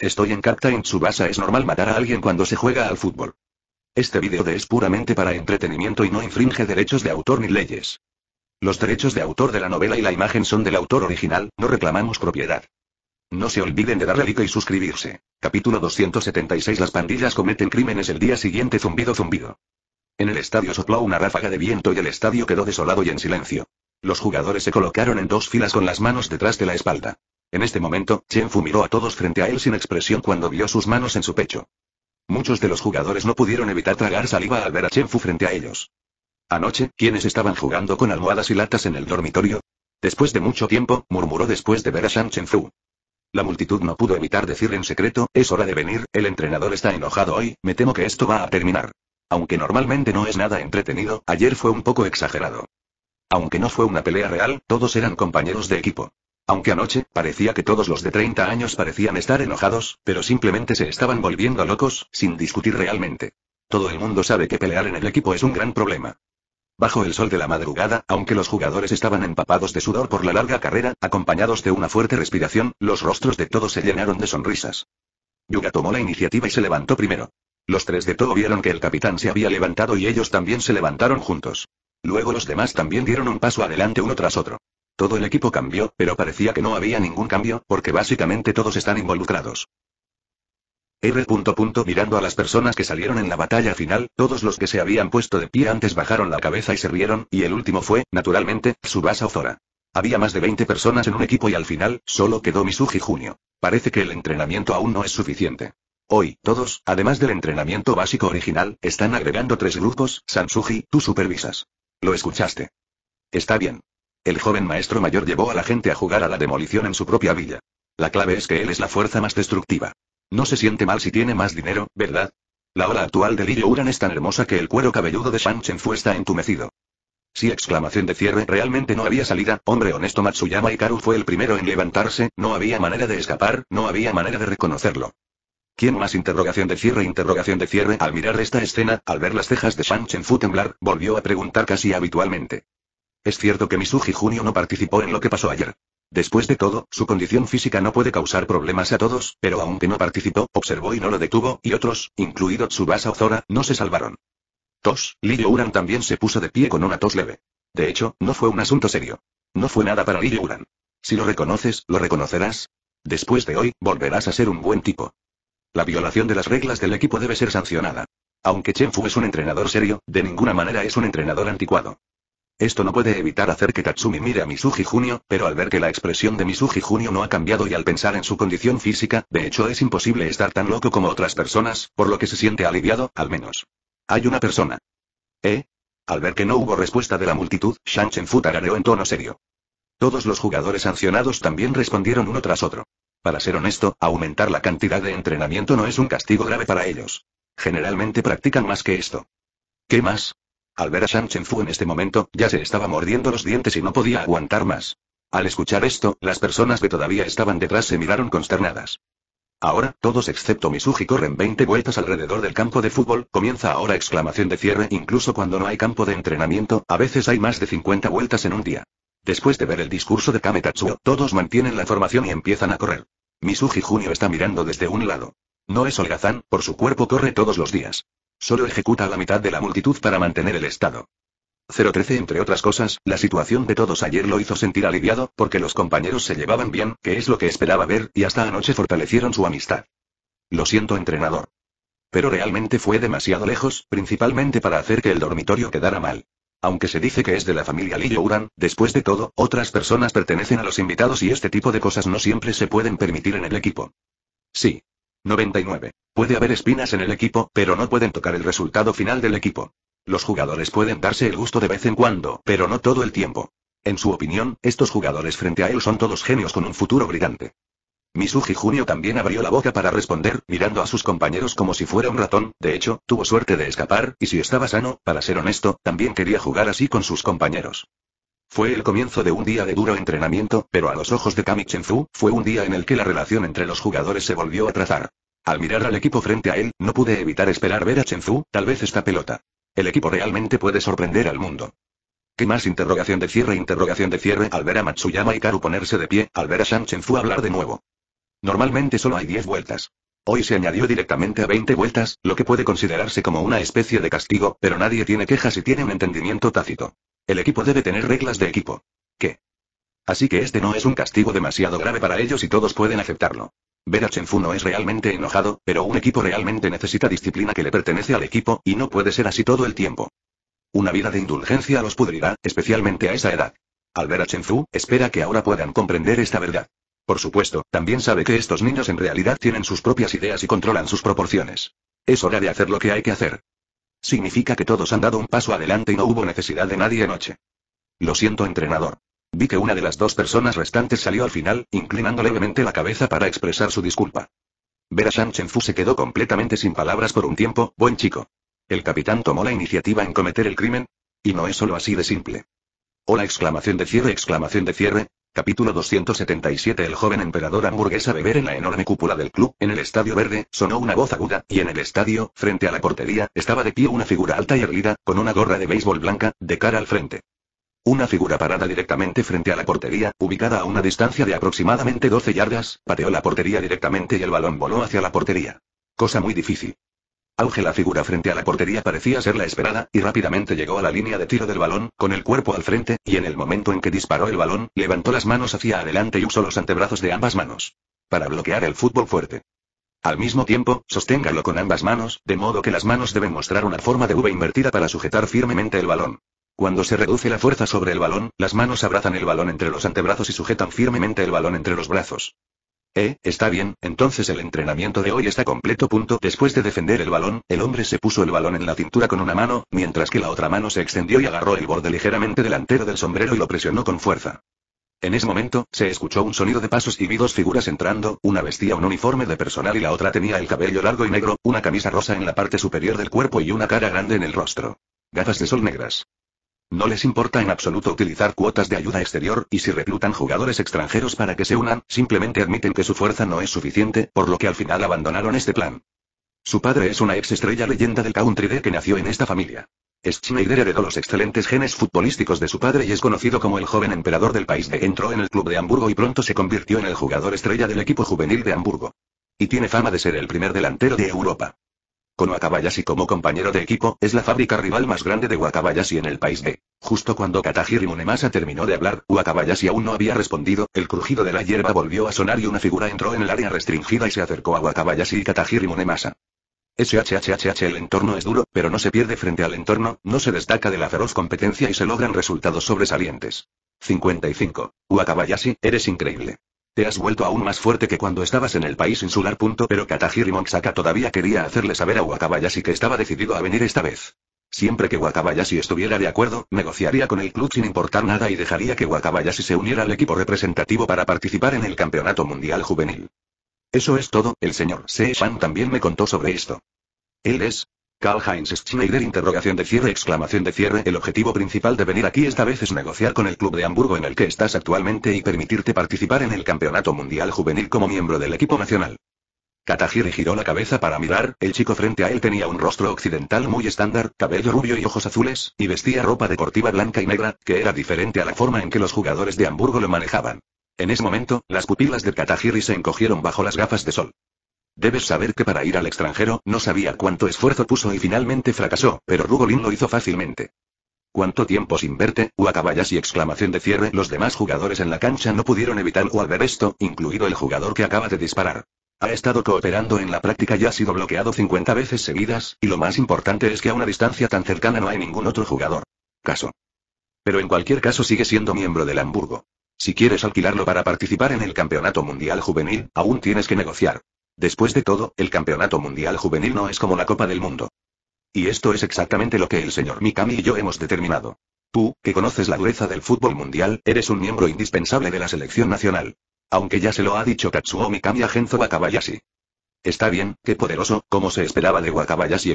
Estoy en Captain Tsubasa. Es normal matar a alguien cuando se juega al fútbol. Este video es puramente para entretenimiento y no infringe derechos de autor ni leyes. Los derechos de autor de la novela y la imagen son del autor original, no reclamamos propiedad. No se olviden de darle like y suscribirse. Capítulo 276. Las pandillas cometen crímenes el día siguiente. Zumbido, zumbido. En el estadio sopló una ráfaga de viento y el estadio quedó desolado y en silencio. Los jugadores se colocaron en dos filas con las manos detrás de la espalda. En este momento, Chenfu miró a todos frente a él sin expresión cuando vio sus manos en su pecho. Muchos de los jugadores no pudieron evitar tragar saliva al ver a Chenfu frente a ellos. Anoche, ¿quiénes estaban jugando con almohadas y latas en el dormitorio? Después de mucho tiempo, murmuró después de ver a Shang Chenfu. La multitud no pudo evitar decir en secreto, es hora de venir, el entrenador está enojado hoy, me temo que esto va a terminar. Aunque normalmente no es nada entretenido, ayer fue un poco exagerado. Aunque no fue una pelea real, todos eran compañeros de equipo. Aunque anoche, parecía que todos los de 30 años parecían estar enojados, pero simplemente se estaban volviendo locos, sin discutir realmente. Todo el mundo sabe que pelear en el equipo es un gran problema. Bajo el sol de la madrugada, aunque los jugadores estaban empapados de sudor por la larga carrera, acompañados de una fuerte respiración, los rostros de todos se llenaron de sonrisas. Yuga tomó la iniciativa y se levantó primero. Los tres de Toho vieron que el capitán se había levantado y ellos también se levantaron juntos. Luego los demás también dieron un paso adelante uno tras otro. Todo el equipo cambió, pero parecía que no había ningún cambio, porque básicamente todos están involucrados. Mirando a las personas que salieron en la batalla final, todos los que se habían puesto de pie antes bajaron la cabeza y se rieron, y el último fue, naturalmente, Tsubasa Ozora. Había más de 20 personas en un equipo y al final, solo quedó Mitsuji Jr. Parece que el entrenamiento aún no es suficiente. Hoy, todos, además del entrenamiento básico original, están agregando 3 grupos. Sansuji, tú supervisas. ¿Lo escuchaste? Está bien. El joven maestro mayor llevó a la gente a jugar a la demolición en su propia villa. La clave es que él es la fuerza más destructiva. No se siente mal si tiene más dinero, ¿verdad? La ola actual de Lillo Uran es tan hermosa que el cuero cabelludo de Shang Chenfu está entumecido. Sí, exclamación de cierre, realmente no había salida, hombre honesto. Matsuyama Hikaru fue el primero en levantarse, no había manera de escapar, no había manera de reconocerlo. ¿Quién más? Interrogación de cierre. Al mirar esta escena, al ver las cejas de Shang Chenfu temblar, volvió a preguntar casi habitualmente. Es cierto que Mitsuji Jr. no participó en lo que pasó ayer. Después de todo, su condición física no puede causar problemas a todos, pero aunque no participó, observó y no lo detuvo, y otros, incluido Tsubasa Ozora, no se salvaron. Tos, Lillo Uran también se puso de pie con una tos leve. De hecho, no fue un asunto serio. No fue nada para Lillo Uran. Si lo reconoces, lo reconocerás. Después de hoy, volverás a ser un buen tipo. La violación de las reglas del equipo debe ser sancionada. Aunque Chenfu es un entrenador serio, de ninguna manera es un entrenador anticuado. Esto no puede evitar hacer que Tatsumi mire a Mitsuji Jr., pero al ver que la expresión de Mitsuji Jr. no ha cambiado y al pensar en su condición física, de hecho es imposible estar tan loco como otras personas, por lo que se siente aliviado, al menos. Hay una persona. Al ver que no hubo respuesta de la multitud, Shang Chenfu tarareó en tono serio. Todos los jugadores sancionados también respondieron uno tras otro. Para ser honesto, aumentar la cantidad de entrenamiento no es un castigo grave para ellos. Generalmente practican más que esto. ¿Qué más? Al ver a Shang Chenfu en este momento, ya se estaba mordiendo los dientes y no podía aguantar más. Al escuchar esto, las personas que todavía estaban detrás se miraron consternadas. Ahora, todos excepto Mitsuji corren 20 vueltas alrededor del campo de fútbol, comienza ahora exclamación de cierre. Incluso cuando no hay campo de entrenamiento, a veces hay más de 50 vueltas en un día. Después de ver el discurso de Kame Tatsuo, todos mantienen la formación y empiezan a correr. Mitsuji Jr. está mirando desde un lado. No es holgazán, por su cuerpo corre todos los días. Solo ejecuta a la mitad de la multitud para mantener el estado. 013 Entre otras cosas, la situación de todos ayer lo hizo sentir aliviado, porque los compañeros se llevaban bien, que es lo que esperaba ver, y hasta anoche fortalecieron su amistad. Lo siento, entrenador. Pero realmente fue demasiado lejos, principalmente para hacer que el dormitorio quedara mal. Aunque se dice que es de la familia Lillo Uran, después de todo, otras personas pertenecen a los invitados y este tipo de cosas no siempre se pueden permitir en el equipo. Sí. 99. Puede haber espinas en el equipo, pero no pueden tocar el resultado final del equipo. Los jugadores pueden darse el gusto de vez en cuando, pero no todo el tiempo. En su opinión, estos jugadores frente a él son todos genios con un futuro brillante. Mitsuji Jr. también abrió la boca para responder, mirando a sus compañeros como si fuera un ratón. De hecho, tuvo suerte de escapar, y si estaba sano, para ser honesto, también quería jugar así con sus compañeros. Fue el comienzo de un día de duro entrenamiento, pero a los ojos de Kame Chenfu, fue un día en el que la relación entre los jugadores se volvió a trazar. Al mirar al equipo frente a él, no pude evitar esperar ver a Chenfu, tal vez esta pelota. El equipo realmente puede sorprender al mundo. ¿Qué más? Interrogación de cierre. Al ver a Matsuyama Hikaru ponerse de pie, al ver a Shang Chenfu hablar de nuevo. Normalmente solo hay 10 vueltas. Hoy se añadió directamente a 20 vueltas, lo que puede considerarse como una especie de castigo, pero nadie tiene quejas y tiene un entendimiento tácito. El equipo debe tener reglas de equipo. ¿Qué? Así que este no es un castigo demasiado grave para ellos y todos pueden aceptarlo. Ver a Chen Fu no es realmente enojado, pero un equipo realmente necesita disciplina que le pertenece al equipo, y no puede ser así todo el tiempo. Una vida de indulgencia los pudrirá, especialmente a esa edad. Al ver a Chen Fu, espera que ahora puedan comprender esta verdad. Por supuesto, también sabe que estos niños en realidad tienen sus propias ideas y controlan sus proporciones. Es hora de hacer lo que hay que hacer. Significa que todos han dado un paso adelante y no hubo necesidad de nadie anoche. Lo siento, entrenador. Vi que una de las dos personas restantes salió al final, inclinando levemente la cabeza para expresar su disculpa. Ver a Shan Chen Fu se quedó completamente sin palabras por un tiempo. Buen chico. ¿El capitán tomó la iniciativa en cometer el crimen? Y no es solo así de simple. Hola, exclamación de cierre. Capítulo 277. El joven emperador hamburguesa. Beber en la enorme cúpula del club, en el estadio verde, sonó una voz aguda, y en el estadio, frente a la portería, estaba de pie una figura alta y erguida, con una gorra de béisbol blanca, de cara al frente. Una figura parada directamente frente a la portería, ubicada a una distancia de aproximadamente 12 yardas, pateó la portería directamente y el balón voló hacia la portería. Cosa muy difícil. Auge. La figura frente a la portería parecía ser la esperada, y rápidamente llegó a la línea de tiro del balón, con el cuerpo al frente, y en el momento en que disparó el balón, levantó las manos hacia adelante y usó los antebrazos de ambas manos. Para bloquear el fútbol fuerte. Al mismo tiempo, sosténgalo con ambas manos, de modo que las manos deben mostrar una forma de V invertida para sujetar firmemente el balón. Cuando se reduce la fuerza sobre el balón, las manos abrazan el balón entre los antebrazos y sujetan firmemente el balón entre los brazos. Está bien, entonces el entrenamiento de hoy está completo. Después de defender el balón, el hombre se puso el balón en la cintura con una mano, mientras que la otra mano se extendió y agarró el borde ligeramente delantero del sombrero y lo presionó con fuerza. En ese momento, se escuchó un sonido de pasos y vi dos figuras entrando, una vestía un uniforme de personal y la otra tenía el cabello largo y negro, una camisa rosa en la parte superior del cuerpo y una cara grande en el rostro. Gafas de sol negras. No les importa en absoluto utilizar cuotas de ayuda exterior, y si reclutan jugadores extranjeros para que se unan, simplemente admiten que su fuerza no es suficiente, por lo que al final abandonaron este plan. Su padre es una ex estrella leyenda del country de que nació en esta familia. Schneider heredó los excelentes genes futbolísticos de su padre y es conocido como el joven emperador del país de. Entró en el club de Hamburgo y pronto se convirtió en el jugador estrella del equipo juvenil de Hamburgo. Y tiene fama de ser el primer delantero de Europa. Con Wakabayashi como compañero de equipo, es la fábrica rival más grande de Wakabayashi en el país de. Justo cuando Katahiri Munemasa terminó de hablar, Wakabayashi aún no había respondido, el crujido de la hierba volvió a sonar y una figura entró en el área restringida y se acercó a Wakabayashi y Katahiri Munemasa. El entorno es duro, pero no se pierde frente al entorno, no se destaca de la feroz competencia y se logran resultados sobresalientes. 55. Wakabayashi, eres increíble. Te has vuelto aún más fuerte que cuando estabas en el país insular. Pero Katahiri Moksaka todavía quería hacerle saber a Wakabayashi que estaba decidido a venir esta vez. Siempre que Wakabayashi estuviera de acuerdo, negociaría con el club sin importar nada y dejaría que Wakabayashi se uniera al equipo representativo para participar en el Campeonato Mundial Juvenil. Eso es todo. El señor Seishan también me contó sobre esto. Él es... Karl-Heinz Schneider. !! El objetivo principal de venir aquí esta vez es negociar con el club de Hamburgo en el que estás actualmente y permitirte participar en el Campeonato Mundial Juvenil como miembro del equipo nacional. Katahiri giró la cabeza para mirar, el chico frente a él tenía un rostro occidental muy estándar, cabello rubio y ojos azules, y vestía ropa deportiva blanca y negra, que era diferente a la forma en que los jugadores de Hamburgo lo manejaban. En ese momento, las pupilas de Katahiri se encogieron bajo las gafas de sol. Debes saber que para ir al extranjero, no sabía cuánto esfuerzo puso y finalmente fracasó, pero Rugolin lo hizo fácilmente. ¿Cuánto tiempo sin verte, Wakabayashi? Los demás jugadores en la cancha no pudieron evitarlo al ver esto, incluido el jugador que acaba de disparar. Ha estado cooperando en la práctica y ha sido bloqueado 50 veces seguidas, y lo más importante es que a una distancia tan cercana no hay ningún otro jugador. Caso. Pero en cualquier caso sigue siendo miembro del Hamburgo. Si quieres alquilarlo para participar en el Campeonato Mundial Juvenil, aún tienes que negociar. Después de todo, el Campeonato Mundial Juvenil no es como la Copa del Mundo. Y esto es exactamente lo que el señor Mikami y yo hemos determinado. Tú, que conoces la dureza del fútbol mundial, eres un miembro indispensable de la selección nacional. Aunque ya se lo ha dicho Katsuo Mikami a Genzo Wakabayashi. Está bien, qué poderoso, como se esperaba de Wakabayashi.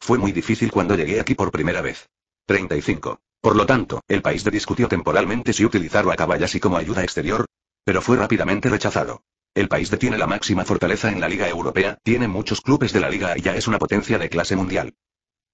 Fue muy difícil cuando llegué aquí por primera vez. 35. Por lo tanto, el país de discutió temporalmente si utilizar Wakabayashi como ayuda exterior, pero fue rápidamente rechazado. El país de tiene la máxima fortaleza en la Liga Europea, tiene muchos clubes de la Liga y ya es una potencia de clase mundial.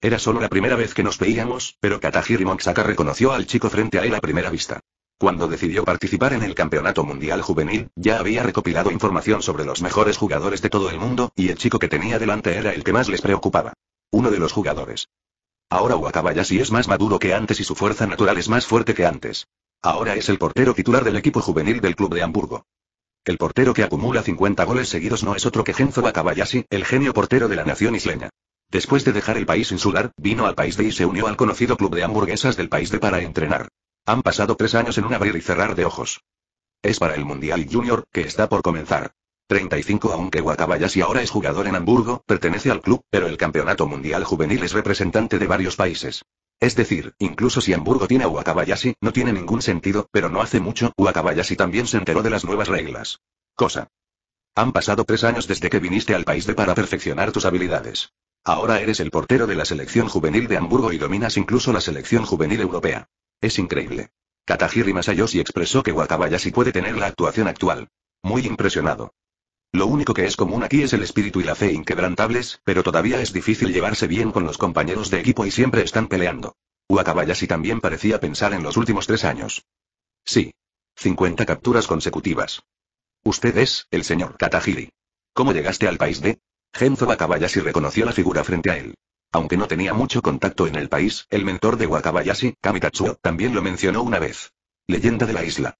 Era solo la primera vez que nos veíamos, pero Katahiri Moksaka reconoció al chico frente a él a primera vista. Cuando decidió participar en el Campeonato Mundial Juvenil, ya había recopilado información sobre los mejores jugadores de todo el mundo, y el chico que tenía delante era el que más les preocupaba. Uno de los jugadores. Ahora Wakabayashi es más maduro que antes y su fuerza natural es más fuerte que antes. Ahora es el portero titular del equipo juvenil del club de Hamburgo. El portero que acumula 50 goles seguidos no es otro que Genzo Wakabayashi, el genio portero de la nación isleña. Después de dejar el país insular, vino al país de y se unió al conocido club de hamburguesas del país de para entrenar. Han pasado 3 años en un abrir y cerrar de ojos. Es para el Mundial Junior, que está por comenzar. 35 Aunque Wakabayashi ahora es jugador en Hamburgo, pertenece al club, pero el campeonato mundial juvenil es representante de varios países. Es decir, incluso si Hamburgo tiene a Wakabayashi, no tiene ningún sentido, pero no hace mucho, Wakabayashi también se enteró de las nuevas reglas. Cosa. Han pasado 3 años desde que viniste al país de para perfeccionar tus habilidades. Ahora eres el portero de la selección juvenil de Hamburgo y dominas incluso la selección juvenil europea. Es increíble. Katahiri Masayoshi expresó que Wakabayashi puede tener la actuación actual. Muy impresionado. Lo único que es común aquí es el espíritu y la fe inquebrantables, pero todavía es difícil llevarse bien con los compañeros de equipo y siempre están peleando. Wakabayashi también parecía pensar en los últimos 3 años. Sí. 50 capturas consecutivas. Usted es, el señor Katahiri. ¿Cómo llegaste al país de...? Genzo Wakabayashi reconoció la figura frente a él. Aunque no tenía mucho contacto en el país, el mentor de Wakabayashi, Kamitatsuo, también lo mencionó una vez. Leyenda de la isla.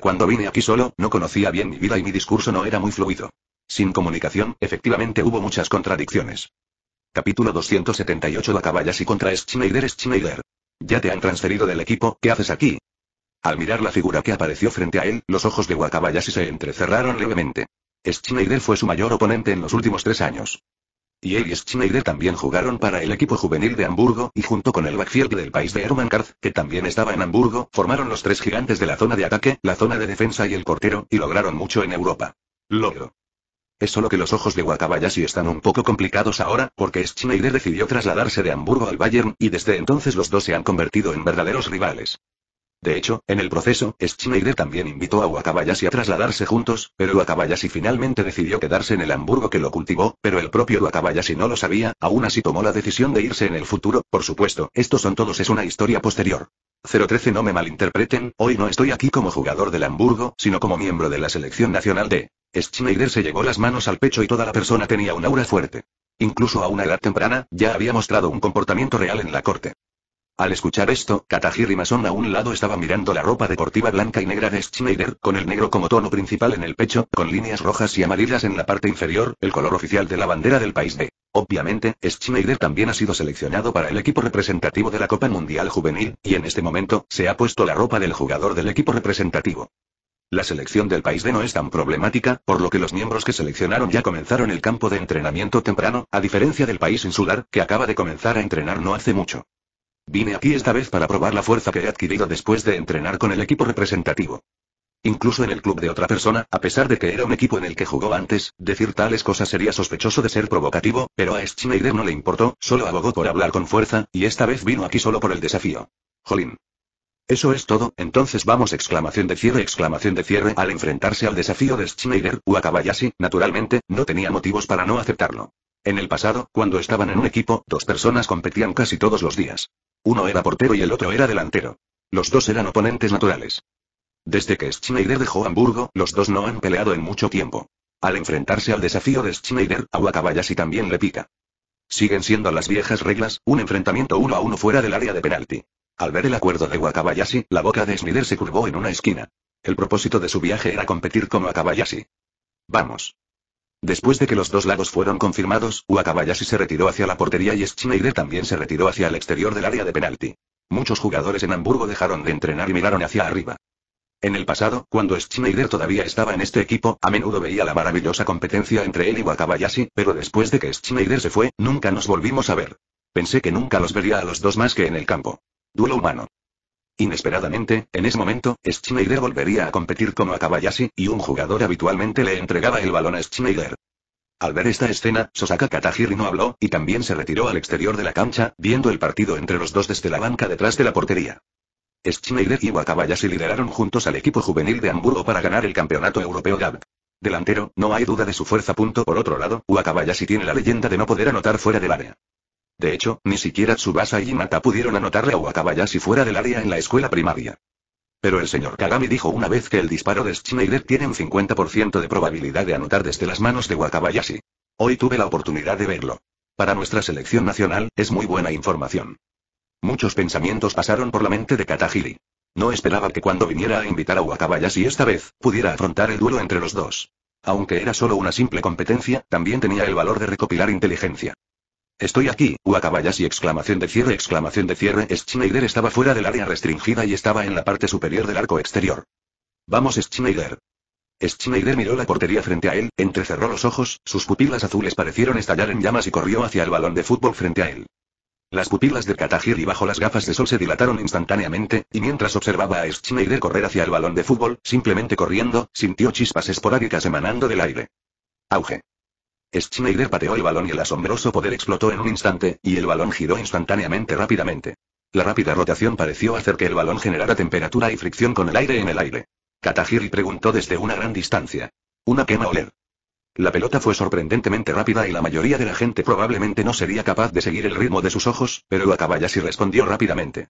Cuando vine aquí solo, no conocía bien mi vida y mi discurso no era muy fluido. Sin comunicación, efectivamente hubo muchas contradicciones. Capítulo 278 Wakabayashi contra Schneider. Ya te han transferido del equipo, ¿qué haces aquí? Al mirar la figura que apareció frente a él, los ojos de Wakabayashi se entrecerraron levemente. Schneider fue su mayor oponente en los últimos 3 años. Y él y Schneider también jugaron para el equipo juvenil de Hamburgo, y junto con el backfield del país de Hermann Karth, que también estaba en Hamburgo, formaron los 3 gigantes de la zona de ataque, la zona de defensa y el portero, y lograron mucho en Europa. Logro. Es solo que los ojos de Wakabayashi están un poco complicados ahora, porque Schneider decidió trasladarse de Hamburgo al Bayern, y desde entonces los dos se han convertido en verdaderos rivales. De hecho, en el proceso, Schneider también invitó a Wakabayashi a trasladarse juntos, pero Wakabayashi finalmente decidió quedarse en el Hamburgo que lo cultivó, pero el propio Wakabayashi no lo sabía, aún así tomó la decisión de irse en el futuro, por supuesto, es una historia posterior. 013 No me malinterpreten, hoy no estoy aquí como jugador del Hamburgo, sino como miembro de la selección nacional de... Schneider se llevó las manos al pecho y toda la persona tenía un aura fuerte. Incluso a una edad temprana, ya había mostrado un comportamiento real en la corte. Al escuchar esto, Katahiri Mason a un lado estaba mirando la ropa deportiva blanca y negra de Schneider, con el negro como tono principal en el pecho, con líneas rojas y amarillas en la parte inferior, el color oficial de la bandera del país de. Obviamente, Schneider también ha sido seleccionado para el equipo representativo de la Copa Mundial Juvenil, y en este momento, se ha puesto la ropa del jugador del equipo representativo. La selección del país de no es tan problemática, por lo que los miembros que seleccionaron ya comenzaron el campo de entrenamiento temprano, a diferencia del país insular, que acaba de comenzar a entrenar no hace mucho. Vine aquí esta vez para probar la fuerza que he adquirido después de entrenar con el equipo representativo. Incluso en el club de otra persona, a pesar de que era un equipo en el que jugó antes, decir tales cosas sería sospechoso de ser provocativo, pero a Schneider no le importó, solo abogó por hablar con fuerza, y esta vez vino aquí solo por el desafío. Jolín. Eso es todo, entonces vamos exclamación de cierre, al enfrentarse al desafío de Schneider, Wakabayashi, naturalmente, no tenía motivos para no aceptarlo. En el pasado, cuando estaban en un equipo, 2 personas competían casi todos los días. Uno era portero y el otro era delantero. Los dos eran oponentes naturales. Desde que Schneider dejó Hamburgo, los dos no han peleado en mucho tiempo. Al enfrentarse al desafío de Schneider, a Wakabayashi también le pica. Siguen siendo las viejas reglas, un enfrentamiento 1-1 fuera del área de penalti. Al ver el acuerdo de Wakabayashi, la boca de Schneider se curvó en una esquina. El propósito de su viaje era competir con Wakabayashi. Vamos. Después de que los dos lados fueron confirmados, Wakabayashi se retiró hacia la portería y Schneider también se retiró hacia el exterior del área de penalti. Muchos jugadores en Hamburgo dejaron de entrenar y miraron hacia arriba. En el pasado, cuando Schneider todavía estaba en este equipo, a menudo veía la maravillosa competencia entre él y Wakabayashi, pero después de que Schneider se fue, nunca nos volvimos a ver. Pensé que nunca los vería a los dos más que en el campo. Duelo humano. Inesperadamente, en ese momento, Schneider volvería a competir como Wakabayashi, y un jugador habitualmente le entregaba el balón a Schneider. Al ver esta escena, Sosaka Katahiri no habló, y también se retiró al exterior de la cancha, viendo el partido entre los dos desde la banca detrás de la portería. Schneider y Wakabayashi lideraron juntos al equipo juvenil de Hamburgo para ganar el campeonato europeo GAB. Delantero, no hay duda de su fuerza. Por otro lado, Wakabayashi tiene la leyenda de no poder anotar fuera del área. De hecho, ni siquiera Tsubasa y Hinata pudieron anotarle a Wakabayashi fuera del área en la escuela primaria. Pero el señor Kagami dijo una vez que el disparo de Schneider tiene un 50% de probabilidad de anotar desde las manos de Wakabayashi. Hoy tuve la oportunidad de verlo. Para nuestra selección nacional, es muy buena información. Muchos pensamientos pasaron por la mente de Katahiri. No esperaba que cuando viniera a invitar a Wakabayashi esta vez, pudiera afrontar el duelo entre los dos. Aunque era solo una simple competencia, también tenía el valor de recopilar inteligencia. Estoy aquí, Wakabayashi exclamación de cierre. Schneider estaba fuera del área restringida y estaba en la parte superior del arco exterior. Vamos Schneider. Schneider miró la portería frente a él, entrecerró los ojos, sus pupilas azules parecieron estallar en llamas y corrió hacia el balón de fútbol frente a él. Las pupilas de Katahiri bajo las gafas de sol se dilataron instantáneamente, y mientras observaba a Schneider correr hacia el balón de fútbol, simplemente corriendo, sintió chispas esporádicas emanando del aire. Auge. Schneider pateó el balón y el asombroso poder explotó en un instante, y el balón giró instantáneamente rápidamente. La rápida rotación pareció hacer que el balón generara temperatura y fricción con el aire en el aire. Katahiri preguntó desde una gran distancia. ¿Una quema oler? La pelota fue sorprendentemente rápida y la mayoría de la gente probablemente no sería capaz de seguir el ritmo de sus ojos, pero Wakabayashi respondió rápidamente.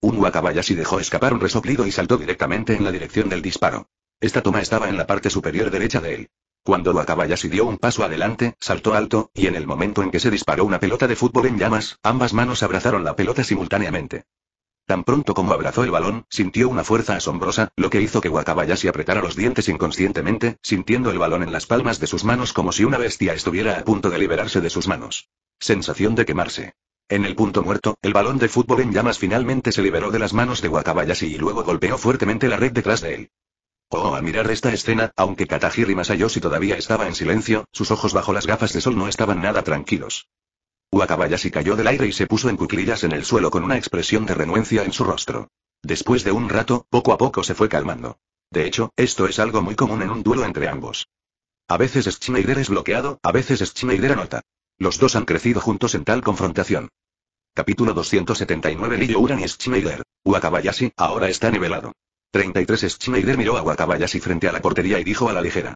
Un Wakabayashi dejó escapar un resoplido y saltó directamente en la dirección del disparo. Esta toma estaba en la parte superior derecha de él. Cuando Wakabayashi dio un paso adelante, saltó alto, y en el momento en que se disparó una pelota de fútbol en llamas, ambas manos abrazaron la pelota simultáneamente. Tan pronto como abrazó el balón, sintió una fuerza asombrosa, lo que hizo que Wakabayashi apretara los dientes inconscientemente, sintiendo el balón en las palmas de sus manos como si una bestia estuviera a punto de liberarse de sus manos. Sensación de quemarse. En el punto muerto, el balón de fútbol en llamas finalmente se liberó de las manos de Wakabayashi y luego golpeó fuertemente la red detrás de él. Al mirar esta escena, aunque Katahiri Masayoshi todavía estaba en silencio, sus ojos bajo las gafas de sol no estaban nada tranquilos. Wakabayashi cayó del aire y se puso en cuclillas en el suelo con una expresión de renuencia en su rostro. Después de un rato, poco a poco se fue calmando. De hecho, esto es algo muy común en un duelo entre ambos. A veces Schneider es bloqueado, a veces Schneider anota. Los dos han crecido juntos en tal confrontación. Capítulo 279 Ryouran y Schneider. Wakabayashi, ahora está nivelado. 33 Schneider miró a Wakabayashi frente a la portería y dijo a la ligera.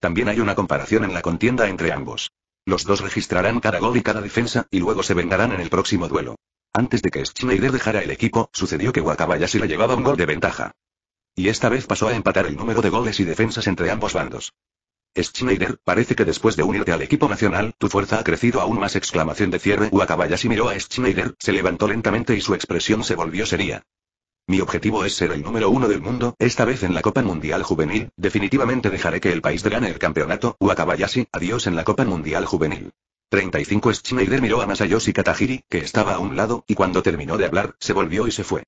También hay una comparación en la contienda entre ambos. Los dos registrarán cada gol y cada defensa, y luego se vengarán en el próximo duelo. Antes de que Schneider dejara el equipo, sucedió que Wakabayashi le llevaba un gol de ventaja. Y esta vez pasó a empatar el número de goles y defensas entre ambos bandos. Schneider, parece que después de unirte al equipo nacional, tu fuerza ha crecido aún más exclamación de cierre. Wakabayashi miró a Schneider, se levantó lentamente y su expresión se volvió seria. Mi objetivo es ser el número 1 del mundo, esta vez en la Copa Mundial Juvenil, definitivamente dejaré que el país gane el campeonato. Wakabayashi, adiós en la Copa Mundial Juvenil. 35 Schneider miró a Masayoshi Katahiri, que estaba a un lado, y cuando terminó de hablar, se volvió y se fue.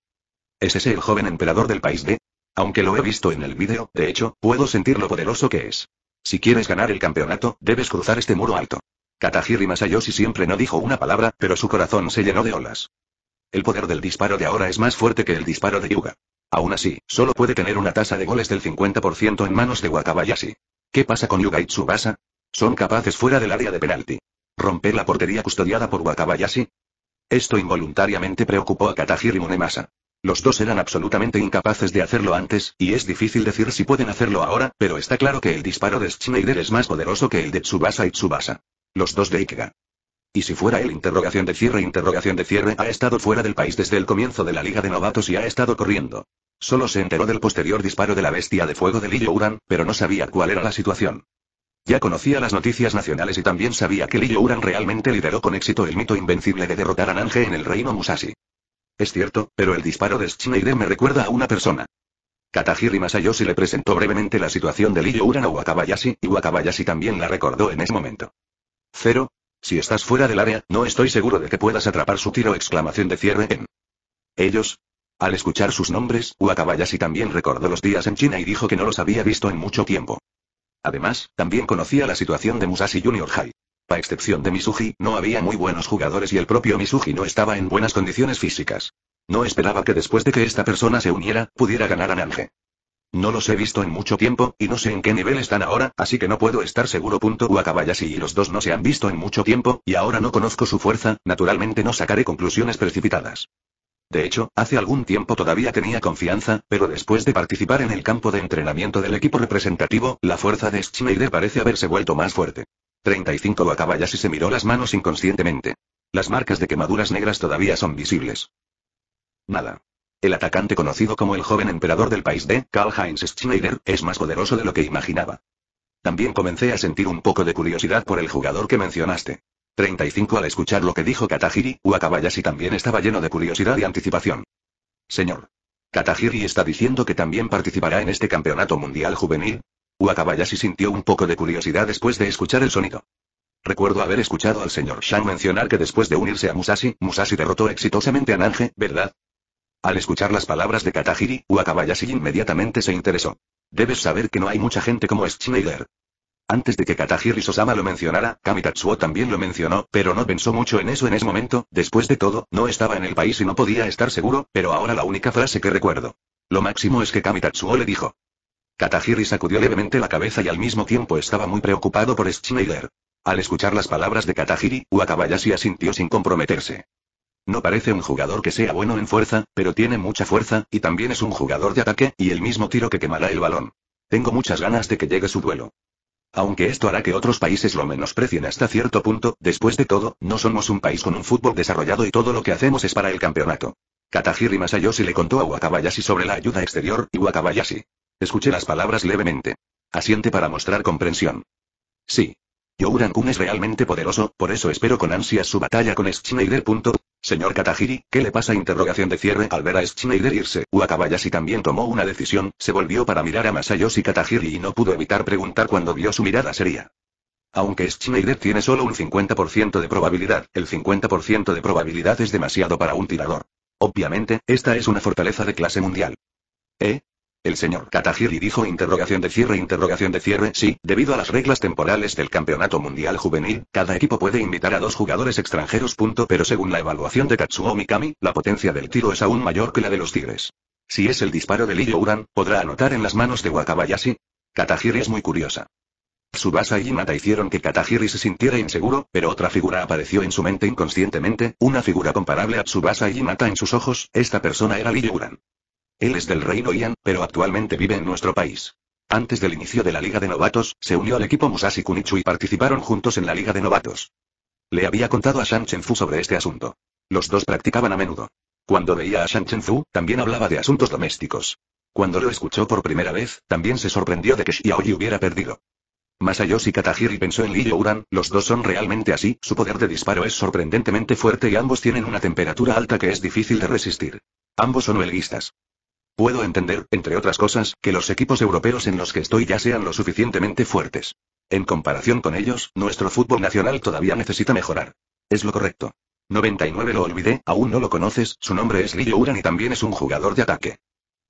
¿Es ese el joven emperador del país de? Aunque lo he visto en el vídeo, de hecho, puedo sentir lo poderoso que es. Si quieres ganar el campeonato, debes cruzar este muro alto. Katahiri Masayoshi siempre no dijo una palabra, pero su corazón se llenó de olas. El poder del disparo de ahora es más fuerte que el disparo de Yuga. Aún así, solo puede tener una tasa de goles del 50% en manos de Wakabayashi. ¿Qué pasa con Yuga y Tsubasa? ¿Son capaces fuera del área de penalti? ¿Romper la portería custodiada por Wakabayashi? Esto involuntariamente preocupó a Katahiri Munemasa. Los dos eran absolutamente incapaces de hacerlo antes, y es difícil decir si pueden hacerlo ahora, pero está claro que el disparo de Schneider es más poderoso que el de Tsubasa y Tsubasa. Los dos de Ikega. Y si fuera él, interrogación de cierre, ha estado fuera del país desde el comienzo de la Liga de Novatos y ha estado corriendo. Solo se enteró del posterior disparo de la bestia de fuego de Ryouran, pero no sabía cuál era la situación. Ya conocía las noticias nacionales y también sabía que Ryouran realmente lideró con éxito el mito invencible de derrotar a Nange en el reino Musashi. Es cierto, pero el disparo de Schneider me recuerda a una persona. Katahiri Masayoshi le presentó brevemente la situación de Ryouran a Wakabayashi, y Wakabayashi también la recordó en ese momento. 0. Si estás fuera del área, no estoy seguro de que puedas atrapar su tiro exclamación de cierre en... ¿Ellos? Al escuchar sus nombres, Wakabayashi también recordó los días en China y dijo que no los había visto en mucho tiempo. Además, también conocía la situación de Musashi Junior High. A excepción de Mizuji, no había muy buenos jugadores y el propio Mizuji no estaba en buenas condiciones físicas. No esperaba que después de que esta persona se uniera, pudiera ganar a Nange. No los he visto en mucho tiempo, y no sé en qué nivel están ahora, así que no puedo estar seguro. Wakabayashi y los dos no se han visto en mucho tiempo, y ahora no conozco su fuerza, naturalmente no sacaré conclusiones precipitadas. De hecho, hace algún tiempo todavía tenía confianza, pero después de participar en el campo de entrenamiento del equipo representativo, la fuerza de Schneider parece haberse vuelto más fuerte. 35 Wakabayashi se miró las manos inconscientemente. Las marcas de quemaduras negras todavía son visibles. Nada. El atacante conocido como el joven emperador del país de Karl-Heinz Schneider es más poderoso de lo que imaginaba. También comencé a sentir un poco de curiosidad por el jugador que mencionaste. 35 Al escuchar lo que dijo Katahiri, Wakabayashi también estaba lleno de curiosidad y anticipación. Señor, ¿Katahiri está diciendo que también participará en este campeonato mundial juvenil? Wakabayashi sintió un poco de curiosidad después de escuchar el sonido. Recuerdo haber escuchado al señor Shang mencionar que después de unirse a Musashi, Musashi derrotó exitosamente a Nange, ¿verdad? Al escuchar las palabras de Katahiri, Wakabayashi inmediatamente se interesó. Debes saber que no hay mucha gente como Schneider. Antes de que Katahiri Sosama lo mencionara, Kamitatsuo también lo mencionó, pero no pensó mucho en eso en ese momento. Después de todo, no estaba en el país y no podía estar seguro, pero ahora la única frase que recuerdo. Lo máximo es que Kamitatsuo le dijo. Katahiri sacudió levemente la cabeza y al mismo tiempo estaba muy preocupado por Schneider. Al escuchar las palabras de Katahiri, Wakabayashi asintió sin comprometerse. No parece un jugador que sea bueno en fuerza, pero tiene mucha fuerza, y también es un jugador de ataque, y el mismo tiro que quemará el balón. Tengo muchas ganas de que llegue su duelo. Aunque esto hará que otros países lo menosprecien hasta cierto punto, después de todo, no somos un país con un fútbol desarrollado y todo lo que hacemos es para el campeonato. Katahiri Masayoshi le contó a Wakabayashi sobre la ayuda exterior, y Wakabayashi. Escuché las palabras levemente. Asiente para mostrar comprensión. Sí. Youran-kun es realmente poderoso, por eso espero con ansias su batalla con Schneider. Señor Katahiri, ¿qué le pasa? Interrogación de cierre. Al ver a Schneider irse, Wakabayashi también tomó una decisión, se volvió para mirar a Masayoshi Katahiri y no pudo evitar preguntar cuando vio su mirada seria. Aunque Schneider tiene solo un 50% de probabilidad, el 50% de probabilidad es demasiado para un tirador. Obviamente, esta es una fortaleza de clase mundial. El señor Katahiri dijo interrogación de cierre, sí, debido a las reglas temporales del campeonato mundial juvenil, cada equipo puede invitar a dos jugadores extranjeros. Pero según la evaluación de Katsuo Mikami, la potencia del tiro es aún mayor que la de los tigres. Si es el disparo de Lee Youran, ¿podrá anotar en las manos de Wakabayashi? Katahiri es muy curiosa. Tsubasa y Hinata hicieron que Katahiri se sintiera inseguro, pero otra figura apareció en su mente inconscientemente, una figura comparable a Tsubasa y Hinata en sus ojos. Esta persona era Lee Youran. Él es del reino Ian, pero actualmente vive en nuestro país. Antes del inicio de la Liga de Novatos, se unió al equipo Musashi Kunichu y participaron juntos en la Liga de Novatos. Le había contado a Shang Chen-Fu sobre este asunto. Los dos practicaban a menudo. Cuando veía a Shang Chen-Fu, también hablaba de asuntos domésticos. Cuando lo escuchó por primera vez, también se sorprendió de que Xiaoyi hubiera perdido. Masayoshi Katahiri pensó en Lee Youran, los dos son realmente así, su poder de disparo es sorprendentemente fuerte y ambos tienen una temperatura alta que es difícil de resistir. Ambos son huelguistas. Puedo entender, entre otras cosas, que los equipos europeos en los que estoy ya sean lo suficientemente fuertes. En comparación con ellos, nuestro fútbol nacional todavía necesita mejorar. Es lo correcto. 99 Lo olvidé, aún no lo conoces, su nombre es Lee Youran y también es un jugador de ataque.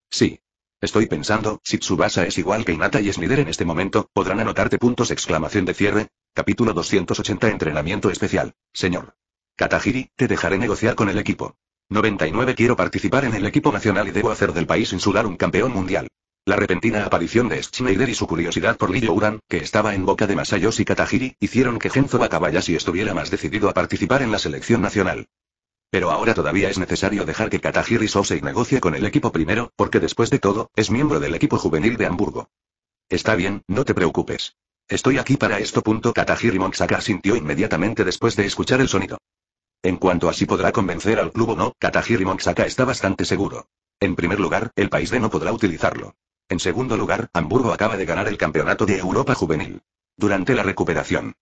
Sí. Estoy pensando, si Tsubasa es igual que Hinata y Schneider en este momento, ¿podrán anotarte? Exclamación de cierre. Capítulo 280 Entrenamiento especial. Señor Katahiri, te dejaré negociar con el equipo. 99 Quiero participar en el equipo nacional y debo hacer del país insular un campeón mundial. La repentina aparición de Schneider y su curiosidad por Lee Youran, que estaba en boca de Masayoshi Katahiri, hicieron que Genzo Wakabayashi estuviera más decidido a participar en la selección nacional. Pero ahora todavía es necesario dejar que Katahiri Sosei negocie con el equipo primero, porque después de todo, es miembro del equipo juvenil de Hamburgo. Está bien, no te preocupes. Estoy aquí para esto. Katahiri Monksaka sintió inmediatamente después de escuchar el sonido. En cuanto a si podrá convencer al club o no, Katahiri Monksaka está bastante seguro. En primer lugar, el país de no podrá utilizarlo. En segundo lugar, Hamburgo acaba de ganar el campeonato de Europa juvenil. Durante la recuperación.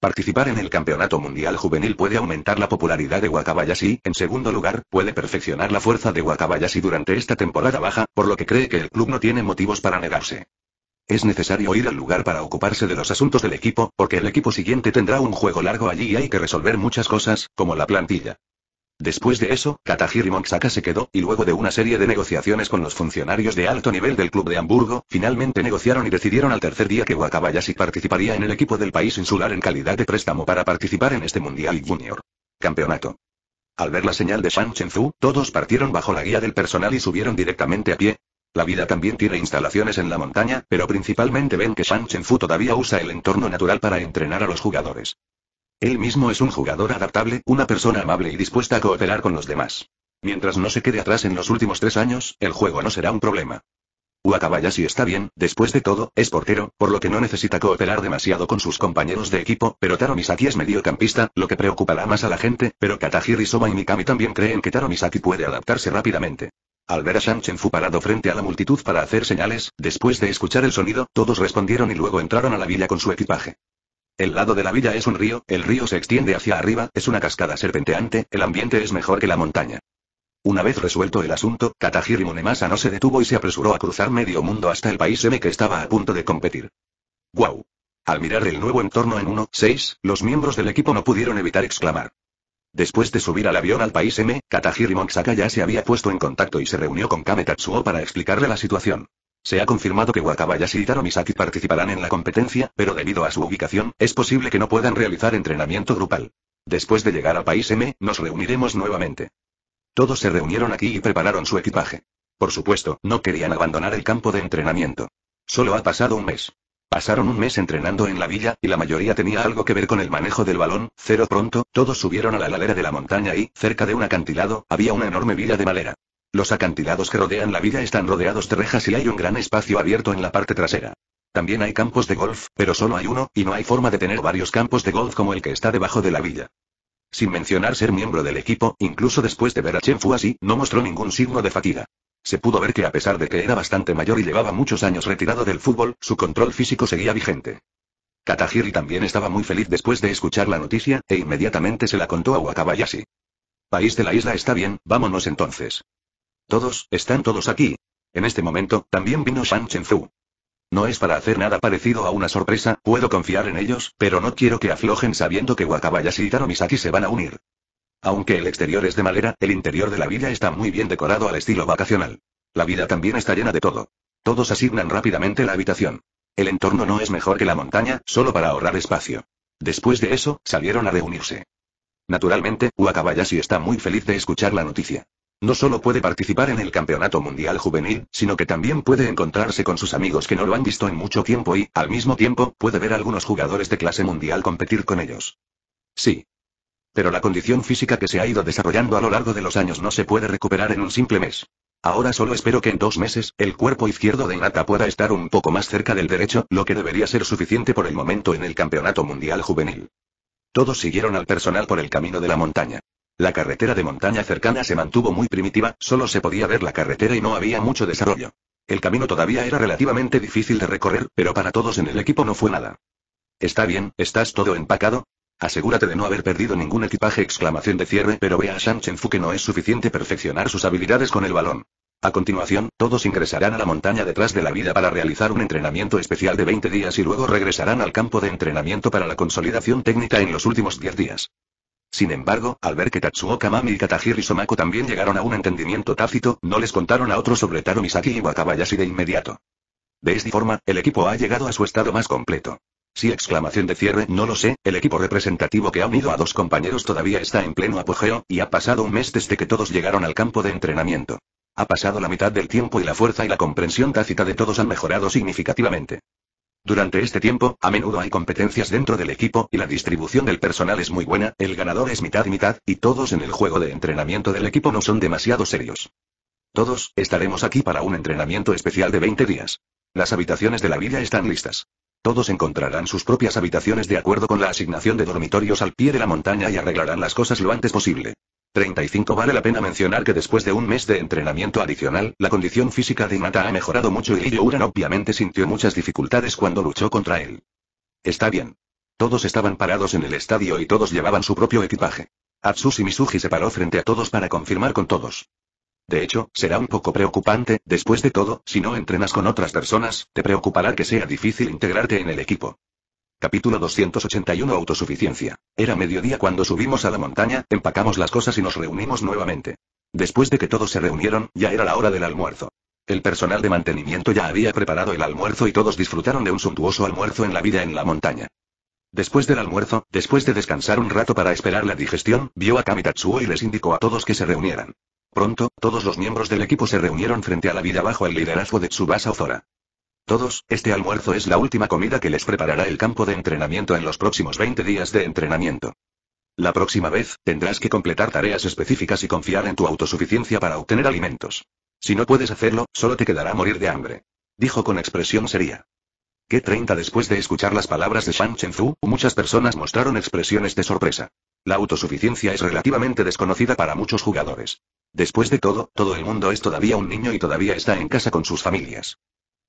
Participar en el campeonato mundial juvenil puede aumentar la popularidad de Wakabayashi, en segundo lugar, puede perfeccionar la fuerza de Wakabayashi durante esta temporada baja, por lo que cree que el club no tiene motivos para negarse. Es necesario ir al lugar para ocuparse de los asuntos del equipo, porque el equipo siguiente tendrá un juego largo allí y hay que resolver muchas cosas, como la plantilla. Después de eso, Katahiri Monksaka se quedó, y luego de una serie de negociaciones con los funcionarios de alto nivel del club de Hamburgo, finalmente negociaron y decidieron al tercer día que Wakabayashi participaría en el equipo del país insular en calidad de préstamo para participar en este Mundial Junior. Campeonato. Al ver la señal de Shang Chen-Fu, todos partieron bajo la guía del personal y subieron directamente a pie. La vida también tiene instalaciones en la montaña, pero principalmente ven que Shang Chen-Fu todavía usa el entorno natural para entrenar a los jugadores. Él mismo es un jugador adaptable, una persona amable y dispuesta a cooperar con los demás. Mientras no se quede atrás en los últimos 3 años, el juego no será un problema. Wakabayashi está bien, después de todo, es portero, por lo que no necesita cooperar demasiado con sus compañeros de equipo, pero Taro Misaki es mediocampista, lo que preocupará más a la gente, pero Katahiri Soma y Mikami también creen que Taro Misaki puede adaptarse rápidamente. Al ver a Shanchen Fu parado frente a la multitud para hacer señales, después de escuchar el sonido, todos respondieron y luego entraron a la villa con su equipaje. El lado de la villa es un río, el río se extiende hacia arriba, es una cascada serpenteante, el ambiente es mejor que la montaña. Una vez resuelto el asunto, Katajiri Munemasa no se detuvo y se apresuró a cruzar medio mundo hasta el país M que estaba a punto de competir. ¡Guau! Al mirar el nuevo entorno en 1-6, los miembros del equipo no pudieron evitar exclamar. Después de subir al avión al país M, Katajiri Moxaka ya se había puesto en contacto y se reunió con Kame Tatsuo para explicarle la situación. Se ha confirmado que Wakabayashi y Taro Misaki participarán en la competencia, pero debido a su ubicación, es posible que no puedan realizar entrenamiento grupal. Después de llegar al país M, nos reuniremos nuevamente. Todos se reunieron aquí y prepararon su equipaje. Por supuesto, no querían abandonar el campo de entrenamiento. Solo ha pasado un mes. Pasaron un mes entrenando en la villa, y la mayoría tenía algo que ver con el manejo del balón. Pronto, todos subieron a la ladera de la montaña y, cerca de un acantilado, había una enorme villa de madera. Los acantilados que rodean la villa están rodeados de rejas y hay un gran espacio abierto en la parte trasera. También hay campos de golf, pero solo hay uno, y no hay forma de tener varios campos de golf como el que está debajo de la villa. Sin mencionar ser miembro del equipo, incluso después de ver a Shanchen Fu así, no mostró ningún signo de fatiga. Se pudo ver que a pesar de que era bastante mayor y llevaba muchos años retirado del fútbol, su control físico seguía vigente. Katajiri también estaba muy feliz después de escuchar la noticia, e inmediatamente se la contó a Wakabayashi. País de la isla está bien, vámonos entonces. Todos, están todos aquí. En este momento, también vino Shanchen Fu. No es para hacer nada parecido a una sorpresa, puedo confiar en ellos, pero no quiero que aflojen sabiendo que Wakabayashi y Taro Misaki se van a unir. Aunque el exterior es de madera, el interior de la villa está muy bien decorado al estilo vacacional. La villa también está llena de todo. Todos asignan rápidamente la habitación. El entorno no es mejor que la montaña, solo para ahorrar espacio. Después de eso, salieron a reunirse. Naturalmente, Wakabayashi está muy feliz de escuchar la noticia. No solo puede participar en el Campeonato Mundial Juvenil, sino que también puede encontrarse con sus amigos que no lo han visto en mucho tiempo y, al mismo tiempo, puede ver a algunos jugadores de clase mundial competir con ellos. Sí. Pero la condición física que se ha ido desarrollando a lo largo de los años no se puede recuperar en un simple mes. Ahora solo espero que en 2 meses, el cuerpo izquierdo de Hinata pueda estar un poco más cerca del derecho, lo que debería ser suficiente por el momento en el Campeonato Mundial Juvenil. Todos siguieron al personal por el camino de la montaña. La carretera de montaña cercana se mantuvo muy primitiva, solo se podía ver la carretera y no había mucho desarrollo. El camino todavía era relativamente difícil de recorrer, pero para todos en el equipo no fue nada. ¿Está bien, estás todo empacado? Asegúrate de no haber perdido ningún equipaje exclamación de cierre, pero ve a Shanchen Fu que no es suficiente perfeccionar sus habilidades con el balón. A continuación, todos ingresarán a la montaña detrás de la villa para realizar un entrenamiento especial de 20 días y luego regresarán al campo de entrenamiento para la consolidación técnica en los últimos 10 días. Sin embargo, al ver que Tatsuo Kamami y Katajiri Somako también llegaron a un entendimiento tácito, no les contaron a otros sobre Taro Misaki y Wakabayashi de inmediato. De esta forma, el equipo ha llegado a su estado más completo. Sí, exclamación de cierre, no lo sé, el equipo representativo que ha unido a 2 compañeros todavía está en pleno apogeo, y ha pasado un mes desde que todos llegaron al campo de entrenamiento. Ha pasado la mitad del tiempo y la fuerza y la comprensión tácita de todos han mejorado significativamente. Durante este tiempo, a menudo hay competencias dentro del equipo, y la distribución del personal es muy buena, el ganador es mitad y mitad, y todos en el juego de entrenamiento del equipo no son demasiado serios. Todos, estaremos aquí para un entrenamiento especial de 20 días. Las habitaciones de la villa están listas. Todos encontrarán sus propias habitaciones de acuerdo con la asignación de dormitorios al pie de la montaña y arreglarán las cosas lo antes posible. 35 Vale la pena mencionar que después de un mes de entrenamiento adicional, la condición física de Hinata ha mejorado mucho y Ryouran obviamente sintió muchas dificultades cuando luchó contra él. Está bien. Todos estaban parados en el estadio y todos llevaban su propio equipaje. Atsushi Mizuji se paró frente a todos para confirmar con todos. De hecho, será un poco preocupante, después de todo, si no entrenas con otras personas, te preocupará que sea difícil integrarte en el equipo. Capítulo 281 Autosuficiencia. Era mediodía cuando subimos a la montaña, empacamos las cosas y nos reunimos nuevamente. Después de que todos se reunieron, ya era la hora del almuerzo. El personal de mantenimiento ya había preparado el almuerzo y todos disfrutaron de un suntuoso almuerzo en la villa en la montaña. Después del almuerzo, después de descansar un rato para esperar la digestión, vio a Kame Tatsuo y les indicó a todos que se reunieran. Pronto, todos los miembros del equipo se reunieron frente a la villa bajo el liderazgo de Tsubasa Ozora. Todos, este almuerzo es la última comida que les preparará el campo de entrenamiento en los próximos 20 días de entrenamiento. La próxima vez, tendrás que completar tareas específicas y confiar en tu autosuficiencia para obtener alimentos. Si no puedes hacerlo, solo te quedará morir de hambre. Dijo con expresión seria. Que 30 Después de escuchar las palabras de Shanchen Fu, muchas personas mostraron expresiones de sorpresa. La autosuficiencia es relativamente desconocida para muchos jugadores. Después de todo, todo el mundo es todavía un niño y todavía está en casa con sus familias.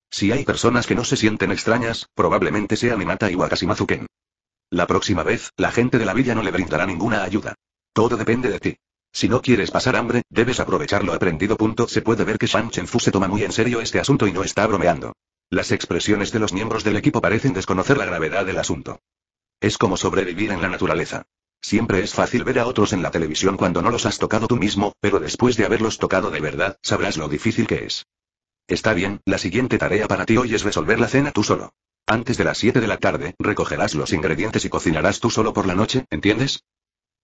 Si hay personas que no se sienten extrañas, probablemente sean Hinata y Wakashimazu-ken. La próxima vez, la gente de la villa no le brindará ninguna ayuda. Todo depende de ti. Si no quieres pasar hambre, debes aprovechar lo aprendido. Se puede ver que Shan Chen-fu se toma muy en serio este asunto y no está bromeando. Las expresiones de los miembros del equipo parecen desconocer la gravedad del asunto. Es como sobrevivir en la naturaleza. Siempre es fácil ver a otros en la televisión cuando no los has tocado tú mismo, pero después de haberlos tocado de verdad, sabrás lo difícil que es. Está bien, la siguiente tarea para ti hoy es resolver la cena tú solo. Antes de las 7 de la tarde, recogerás los ingredientes y cocinarás tú solo por la noche, ¿entiendes?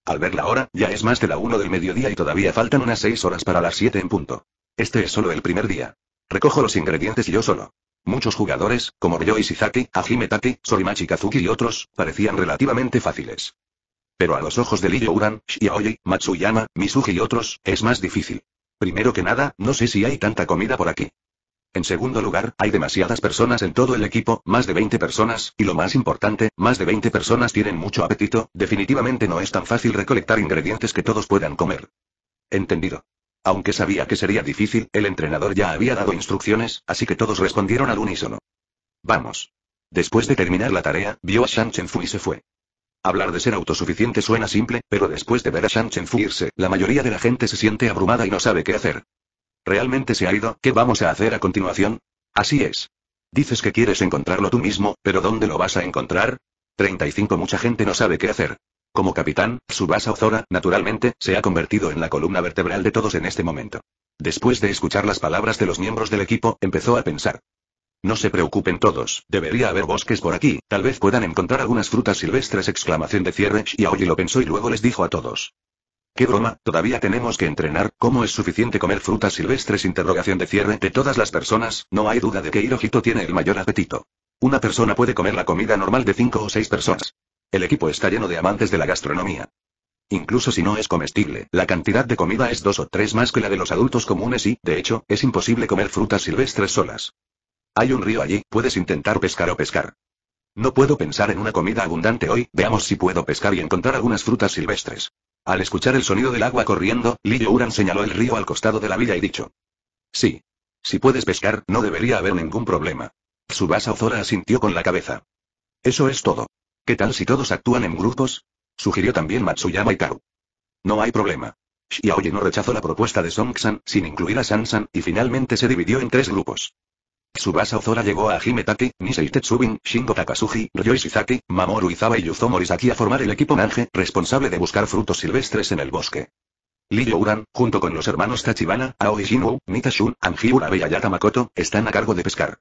Al ver la hora, ya es más de la 1 del mediodía y todavía faltan unas 6 horas para las 7 en punto. Este es solo el primer día. Recojo los ingredientes yo solo. Muchos jugadores, como Ryo Ishizaki, Hajime Taki, Sorimachi Kazuki y otros, parecían relativamente fáciles. Pero a los ojos de Lee Youran, Shiaoyi, Matsuyama, Misuji y otros, es más difícil. Primero que nada, no sé si hay tanta comida por aquí. En segundo lugar, hay demasiadas personas en todo el equipo, más de 20 personas, y lo más importante, más de 20 personas tienen mucho apetito, definitivamente no es tan fácil recolectar ingredientes que todos puedan comer. Entendido. Aunque sabía que sería difícil, el entrenador ya había dado instrucciones, así que todos respondieron al unísono. Vamos. Después de terminar la tarea, vio a Shan Chen-fu y se fue. Hablar de ser autosuficiente suena simple, pero después de ver a Shan Chen-fu irse, la mayoría de la gente se siente abrumada y no sabe qué hacer. ¿Realmente se ha ido? ¿Qué vamos a hacer a continuación? Así es. Dices que quieres encontrarlo tú mismo, pero ¿dónde lo vas a encontrar? 35 Mucha gente no sabe qué hacer. Como capitán, Tsubasa Ozora, naturalmente, se ha convertido en la columna vertebral de todos en este momento. Después de escuchar las palabras de los miembros del equipo, empezó a pensar. No se preocupen todos, debería haber bosques por aquí, tal vez puedan encontrar algunas frutas silvestres. Exclamación de cierre. Shiaoyi lo pensó y luego les dijo a todos. ¿Qué broma? Todavía tenemos que entrenar, ¿cómo es suficiente comer frutas silvestres? Interrogación de cierre. De todas las personas, no hay duda de que Hirohito tiene el mayor apetito. Una persona puede comer la comida normal de 5 o 6 personas. El equipo está lleno de amantes de la gastronomía. Incluso si no es comestible, la cantidad de comida es 2 o 3 más que la de los adultos comunes y, de hecho, es imposible comer frutas silvestres solas. Hay un río allí, puedes intentar pescar o pescar. No puedo pensar en una comida abundante hoy, veamos si puedo pescar y encontrar algunas frutas silvestres. Al escuchar el sonido del agua corriendo, Lee Youran señaló el río al costado de la villa y dijo. Sí. Si puedes pescar, no debería haber ningún problema. Tsubasa Ozora asintió con la cabeza. Eso es todo. ¿Qué tal si todos actúan en grupos? Sugirió también Matsuyama y Karu. No hay problema. Shiaoyi no rechazó la propuesta de Song-san, sin incluir a Sansan, y finalmente se dividió en 3 grupos. Tsubasa Ozora llegó a Hajime Taki, Nisei Tetsubin, Shingo Takasugi, Ryo Ishizaki, Mamoru Izawa y Yuzo Morisaki a formar el equipo Nage, responsable de buscar frutos silvestres en el bosque. Lee Youran, junto con los hermanos Tachibana, Aoi Jinwoo, Nitashun, Anji Urabe y Ayata Makoto, están a cargo de pescar.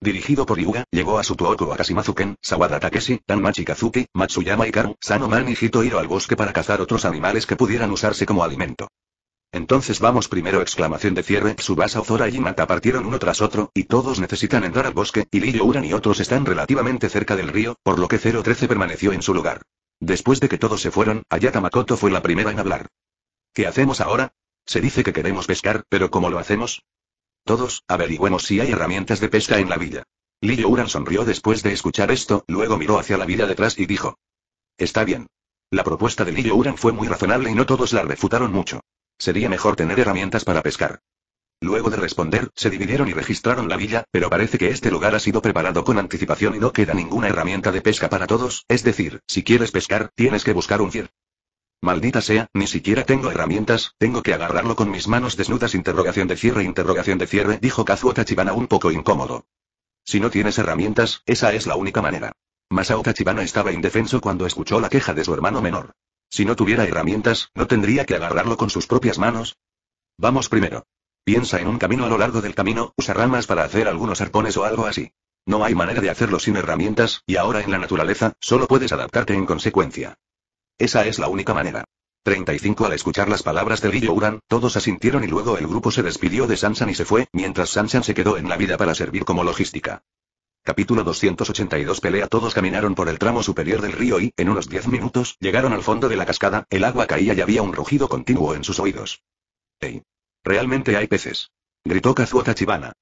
Dirigido por Yuga, llegó a Sutuoku Wakashimazu-ken, Sawada Takeshi, Danmachi Kazuki, Matsuyama Ikaru, Sanoman y Hitohiro al bosque para cazar otros animales que pudieran usarse como alimento. Entonces vamos primero. Exclamación de cierre. Tsubasa Ozora y Hinata partieron uno tras otro, y todos necesitan entrar al bosque, y Lee Youran y otros están relativamente cerca del río, por lo que 013 permaneció en su lugar. Después de que todos se fueron, Ayata Makoto fue la primera en hablar. ¿Qué hacemos ahora? Se dice que queremos pescar, pero ¿cómo lo hacemos? Todos, averigüemos si hay herramientas de pesca en la villa. Lee Youran sonrió después de escuchar esto, luego miró hacia la villa detrás y dijo. Está bien. La propuesta de Lee Youran fue muy razonable y no todos la refutaron mucho. Sería mejor tener herramientas para pescar. Luego de responder, se dividieron y registraron la villa, pero parece que este lugar ha sido preparado con anticipación y no queda ninguna herramienta de pesca para todos, es decir, si quieres pescar, tienes que buscar un fiel. Maldita sea, ni siquiera tengo herramientas, tengo que agarrarlo con mis manos desnudas. Interrogación de cierre, dijo Kazuo Tachibana un poco incómodo. Si no tienes herramientas, esa es la única manera. Masao Tachibana estaba indefenso cuando escuchó la queja de su hermano menor. Si no tuviera herramientas, ¿no tendría que agarrarlo con sus propias manos? Vamos primero. Piensa en un camino a lo largo del camino, usa ramas para hacer algunos arpones o algo así. No hay manera de hacerlo sin herramientas, y ahora en la naturaleza, solo puedes adaptarte en consecuencia. Esa es la única manera. 35 Al escuchar las palabras de Lee Youran, todos asintieron y luego el grupo se despidió de Sansan y se fue, mientras Sansan se quedó en la vida para servir como logística. Capítulo 282 Pelea. Todos caminaron por el tramo superior del río y, en unos 10 minutos, llegaron al fondo de la cascada, el agua caía y había un rugido continuo en sus oídos. ¡Ey! ¿Realmente hay peces? Gritó Kazuo Tachibana.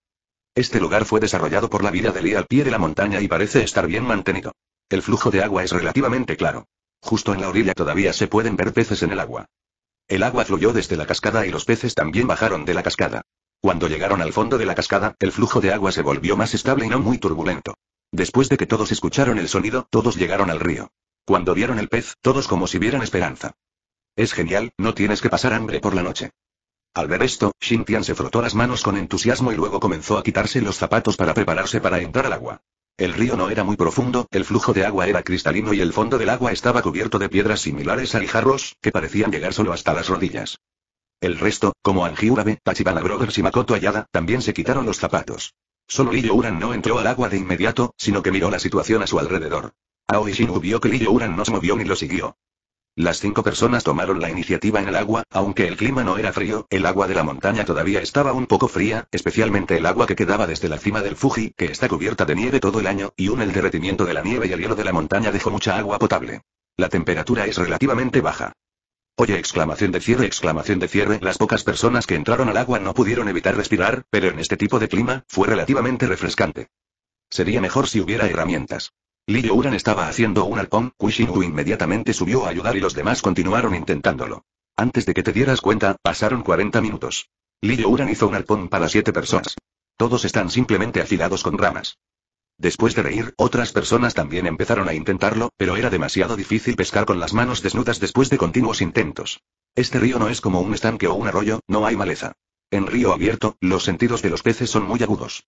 Este lugar fue desarrollado por la villa de Lee al pie de la montaña y parece estar bien mantenido. El flujo de agua es relativamente claro. Justo en la orilla todavía se pueden ver peces en el agua. El agua fluyó desde la cascada y los peces también bajaron de la cascada. Cuando llegaron al fondo de la cascada, el flujo de agua se volvió más estable y no muy turbulento. Después de que todos escucharon el sonido, todos llegaron al río. Cuando vieron el pez, todos como si vieran esperanza. Es genial, no tienes que pasar hambre por la noche. Al ver esto, Shin Tian se frotó las manos con entusiasmo y luego comenzó a quitarse los zapatos para prepararse para entrar al agua. El río no era muy profundo, el flujo de agua era cristalino y el fondo del agua estaba cubierto de piedras similares a guijarros, que parecían llegar solo hasta las rodillas. El resto, como Anji Urabe, Tachibana Brothers y Makoto Ayada, también se quitaron los zapatos. Solo Lillo Uran no entró al agua de inmediato, sino que miró la situación a su alrededor. Aoi Shinu vio que Lillo Uran no se movió ni lo siguió. Las 5 personas tomaron la iniciativa en el agua, aunque el clima no era frío, el agua de la montaña todavía estaba un poco fría, especialmente el agua que quedaba desde la cima del Fuji, que está cubierta de nieve todo el año, y el derretimiento de la nieve y el hielo de la montaña dejó mucha agua potable. La temperatura es relativamente baja. Oye, exclamación de cierre, las pocas personas que entraron al agua no pudieron evitar respirar, pero en este tipo de clima, fue relativamente refrescante. Sería mejor si hubiera herramientas. Lillo Uran estaba haciendo un arpón, Kushinu inmediatamente subió a ayudar y los demás continuaron intentándolo. Antes de que te dieras cuenta, pasaron 40 minutos. Lillo Uran hizo un arpón para 7 personas. Todos están simplemente afilados con ramas. Después de reír, otras personas también empezaron a intentarlo, pero era demasiado difícil pescar con las manos desnudas después de continuos intentos. Este río no es como un estanque o un arroyo, no hay maleza. En río abierto, los sentidos de los peces son muy agudos.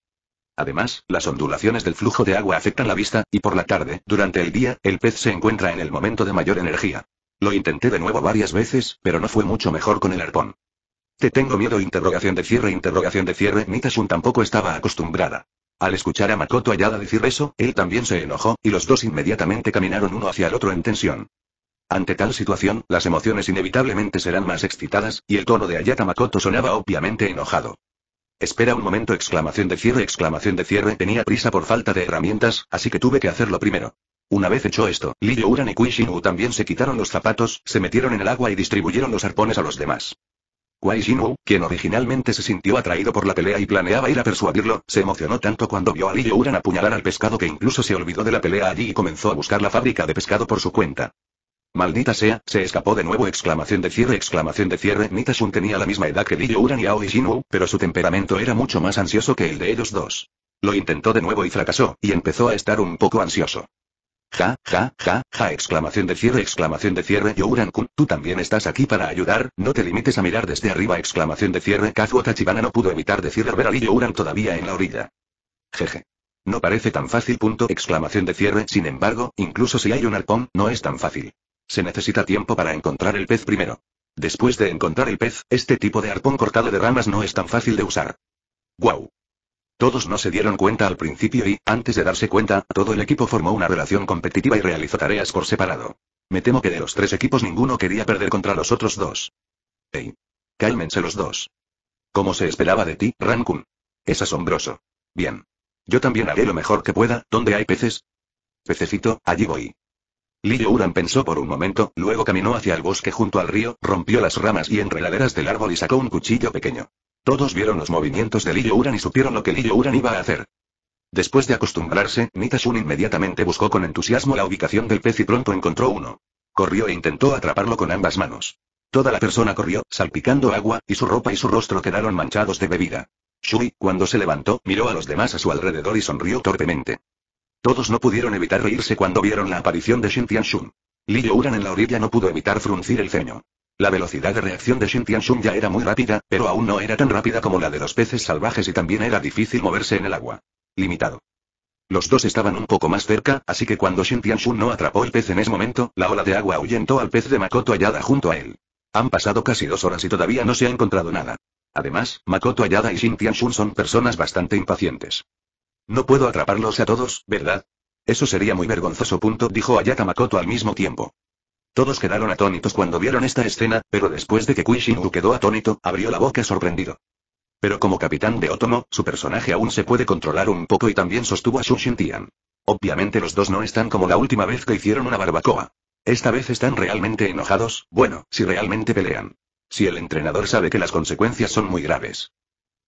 Además, las ondulaciones del flujo de agua afectan la vista, y por la tarde, durante el día, el pez se encuentra en el momento de mayor energía. Lo intenté de nuevo varias veces, pero no fue mucho mejor con el arpón. Te tengo miedo, interrogación de cierre, Mitashun tampoco estaba acostumbrada. Al escuchar a Makoto Ayada decir eso, él también se enojó, y los dos inmediatamente caminaron uno hacia el otro en tensión. Ante tal situación, las emociones inevitablemente serán más excitadas, y el tono de Ayata Makoto sonaba obviamente enojado. Espera un momento, exclamación de cierre, tenía prisa por falta de herramientas, así que tuve que hacerlo primero. Una vez hecho esto, Lillo Uran y Kuishinu también se quitaron los zapatos, se metieron en el agua y distribuyeron los arpones a los demás. Kuishinu, quien originalmente se sintió atraído por la pelea y planeaba ir a persuadirlo, se emocionó tanto cuando vio a Lillo Uran apuñalar al pescado que incluso se olvidó de la pelea allí y comenzó a buscar la fábrica de pescado por su cuenta. Maldita sea, se escapó de nuevo, exclamación de cierre, Mitashun tenía la misma edad que Lillo Uran y Aoi Shinu, pero su temperamento era mucho más ansioso que el de ellos dos. Lo intentó de nuevo y fracasó, y empezó a estar un poco ansioso. Ja, exclamación de cierre, Youran-kun, tú también estás aquí para ayudar, no te limites a mirar desde arriba, exclamación de cierre, Kazuo Tachibana no pudo evitar decir al ver a Lillo Uran todavía en la orilla. Jeje. No parece tan fácil, exclamación de cierre, sin embargo, incluso si hay un arpón, no es tan fácil. Se necesita tiempo para encontrar el pez primero. Después de encontrar el pez, este tipo de arpón cortado de ramas no es tan fácil de usar. ¡Guau! Todos no se dieron cuenta al principio y, antes de darse cuenta, todo el equipo formó una relación competitiva y realizó tareas por separado. Me temo que de los 3 equipos ninguno quería perder contra los otros 2. ¡Ey! Cálmense los dos. Como se esperaba de ti, Ran-kun. Es asombroso. Bien. Yo también haré lo mejor que pueda, ¿dónde hay peces? Pececito, allí voy. Lillo Uran pensó por un momento, luego caminó hacia el bosque junto al río, rompió las ramas y enredaderas del árbol y sacó un cuchillo pequeño. Todos vieron los movimientos de Lillo Uran y supieron lo que Lillo Uran iba a hacer. Después de acostumbrarse, Mitashun inmediatamente buscó con entusiasmo la ubicación del pez y pronto encontró uno. Corrió e intentó atraparlo con ambas manos. Toda la persona corrió, salpicando agua, y su ropa y su rostro quedaron manchados de bebida. Shui, cuando se levantó, miró a los demás a su alrededor y sonrió torpemente. Todos no pudieron evitar reírse cuando vieron la aparición de Shin Tian-shun. Lillo Uran en la orilla no pudo evitar fruncir el ceño. La velocidad de reacción de Shin Tian-shun ya era muy rápida, pero aún no era tan rápida como la de los peces salvajes y también era difícil moverse en el agua. Limitado. Los dos estaban un poco más cerca, así que cuando Shin Tian-shun no atrapó el pez en ese momento, la ola de agua ahuyentó al pez de Makoto Ayada junto a él. Han pasado casi 2 horas y todavía no se ha encontrado nada. Además, Makoto Ayada y Shin Tian-shun son personas bastante impacientes. No puedo atraparlos a todos, ¿verdad? Eso sería muy vergonzoso. Dijo Ayata Makoto al mismo tiempo. Todos quedaron atónitos cuando vieron esta escena, pero después de que Kuishinu quedó atónito, abrió la boca sorprendido. Pero como capitán de Otomo, su personaje aún se puede controlar un poco y también sostuvo a Shin Tian. Obviamente los dos no están como la última vez que hicieron una barbacoa. Esta vez están realmente enojados, bueno, si realmente pelean. Si el entrenador sabe que las consecuencias son muy graves.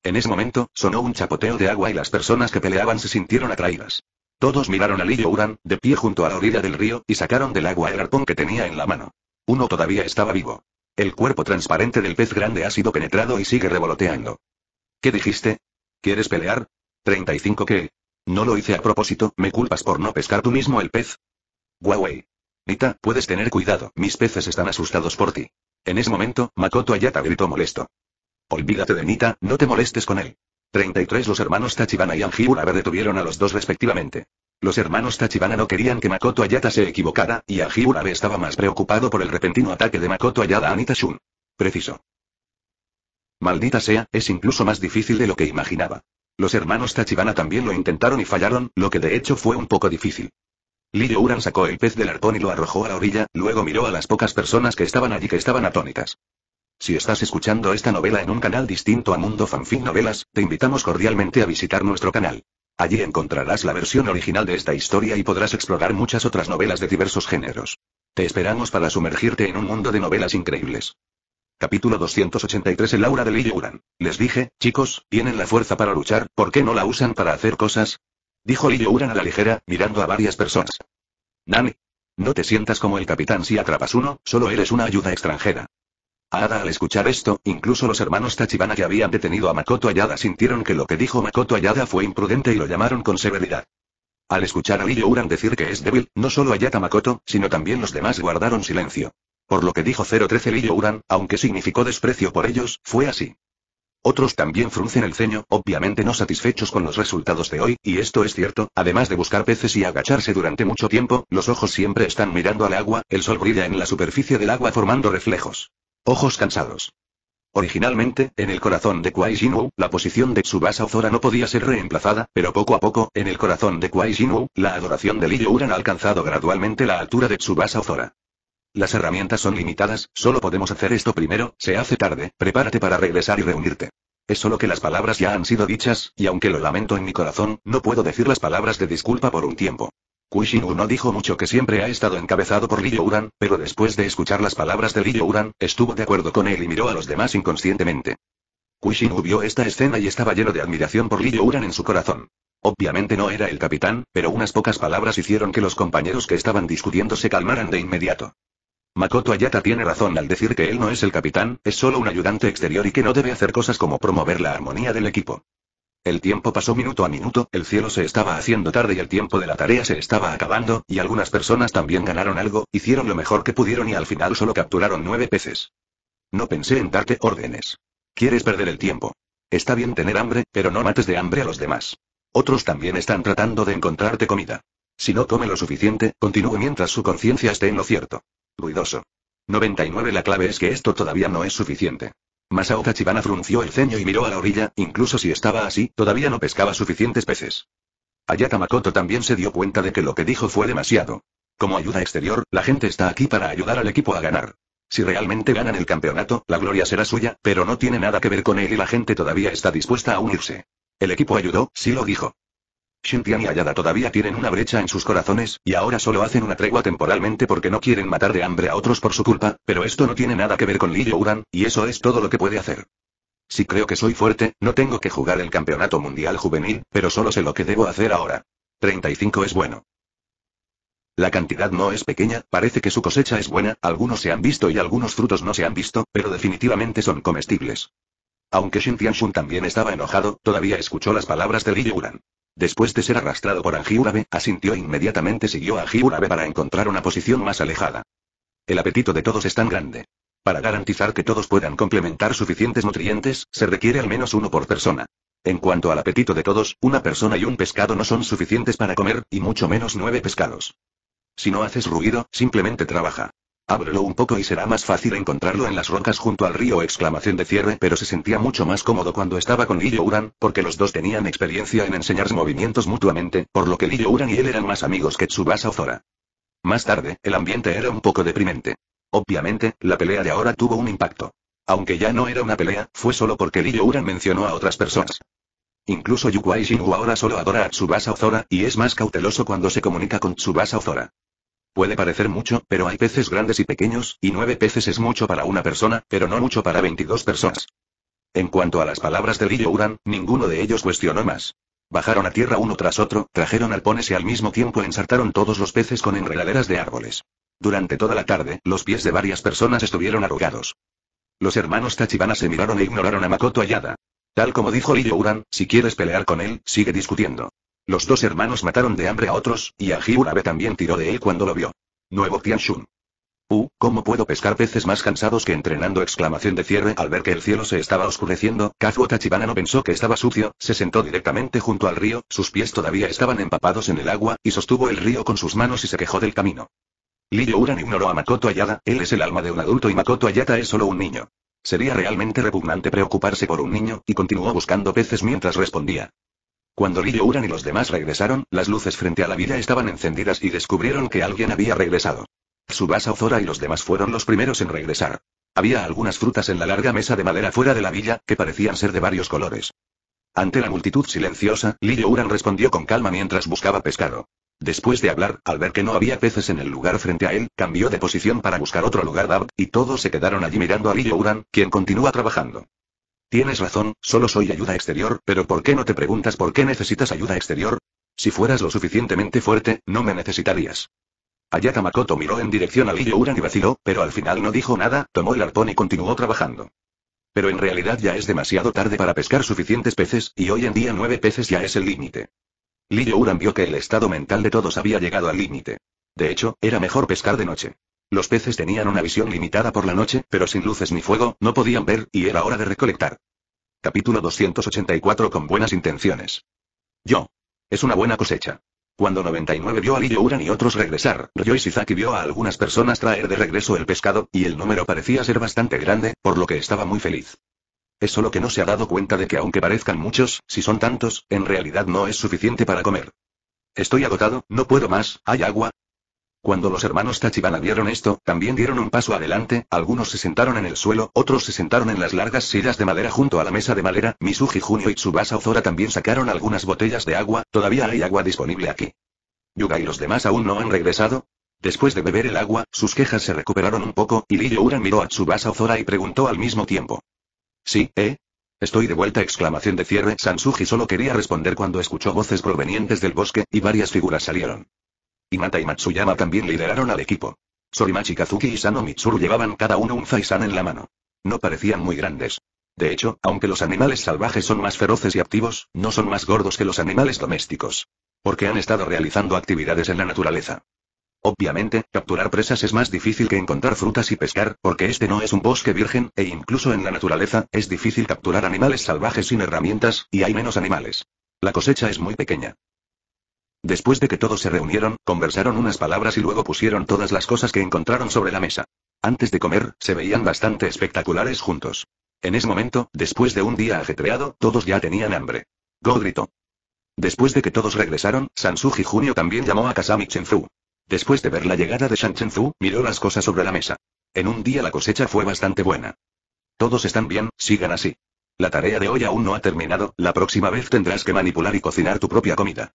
En ese momento, sonó un chapoteo de agua y las personas que peleaban se sintieron atraídas. Todos miraron a Li Youran, de pie junto a la orilla del río, y sacaron del agua el arpón que tenía en la mano. Uno todavía estaba vivo. El cuerpo transparente del pez grande ha sido penetrado y sigue revoloteando. ¿Qué dijiste? ¿Quieres pelear? 35 ¿qué? No lo hice a propósito, ¿me culpas por no pescar tú mismo el pez? Guau. Nita, puedes tener cuidado, mis peces están asustados por ti. En ese momento, Makoto Hayata gritó molesto. Olvídate de Nita, no te molestes con él. 33 Los hermanos Tachibana y Anjiurabe detuvieron a los dos respectivamente. Los hermanos Tachibana no querían que Makoto Hayata se equivocara, y Anjiurabe estaba más preocupado por el repentino ataque de Makoto Hayata a Nita-shun. Preciso. Maldita sea, es incluso más difícil de lo que imaginaba. Los hermanos Tachibana también lo intentaron y fallaron, lo que de hecho fue un poco difícil. Li Youran sacó el pez del arpón y lo arrojó a la orilla, luego miró a las pocas personas que estaban allí que estaban atónitas. Si estás escuchando esta novela en un canal distinto a Mundo Fanfic Novelas, te invitamos cordialmente a visitar nuestro canal. Allí encontrarás la versión original de esta historia y podrás explorar muchas otras novelas de diversos géneros. Te esperamos para sumergirte en un mundo de novelas increíbles. Capítulo 283 El aura de Li Youran. Les dije, chicos, tienen la fuerza para luchar, ¿por qué no la usan para hacer cosas? Dijo Li Youran a la ligera, mirando a varias personas. Nami. No te sientas como el capitán si atrapas uno, solo eres una ayuda extranjera. Ahora al escuchar esto, incluso los hermanos Tachibana que habían detenido a Makoto Hayata sintieron que lo que dijo Makoto Hayata fue imprudente y lo llamaron con severidad. Al escuchar a Li Youran decir que es débil, no solo Hayata Makoto, sino también los demás guardaron silencio. Por lo que dijo 013 Li Youran, aunque significó desprecio por ellos, fue así. Otros también fruncen el ceño, obviamente no satisfechos con los resultados de hoy, y esto es cierto, además de buscar peces y agacharse durante mucho tiempo, los ojos siempre están mirando al agua, el sol brilla en la superficie del agua formando reflejos. Ojos cansados. Originalmente, en el corazón de Kuai Jinwu, la posición de Tsubasa Ozora no podía ser reemplazada, pero poco a poco, en el corazón de Kuai Jinwu, la adoración de Li Youran ha alcanzado gradualmente la altura de Tsubasa Ozora. Las herramientas son limitadas, solo podemos hacer esto primero, se hace tarde, prepárate para regresar y reunirte. Es solo que las palabras ya han sido dichas, y aunque lo lamento en mi corazón, no puedo decir las palabras de disculpa por un tiempo. Kuishinwu no dijo mucho que siempre ha estado encabezado por Li Youran, pero después de escuchar las palabras de Li Youran, estuvo de acuerdo con él y miró a los demás inconscientemente. Kuishinwu vio esta escena y estaba lleno de admiración por Li Youran en su corazón. Obviamente no era el capitán, pero unas pocas palabras hicieron que los compañeros que estaban discutiendo se calmaran de inmediato. Makoto Hayata tiene razón al decir que él no es el capitán, es solo un ayudante exterior y que no debe hacer cosas como promover la armonía del equipo. El tiempo pasó minuto a minuto, el cielo se estaba haciendo tarde y el tiempo de la tarea se estaba acabando, y algunas personas también ganaron algo, hicieron lo mejor que pudieron y al final solo capturaron 9 peces. No pensé en darte órdenes. ¿Quieres perder el tiempo? Está bien tener hambre, pero no mates de hambre a los demás. Otros también están tratando de encontrarte comida. Si no come lo suficiente, continúe mientras su conciencia esté en lo cierto. Ruidoso. 99 La clave es que esto todavía no es suficiente. Masao Tachibana frunció el ceño y miró a la orilla, incluso si estaba así, todavía no pescaba suficientes peces. Hayata Makoto también se dio cuenta de que lo que dijo fue demasiado. Como ayuda exterior, la gente está aquí para ayudar al equipo a ganar. Si realmente ganan el campeonato, la gloria será suya, pero no tiene nada que ver con él y la gente todavía está dispuesta a unirse. El equipo ayudó, sí lo dijo. Shintian y Hayata todavía tienen una brecha en sus corazones, y ahora solo hacen una tregua temporalmente porque no quieren matar de hambre a otros por su culpa, pero esto no tiene nada que ver con Li Youran, y eso es todo lo que puede hacer. Si creo que soy fuerte, no tengo que jugar el campeonato mundial juvenil, pero solo sé lo que debo hacer ahora. 35 Es bueno. La cantidad no es pequeña, parece que su cosecha es buena, algunos se han visto y algunos frutos no se han visto, pero definitivamente son comestibles. Aunque Shintian-shun también estaba enojado, todavía escuchó las palabras de Li Youran. Después de ser arrastrado por Anjiurabe, asintió e inmediatamente siguió a Anjiurabe para encontrar una posición más alejada. El apetito de todos es tan grande. Para garantizar que todos puedan complementar suficientes nutrientes, se requiere al menos uno por persona. En cuanto al apetito de todos, una persona y un pescado no son suficientes para comer, y mucho menos 9 pescados. Si no haces ruido, simplemente trabaja. Ábrelo un poco y será más fácil encontrarlo en las rocas junto al río exclamación de cierre pero se sentía mucho más cómodo cuando estaba con Li Youran, porque los dos tenían experiencia en enseñarse movimientos mutuamente, por lo que Li Youran y él eran más amigos que Tsubasa Ozora. Más tarde, el ambiente era un poco deprimente. Obviamente, la pelea de ahora tuvo un impacto. Aunque ya no era una pelea, fue solo porque Li Youran mencionó a otras personas. Incluso Yukuai Shinwu ahora solo adora a Tsubasa Ozora, y es más cauteloso cuando se comunica con Tsubasa Ozora. Puede parecer mucho, pero hay peces grandes y pequeños, y 9 peces es mucho para una persona, pero no mucho para 22 personas. En cuanto a las palabras de Li Youran, ninguno de ellos cuestionó más. Bajaron a tierra uno tras otro, trajeron arpones y al mismo tiempo ensartaron todos los peces con enredaderas de árboles. Durante toda la tarde, los pies de varias personas estuvieron arrugados. Los hermanos Tachibana se miraron e ignoraron a Makoto Ayada. Tal como dijo Ryouran, si quieres pelear con él, sigue discutiendo. Los dos hermanos mataron de hambre a otros, y Aji Urabe también tiró de él cuando lo vio. Nuevo Tianshun. ¿Cómo puedo pescar peces más cansados que entrenando? Exclamación de cierre. Al ver que el cielo se estaba oscureciendo, Kazuo Tachibana no pensó que estaba sucio, se sentó directamente junto al río, sus pies todavía estaban empapados en el agua, y sostuvo el río con sus manos y se quejó del camino. Ryouran ignoró a Makoto Ayada, él es el alma de un adulto y Makoto Ayada es solo un niño. Sería realmente repugnante preocuparse por un niño, y continuó buscando peces mientras respondía. Cuando Ryouran y los demás regresaron, las luces frente a la villa estaban encendidas y descubrieron que alguien había regresado. Tsubasa Ozora y los demás fueron los primeros en regresar. Había algunas frutas en la larga mesa de madera fuera de la villa, que parecían ser de varios colores. Ante la multitud silenciosa, Ryouran respondió con calma mientras buscaba pescado. Después de hablar, al ver que no había peces en el lugar frente a él, cambió de posición para buscar otro lugar, y todos se quedaron allí mirando a Ryouran, quien continúa trabajando. Tienes razón, solo soy ayuda exterior, pero ¿por qué no te preguntas por qué necesitas ayuda exterior? Si fueras lo suficientemente fuerte, no me necesitarías. Ayata Makoto miró en dirección a Ryouran y vaciló, pero al final no dijo nada, tomó el arpón y continuó trabajando. Pero en realidad ya es demasiado tarde para pescar suficientes peces, y hoy en día 9 peces ya es el límite. Ryouran vio que el estado mental de todos había llegado al límite. De hecho, era mejor pescar de noche. Los peces tenían una visión limitada por la noche, pero sin luces ni fuego, no podían ver, y era hora de recolectar. Capítulo 284 con buenas intenciones. Es una buena cosecha. Cuando 99 vio a Ryouran y otros regresar, Ryo Ishizaki vio a algunas personas traer de regreso el pescado, y el número parecía ser bastante grande, por lo que estaba muy feliz. Es solo que no se ha dado cuenta de que aunque parezcan muchos, si son tantos, en realidad no es suficiente para comer. Estoy agotado, no puedo más, ¿hay agua? Cuando los hermanos Tachibana vieron esto, también dieron un paso adelante, algunos se sentaron en el suelo, otros se sentaron en las largas sillas de madera junto a la mesa de madera, Mizuji Junio y Tsubasa Ozora también sacaron algunas botellas de agua, todavía hay agua disponible aquí. Yuga y los demás aún no han regresado. Después de beber el agua, sus quejas se recuperaron un poco, y Ryouran miró a Tsubasa Ozora y preguntó al mismo tiempo. Sí, Estoy de vuelta. Exclamación de cierre. Sansuji solo quería responder cuando escuchó voces provenientes del bosque, y varias figuras salieron. Hinata y Matsuyama también lideraron al equipo. Sorimachi Kazuki y Sano Mitsuru llevaban cada uno un faisán en la mano. No parecían muy grandes. De hecho, aunque los animales salvajes son más feroces y activos, no son más gordos que los animales domésticos. Porque han estado realizando actividades en la naturaleza. Obviamente, capturar presas es más difícil que encontrar frutas y pescar, porque este no es un bosque virgen, e incluso en la naturaleza, es difícil capturar animales salvajes sin herramientas, y hay menos animales. La cosecha es muy pequeña. Después de que todos se reunieron, conversaron unas palabras y luego pusieron todas las cosas que encontraron sobre la mesa. Antes de comer, se veían bastante espectaculares juntos. En ese momento, después de un día ajetreado, todos ya tenían hambre. Go gritó. Después de que todos regresaron, Sansuji Junio también llamó a Kasami Chenzu. Después de ver la llegada de Shan Chenzu, miró las cosas sobre la mesa. En un día la cosecha fue bastante buena. Todos están bien, sigan así. La tarea de hoy aún no ha terminado, la próxima vez tendrás que manipular y cocinar tu propia comida.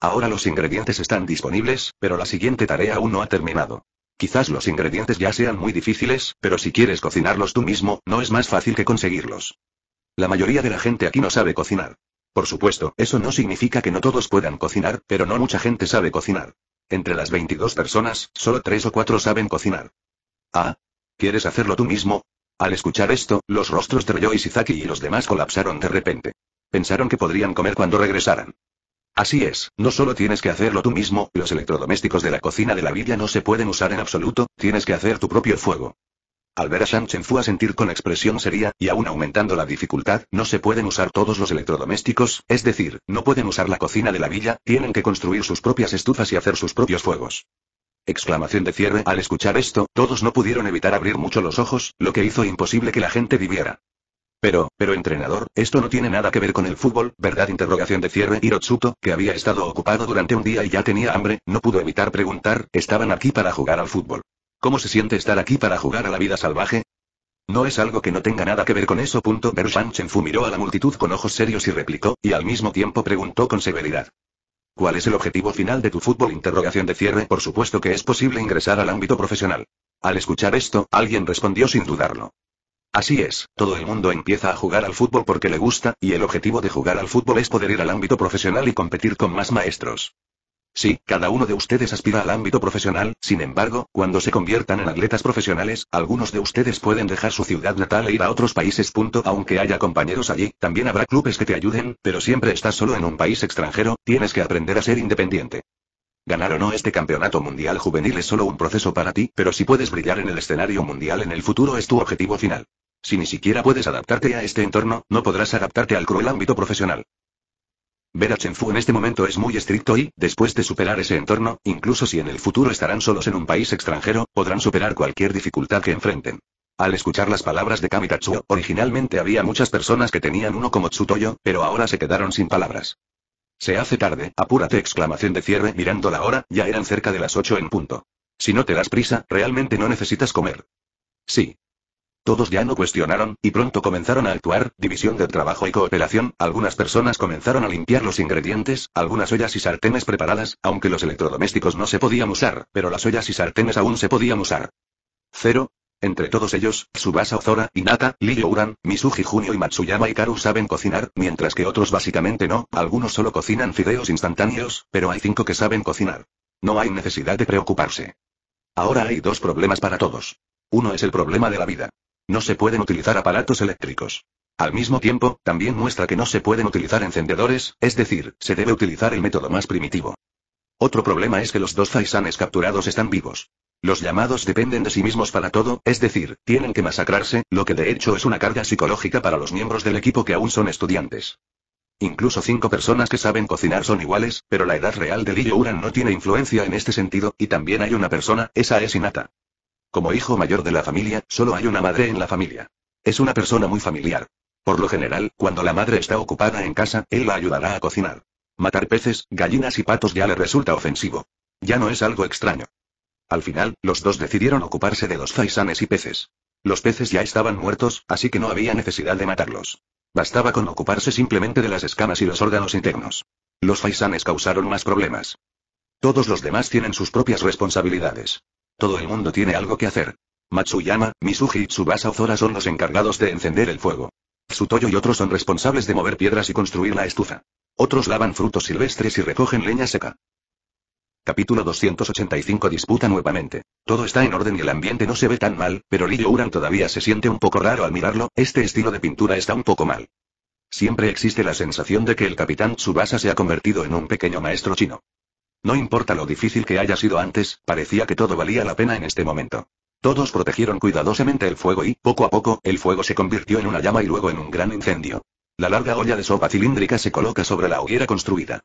Ahora los ingredientes están disponibles, pero la siguiente tarea aún no ha terminado. Quizás los ingredientes ya sean muy difíciles, pero si quieres cocinarlos tú mismo, no es más fácil que conseguirlos. La mayoría de la gente aquí no sabe cocinar. Por supuesto, eso no significa que no todos puedan cocinar, pero no mucha gente sabe cocinar. Entre las 22 personas, solo 3 o 4 saben cocinar. ¿Quieres hacerlo tú mismo? Al escuchar esto, los rostros de Ryo Ishizaki y los demás colapsaron de repente. Pensaron que podrían comer cuando regresaran. Así es, no solo tienes que hacerlo tú mismo, los electrodomésticos de la cocina de la villa no se pueden usar en absoluto, tienes que hacer tu propio fuego. Al ver a Shan Chenzu asentir con expresión seria, y aún aumentando la dificultad, no se pueden usar todos los electrodomésticos, es decir, no pueden usar la cocina de la villa, tienen que construir sus propias estufas y hacer sus propios fuegos. Exclamación de cierre. Al escuchar esto, todos no pudieron evitar abrir mucho los ojos, lo que hizo imposible que la gente viviera. Pero entrenador, esto no tiene nada que ver con el fútbol, ¿verdad? Interrogación de cierre. Hirotsuto, que había estado ocupado durante un día y ya tenía hambre, no pudo evitar preguntar, ¿estaban aquí para jugar al fútbol? ¿Cómo se siente estar aquí para jugar a la vida salvaje? No es algo que no tenga nada que ver con eso. Ver Shan Chenzu miró a la multitud con ojos serios y replicó, y al mismo tiempo preguntó con severidad. ¿Cuál es el objetivo final de tu fútbol? Interrogación de cierre. Por supuesto que es posible ingresar al ámbito profesional. Al escuchar esto, alguien respondió sin dudarlo. Así es, todo el mundo empieza a jugar al fútbol porque le gusta, y el objetivo de jugar al fútbol es poder ir al ámbito profesional y competir con más maestros. Sí, cada uno de ustedes aspira al ámbito profesional, sin embargo, cuando se conviertan en atletas profesionales, algunos de ustedes pueden dejar su ciudad natal e ir a otros países. Aunque haya compañeros allí, también habrá clubes que te ayuden, pero siempre estás solo en un país extranjero, tienes que aprender a ser independiente. Ganar o no este campeonato mundial juvenil es solo un proceso para ti, pero si puedes brillar en el escenario mundial en el futuro es tu objetivo final. Si ni siquiera puedes adaptarte a este entorno, no podrás adaptarte al cruel ámbito profesional. Ver a Chenfu en este momento es muy estricto y, después de superar ese entorno, incluso si en el futuro estarán solos en un país extranjero, podrán superar cualquier dificultad que enfrenten. Al escuchar las palabras de Kami Tatsuo, originalmente había muchas personas que tenían uno como Tsutoyo, pero ahora se quedaron sin palabras. Se hace tarde, apúrate exclamación de cierre mirando la hora, ya eran cerca de las 8 en punto. Si no te das prisa, realmente no necesitas comer. Sí. Todos ya no cuestionaron, y pronto comenzaron a actuar, división del trabajo y cooperación, algunas personas comenzaron a limpiar los ingredientes, algunas ollas y sartenes preparadas, aunque los electrodomésticos no se podían usar, pero las ollas y sartenes aún se podían usar. 0. Entre todos ellos, Tsubasa Ozora, Hinata, Ryouran, Misugi Junio y Matsuyama Hikaru saben cocinar, mientras que otros básicamente no, algunos solo cocinan fideos instantáneos, pero hay 5 que saben cocinar. No hay necesidad de preocuparse. Ahora hay 2 problemas para todos. Uno es el problema de la vida. No se pueden utilizar aparatos eléctricos. Al mismo tiempo, también muestra que no se pueden utilizar encendedores, es decir, se debe utilizar el método más primitivo. Otro problema es que los 2 Faisanes capturados están vivos. Los llamados dependen de sí mismos para todo, es decir, tienen que masacrarse, lo que de hecho es una carga psicológica para los miembros del equipo que aún son estudiantes. Incluso 5 personas que saben cocinar son iguales, pero la edad real de Ryouran no tiene influencia en este sentido, y también hay una persona, esa es Hinata. Como hijo mayor de la familia, solo hay una madre en la familia. Es una persona muy familiar. Por lo general, cuando la madre está ocupada en casa, él la ayudará a cocinar. Matar peces, gallinas y patos ya le resulta ofensivo. Ya no es algo extraño. Al final, los 2 decidieron ocuparse de los faisanes y peces. Los peces ya estaban muertos, así que no había necesidad de matarlos. Bastaba con ocuparse simplemente de las escamas y los órganos internos. Los faisanes causaron más problemas. Todos los demás tienen sus propias responsabilidades. Todo el mundo tiene algo que hacer. Matsuyama, Misugi y Tsubasa Ozora son los encargados de encender el fuego. Tsutoyo y otros son responsables de mover piedras y construir la estufa. Otros lavan frutos silvestres y recogen leña seca. Capítulo 285 Disputa nuevamente. Todo está en orden y el ambiente no se ve tan mal, pero Ryouran todavía se siente un poco raro al mirarlo, este estilo de pintura está un poco mal. Siempre existe la sensación de que el capitán Tsubasa se ha convertido en un pequeño maestro chino. No importa lo difícil que haya sido antes, parecía que todo valía la pena en este momento. Todos protegieron cuidadosamente el fuego y, poco a poco, el fuego se convirtió en una llama y luego en un gran incendio. La larga olla de sopa cilíndrica se coloca sobre la hoguera construida.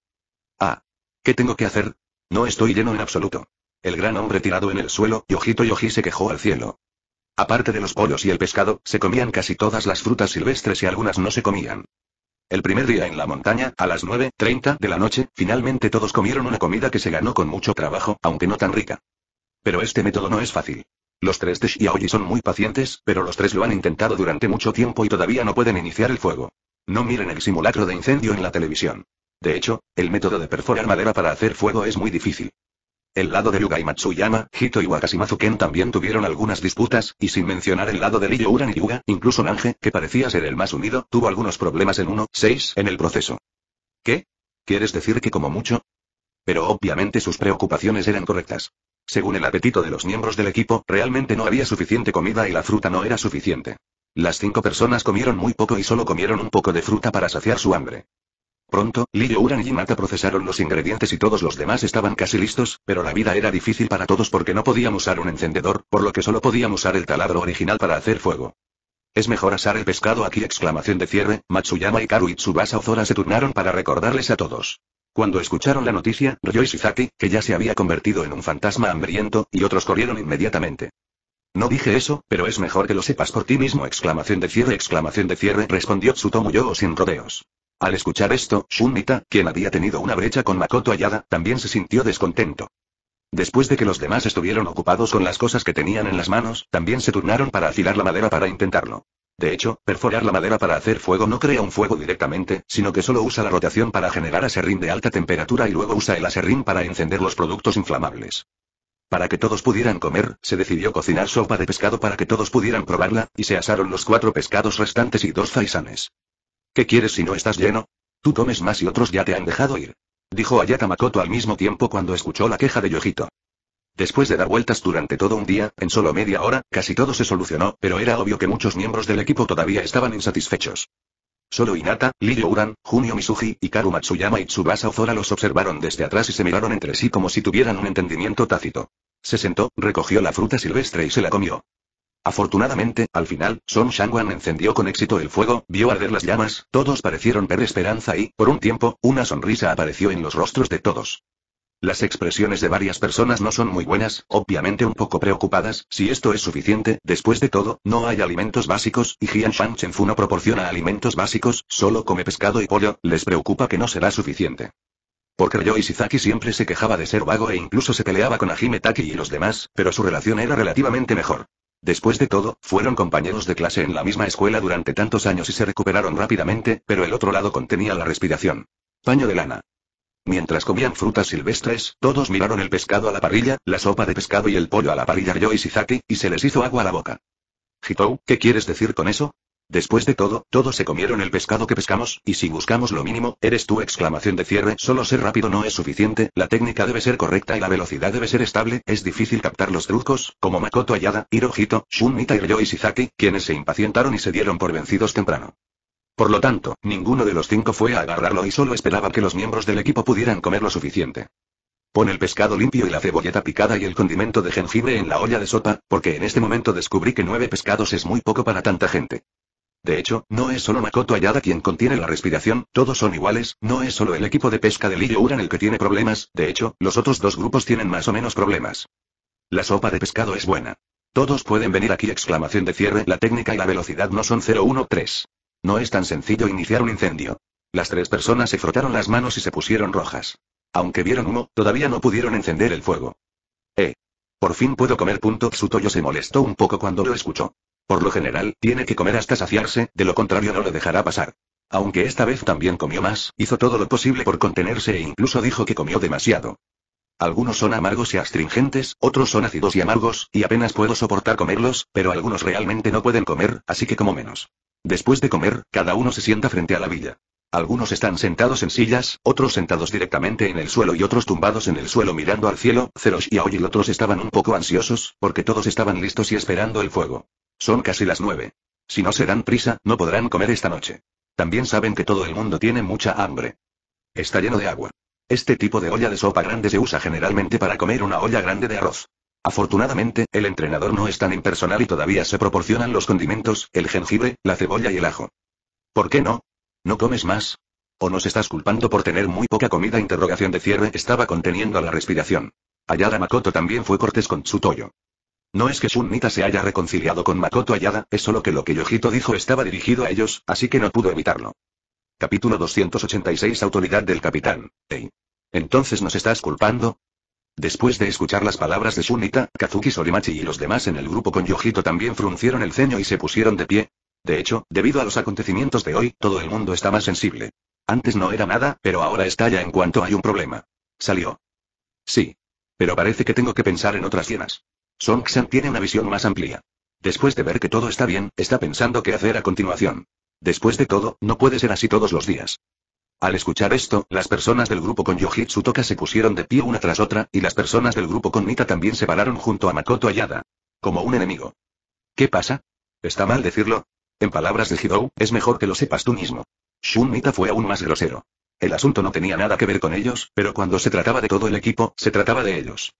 Ah. ¿Qué tengo que hacer? No estoy lleno en absoluto. El gran hombre tirado en el suelo, Yojito Yoji se quejó al cielo. Aparte de los pollos y el pescado, se comían casi todas las frutas silvestres y algunas no se comían. El primer día en la montaña, a las 9:30 de la noche, finalmente todos comieron una comida que se ganó con mucho trabajo, aunque no tan rica. Pero este método no es fácil. Los 3 de Xiaoyi son muy pacientes, pero los 3 lo han intentado durante mucho tiempo y todavía no pueden iniciar el fuego. No miren el simulacro de incendio en la televisión. De hecho, el método de perforar madera para hacer fuego es muy difícil. El lado de Yuga y Matsuyama, Hito y Wakashimazu-ken también tuvieron algunas disputas, y sin mencionar el lado de Ryouran y Yuga, incluso Nange, que parecía ser el más unido, tuvo algunos problemas en 1-6 en el proceso. ¿Qué? ¿Quieres decir que como mucho? Pero obviamente sus preocupaciones eran correctas. Según el apetito de los miembros del equipo, realmente no había suficiente comida y la fruta no era suficiente. Las 5 personas comieron muy poco y solo comieron un poco de fruta para saciar su hambre. Pronto, Ryouran y Hinata procesaron los ingredientes y todos los demás estaban casi listos, pero la vida era difícil para todos porque no podían usar un encendedor, por lo que solo podían usar el taladro original para hacer fuego. Es mejor asar el pescado aquí exclamación de cierre, Matsuyama Hikaru y Tsubasa Ozora se turnaron para recordarles a todos. Cuando escucharon la noticia, Ryo Ishizaki, que ya se había convertido en un fantasma hambriento, y otros corrieron inmediatamente. No dije eso, pero es mejor que lo sepas por ti mismo exclamación de cierre respondió Tsutomu Yo sin rodeos. Al escuchar esto, Shunmita, quien había tenido una brecha con Makoto Ayada, también se sintió descontento. Después de que los demás estuvieron ocupados con las cosas que tenían en las manos, también se turnaron para afilar la madera para intentarlo. De hecho, perforar la madera para hacer fuego no crea un fuego directamente, sino que solo usa la rotación para generar aserrín de alta temperatura y luego usa el aserrín para encender los productos inflamables. Para que todos pudieran comer, se decidió cocinar sopa de pescado para que todos pudieran probarla, y se asaron los 4 pescados restantes y 2 faisanes. ¿Qué quieres si no estás lleno? Tú comes más y otros ya te han dejado ir. Dijo Ayaka Makoto al mismo tiempo cuando escuchó la queja de Yojito. Después de dar vueltas durante todo un día, en solo media hora, casi todo se solucionó, pero era obvio que muchos miembros del equipo todavía estaban insatisfechos. Solo Hinata, Lee Uran, Junio Mizuji, Hikaru Matsuyama y Tsubasa Ozora los observaron desde atrás y se miraron entre sí como si tuvieran un entendimiento tácito. Se sentó, recogió la fruta silvestre y se la comió. Afortunadamente, al final, Song Shangwan encendió con éxito el fuego, vio arder las llamas, todos parecieron ver esperanza y, por un tiempo, una sonrisa apareció en los rostros de todos. Las expresiones de varias personas no son muy buenas, obviamente un poco preocupadas, si esto es suficiente, después de todo, no hay alimentos básicos, y Jian Shan Chenfu no proporciona alimentos básicos, solo come pescado y pollo, les preocupa que no será suficiente. Porque Ryo Ishizaki siempre se quejaba de ser vago e incluso se peleaba con Hajime Taki y los demás, pero su relación era relativamente mejor. Después de todo, fueron compañeros de clase en la misma escuela durante tantos años y se recuperaron rápidamente, pero el otro lado contenía la respiración. Paño de lana. Mientras comían frutas silvestres, todos miraron el pescado a la parrilla, la sopa de pescado y el pollo a la parrilla Ryo Ishizaki, y se les hizo agua a la boca. Hitou, ¿qué quieres decir con eso? Después de todo, todos se comieron el pescado que pescamos, y si buscamos lo mínimo, eres tú exclamación de cierre, solo ser rápido no es suficiente, la técnica debe ser correcta y la velocidad debe ser estable, es difícil captar los trucos, como Makoto Ayada, Hirohito, Shunmita y Ryo Ishizaki, quienes se impacientaron y se dieron por vencidos temprano. Por lo tanto, ninguno de los 5 fue a agarrarlo y solo esperaba que los miembros del equipo pudieran comer lo suficiente. Pon el pescado limpio y la cebolleta picada y el condimento de jengibre en la olla de sopa, porque en este momento descubrí que 9 pescados es muy poco para tanta gente. De hecho, no es solo Makoto Ayada quien contiene la respiración, todos son iguales, no es solo el equipo de pesca de Lee Uran el que tiene problemas, de hecho, los otros 2 grupos tienen más o menos problemas. La sopa de pescado es buena. Todos pueden venir aquí exclamación de cierre, la técnica y la velocidad no son 013. No es tan sencillo iniciar un incendio. Las 3 personas se frotaron las manos y se pusieron rojas. Aunque vieron humo, todavía no pudieron encender el fuego. Por fin puedo comer. Tsutoyo se molestó un poco cuando lo escuchó. Por lo general, tiene que comer hasta saciarse, de lo contrario no lo dejará pasar. Aunque esta vez también comió más, hizo todo lo posible por contenerse e incluso dijo que comió demasiado. Algunos son amargos y astringentes, otros son ácidos y amargos, y apenas puedo soportar comerlos, pero algunos realmente no pueden comer, así que como menos. Después de comer, cada uno se sienta frente a la villa. Algunos están sentados en sillas, otros sentados directamente en el suelo y otros tumbados en el suelo mirando al cielo. Zeroshi y Aoi y otros estaban un poco ansiosos, porque todos estaban listos y esperando el fuego. Son casi las 9. Si no se dan prisa, no podrán comer esta noche. También saben que todo el mundo tiene mucha hambre. Está lleno de agua. Este tipo de olla de sopa grande se usa generalmente para comer una olla grande de arroz. Afortunadamente, el entrenador no es tan impersonal y todavía se proporcionan los condimentos, el jengibre, la cebolla y el ajo. ¿Por qué no? ¿No comes más? ¿O nos estás culpando por tener muy poca comida? Interrogación de cierre estaba conteniendo la respiración. Ayada Makoto también fue cortés con Tsutoyo. No es que Shunmita se haya reconciliado con Makoto Ayada, es solo que lo que Yojito dijo estaba dirigido a ellos, así que no pudo evitarlo. Capítulo 286 Autoridad del Capitán. ¿Entonces nos estás culpando? Después de escuchar las palabras de Shunmita, Kazuki Sorimachi y los demás en el grupo con Yojito también fruncieron el ceño y se pusieron de pie. De hecho, debido a los acontecimientos de hoy, todo el mundo está más sensible. Antes no era nada, pero ahora estalla en cuanto hay un problema. Salió. Sí. Pero parece que tengo que pensar en otras hienas. Song-san tiene una visión más amplia. Después de ver que todo está bien, está pensando qué hacer a continuación. Después de todo, no puede ser así todos los días. Al escuchar esto, las personas del grupo con Yoji Tsutoka se pusieron de pie una tras otra, y las personas del grupo con Nita también se pararon junto a Makoto Ayada. Como un enemigo. ¿Qué pasa? ¿Está mal decirlo? En palabras de Hidou, es mejor que lo sepas tú mismo. Shunmita fue aún más grosero. El asunto no tenía nada que ver con ellos, pero cuando se trataba de todo el equipo, se trataba de ellos.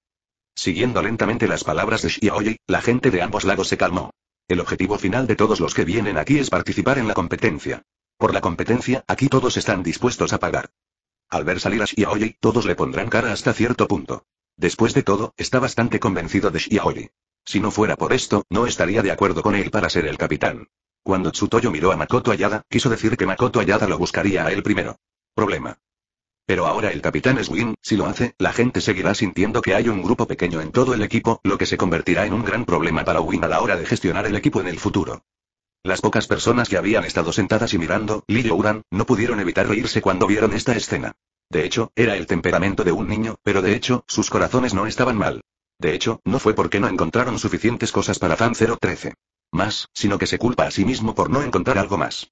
Siguiendo lentamente las palabras de Shiaoyi, la gente de ambos lados se calmó. El objetivo final de todos los que vienen aquí es participar en la competencia. Por la competencia, aquí todos están dispuestos a pagar. Al ver salir a Shiaoyi, todos le pondrán cara hasta cierto punto. Después de todo, está bastante convencido de Shiaoyi. Si no fuera por esto, no estaría de acuerdo con él para ser el capitán. Cuando Tsutoyo miró a Makoto Ayada, quiso decir que Makoto Ayada lo buscaría a él primero. Problema. Pero ahora el capitán es Win, si lo hace, la gente seguirá sintiendo que hay un grupo pequeño en todo el equipo, lo que se convertirá en un gran problema para Win a la hora de gestionar el equipo en el futuro. Las pocas personas que habían estado sentadas y mirando, Lee Uran, no pudieron evitar reírse cuando vieron esta escena. De hecho, era el temperamento de un niño, pero de hecho, sus corazones no estaban mal. De hecho, no fue porque no encontraron suficientes cosas para Fan 013. Más, sino que se culpa a sí mismo por no encontrar algo más.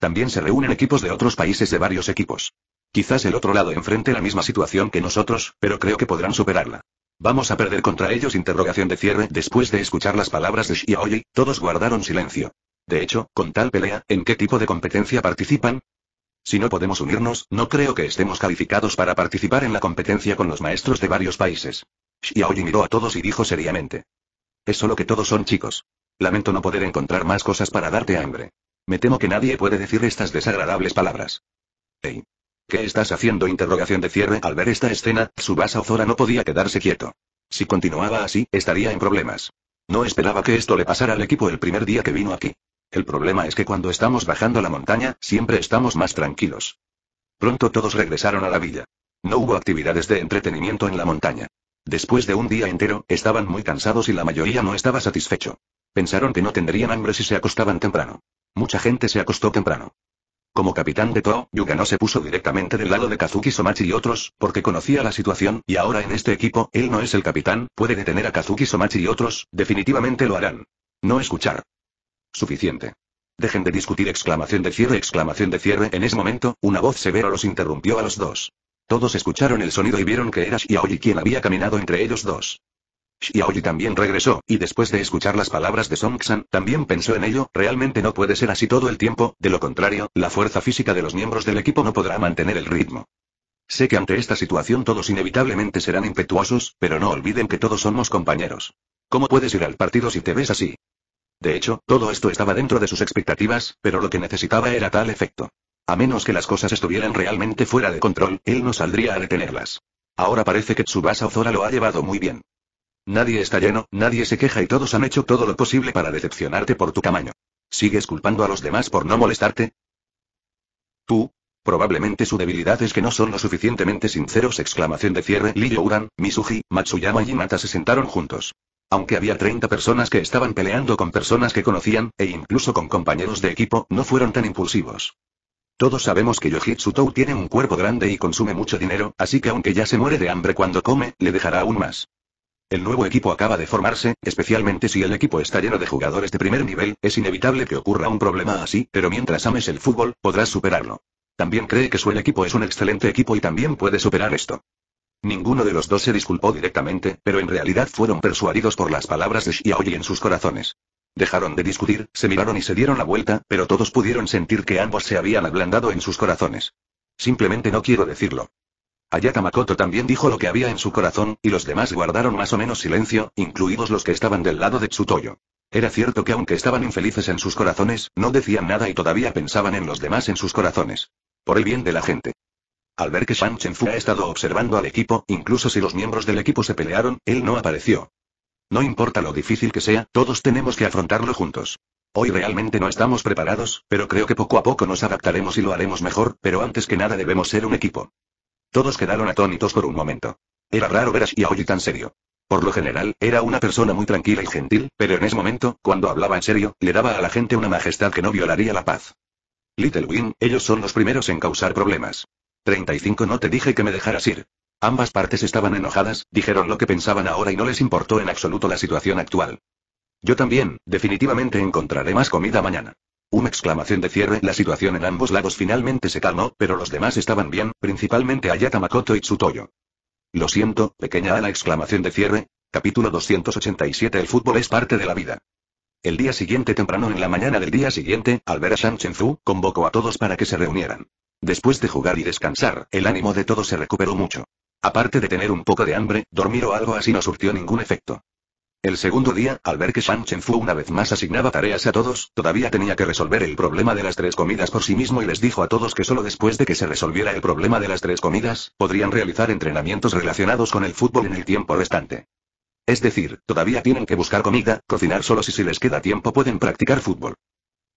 También se reúnen equipos de otros países de varios equipos. Quizás el otro lado enfrente la misma situación que nosotros, pero creo que podrán superarla. ¿Vamos a perder contra ellos? Interrogación de cierre. Después de escuchar las palabras de Xiaoyi, todos guardaron silencio. De hecho, con tal pelea, ¿en qué tipo de competencia participan? Si no podemos unirnos, no creo que estemos calificados para participar en la competencia con los maestros de varios países. Xiaoyi miró a todos y dijo seriamente. Es solo que todos son chicos. Lamento no poder encontrar más cosas para darte hambre. Me temo que nadie puede decir estas desagradables palabras. Hey. ¿Qué estás haciendo? Interrogación de cierre. Al ver esta escena, Tsubasa Ozora no podía quedarse quieto. Si continuaba así, estaría en problemas. No esperaba que esto le pasara al equipo el primer día que vino aquí. El problema es que cuando estamos bajando la montaña, siempre estamos más tranquilos. Pronto todos regresaron a la villa. No hubo actividades de entretenimiento en la montaña. Después de un día entero, estaban muy cansados y la mayoría no estaba satisfecho. Pensaron que no tendrían hambre si se acostaban temprano. Mucha gente se acostó temprano. Como capitán de Toho, Yuga no se puso directamente del lado de Kazuki Somachi y otros, porque conocía la situación, y ahora en este equipo, él no es el capitán, puede detener a Kazuki Somachi y otros, definitivamente lo harán. No escuchar. Suficiente. Dejen de discutir. Exclamación de cierre. Exclamación de cierre. En ese momento, una voz severa los interrumpió a los dos. Todos escucharon el sonido y vieron que era Xiaoyi quien había caminado entre ellos dos. Xiaoyi también regresó, y después de escuchar las palabras de Songxan, también pensó en ello, realmente no puede ser así todo el tiempo, de lo contrario, la fuerza física de los miembros del equipo no podrá mantener el ritmo. Sé que ante esta situación todos inevitablemente serán impetuosos, pero no olviden que todos somos compañeros. ¿Cómo puedes ir al partido si te ves así? De hecho, todo esto estaba dentro de sus expectativas, pero lo que necesitaba era tal efecto. A menos que las cosas estuvieran realmente fuera de control, él no saldría a detenerlas. Ahora parece que Tsubasa Ozora lo ha llevado muy bien. Nadie está lleno, nadie se queja y todos han hecho todo lo posible para decepcionarte por tu tamaño. ¿Sigues culpando a los demás por no molestarte? Tú. Probablemente su debilidad es que no son lo suficientemente sinceros. Exclamación de cierre. Li Youran, Mizuji, Matsuyama y Hinata se sentaron juntos. Aunque había 30 personas que estaban peleando con personas que conocían, e incluso con compañeros de equipo, no fueron tan impulsivos. Todos sabemos que Yojitsu Tou tiene un cuerpo grande y consume mucho dinero, así que aunque ya se muere de hambre cuando come, le dejará aún más. El nuevo equipo acaba de formarse, especialmente si el equipo está lleno de jugadores de primer nivel, es inevitable que ocurra un problema así, pero mientras ames el fútbol, podrás superarlo. También cree que su equipo es un excelente equipo y también puede superar esto. Ninguno de los dos se disculpó directamente, pero en realidad fueron persuadidos por las palabras de Xiaoyi en sus corazones. Dejaron de discutir, se miraron y se dieron la vuelta, pero todos pudieron sentir que ambos se habían ablandado en sus corazones. Simplemente no quiero decirlo. Ayaka Makoto también dijo lo que había en su corazón, y los demás guardaron más o menos silencio, incluidos los que estaban del lado de Tsutoyo. Era cierto que aunque estaban infelices en sus corazones, no decían nada y todavía pensaban en los demás en sus corazones. Por el bien de la gente. Al ver que Shang Chenfu ha estado observando al equipo, incluso si los miembros del equipo se pelearon, él no apareció. No importa lo difícil que sea, todos tenemos que afrontarlo juntos. Hoy realmente no estamos preparados, pero creo que poco a poco nos adaptaremos y lo haremos mejor, pero antes que nada debemos ser un equipo. Todos quedaron atónitos por un momento. Era raro ver a Xiaoyi tan serio. Por lo general, era una persona muy tranquila y gentil, pero en ese momento, cuando hablaba en serio, le daba a la gente una majestad que no violaría la paz. Little Wing, ellos son los primeros en causar problemas. 35 No te dije que me dejaras ir. Ambas partes estaban enojadas, dijeron lo que pensaban ahora y no les importó en absoluto la situación actual. Yo también, definitivamente encontraré más comida mañana. Una exclamación de cierre. La situación en ambos lados finalmente se calmó, pero los demás estaban bien, principalmente Ayaka Makoto y Tsutoyo. Lo siento, pequeña ala. Exclamación de cierre. Capítulo 287. El fútbol es parte de la vida. El día siguiente temprano en la mañana del día siguiente, al ver a Shang Chenfu, convocó a todos para que se reunieran. Después de jugar y descansar, el ánimo de todos se recuperó mucho. Aparte de tener un poco de hambre, dormir o algo así no surtió ningún efecto. El segundo día, al ver que Shang Chenfu una vez más asignaba tareas a todos, todavía tenía que resolver el problema de las 3 comidas por sí mismo y les dijo a todos que solo después de que se resolviera el problema de las 3 comidas, podrían realizar entrenamientos relacionados con el fútbol en el tiempo restante. Es decir, todavía tienen que buscar comida, cocinar solos y si les queda tiempo pueden practicar fútbol.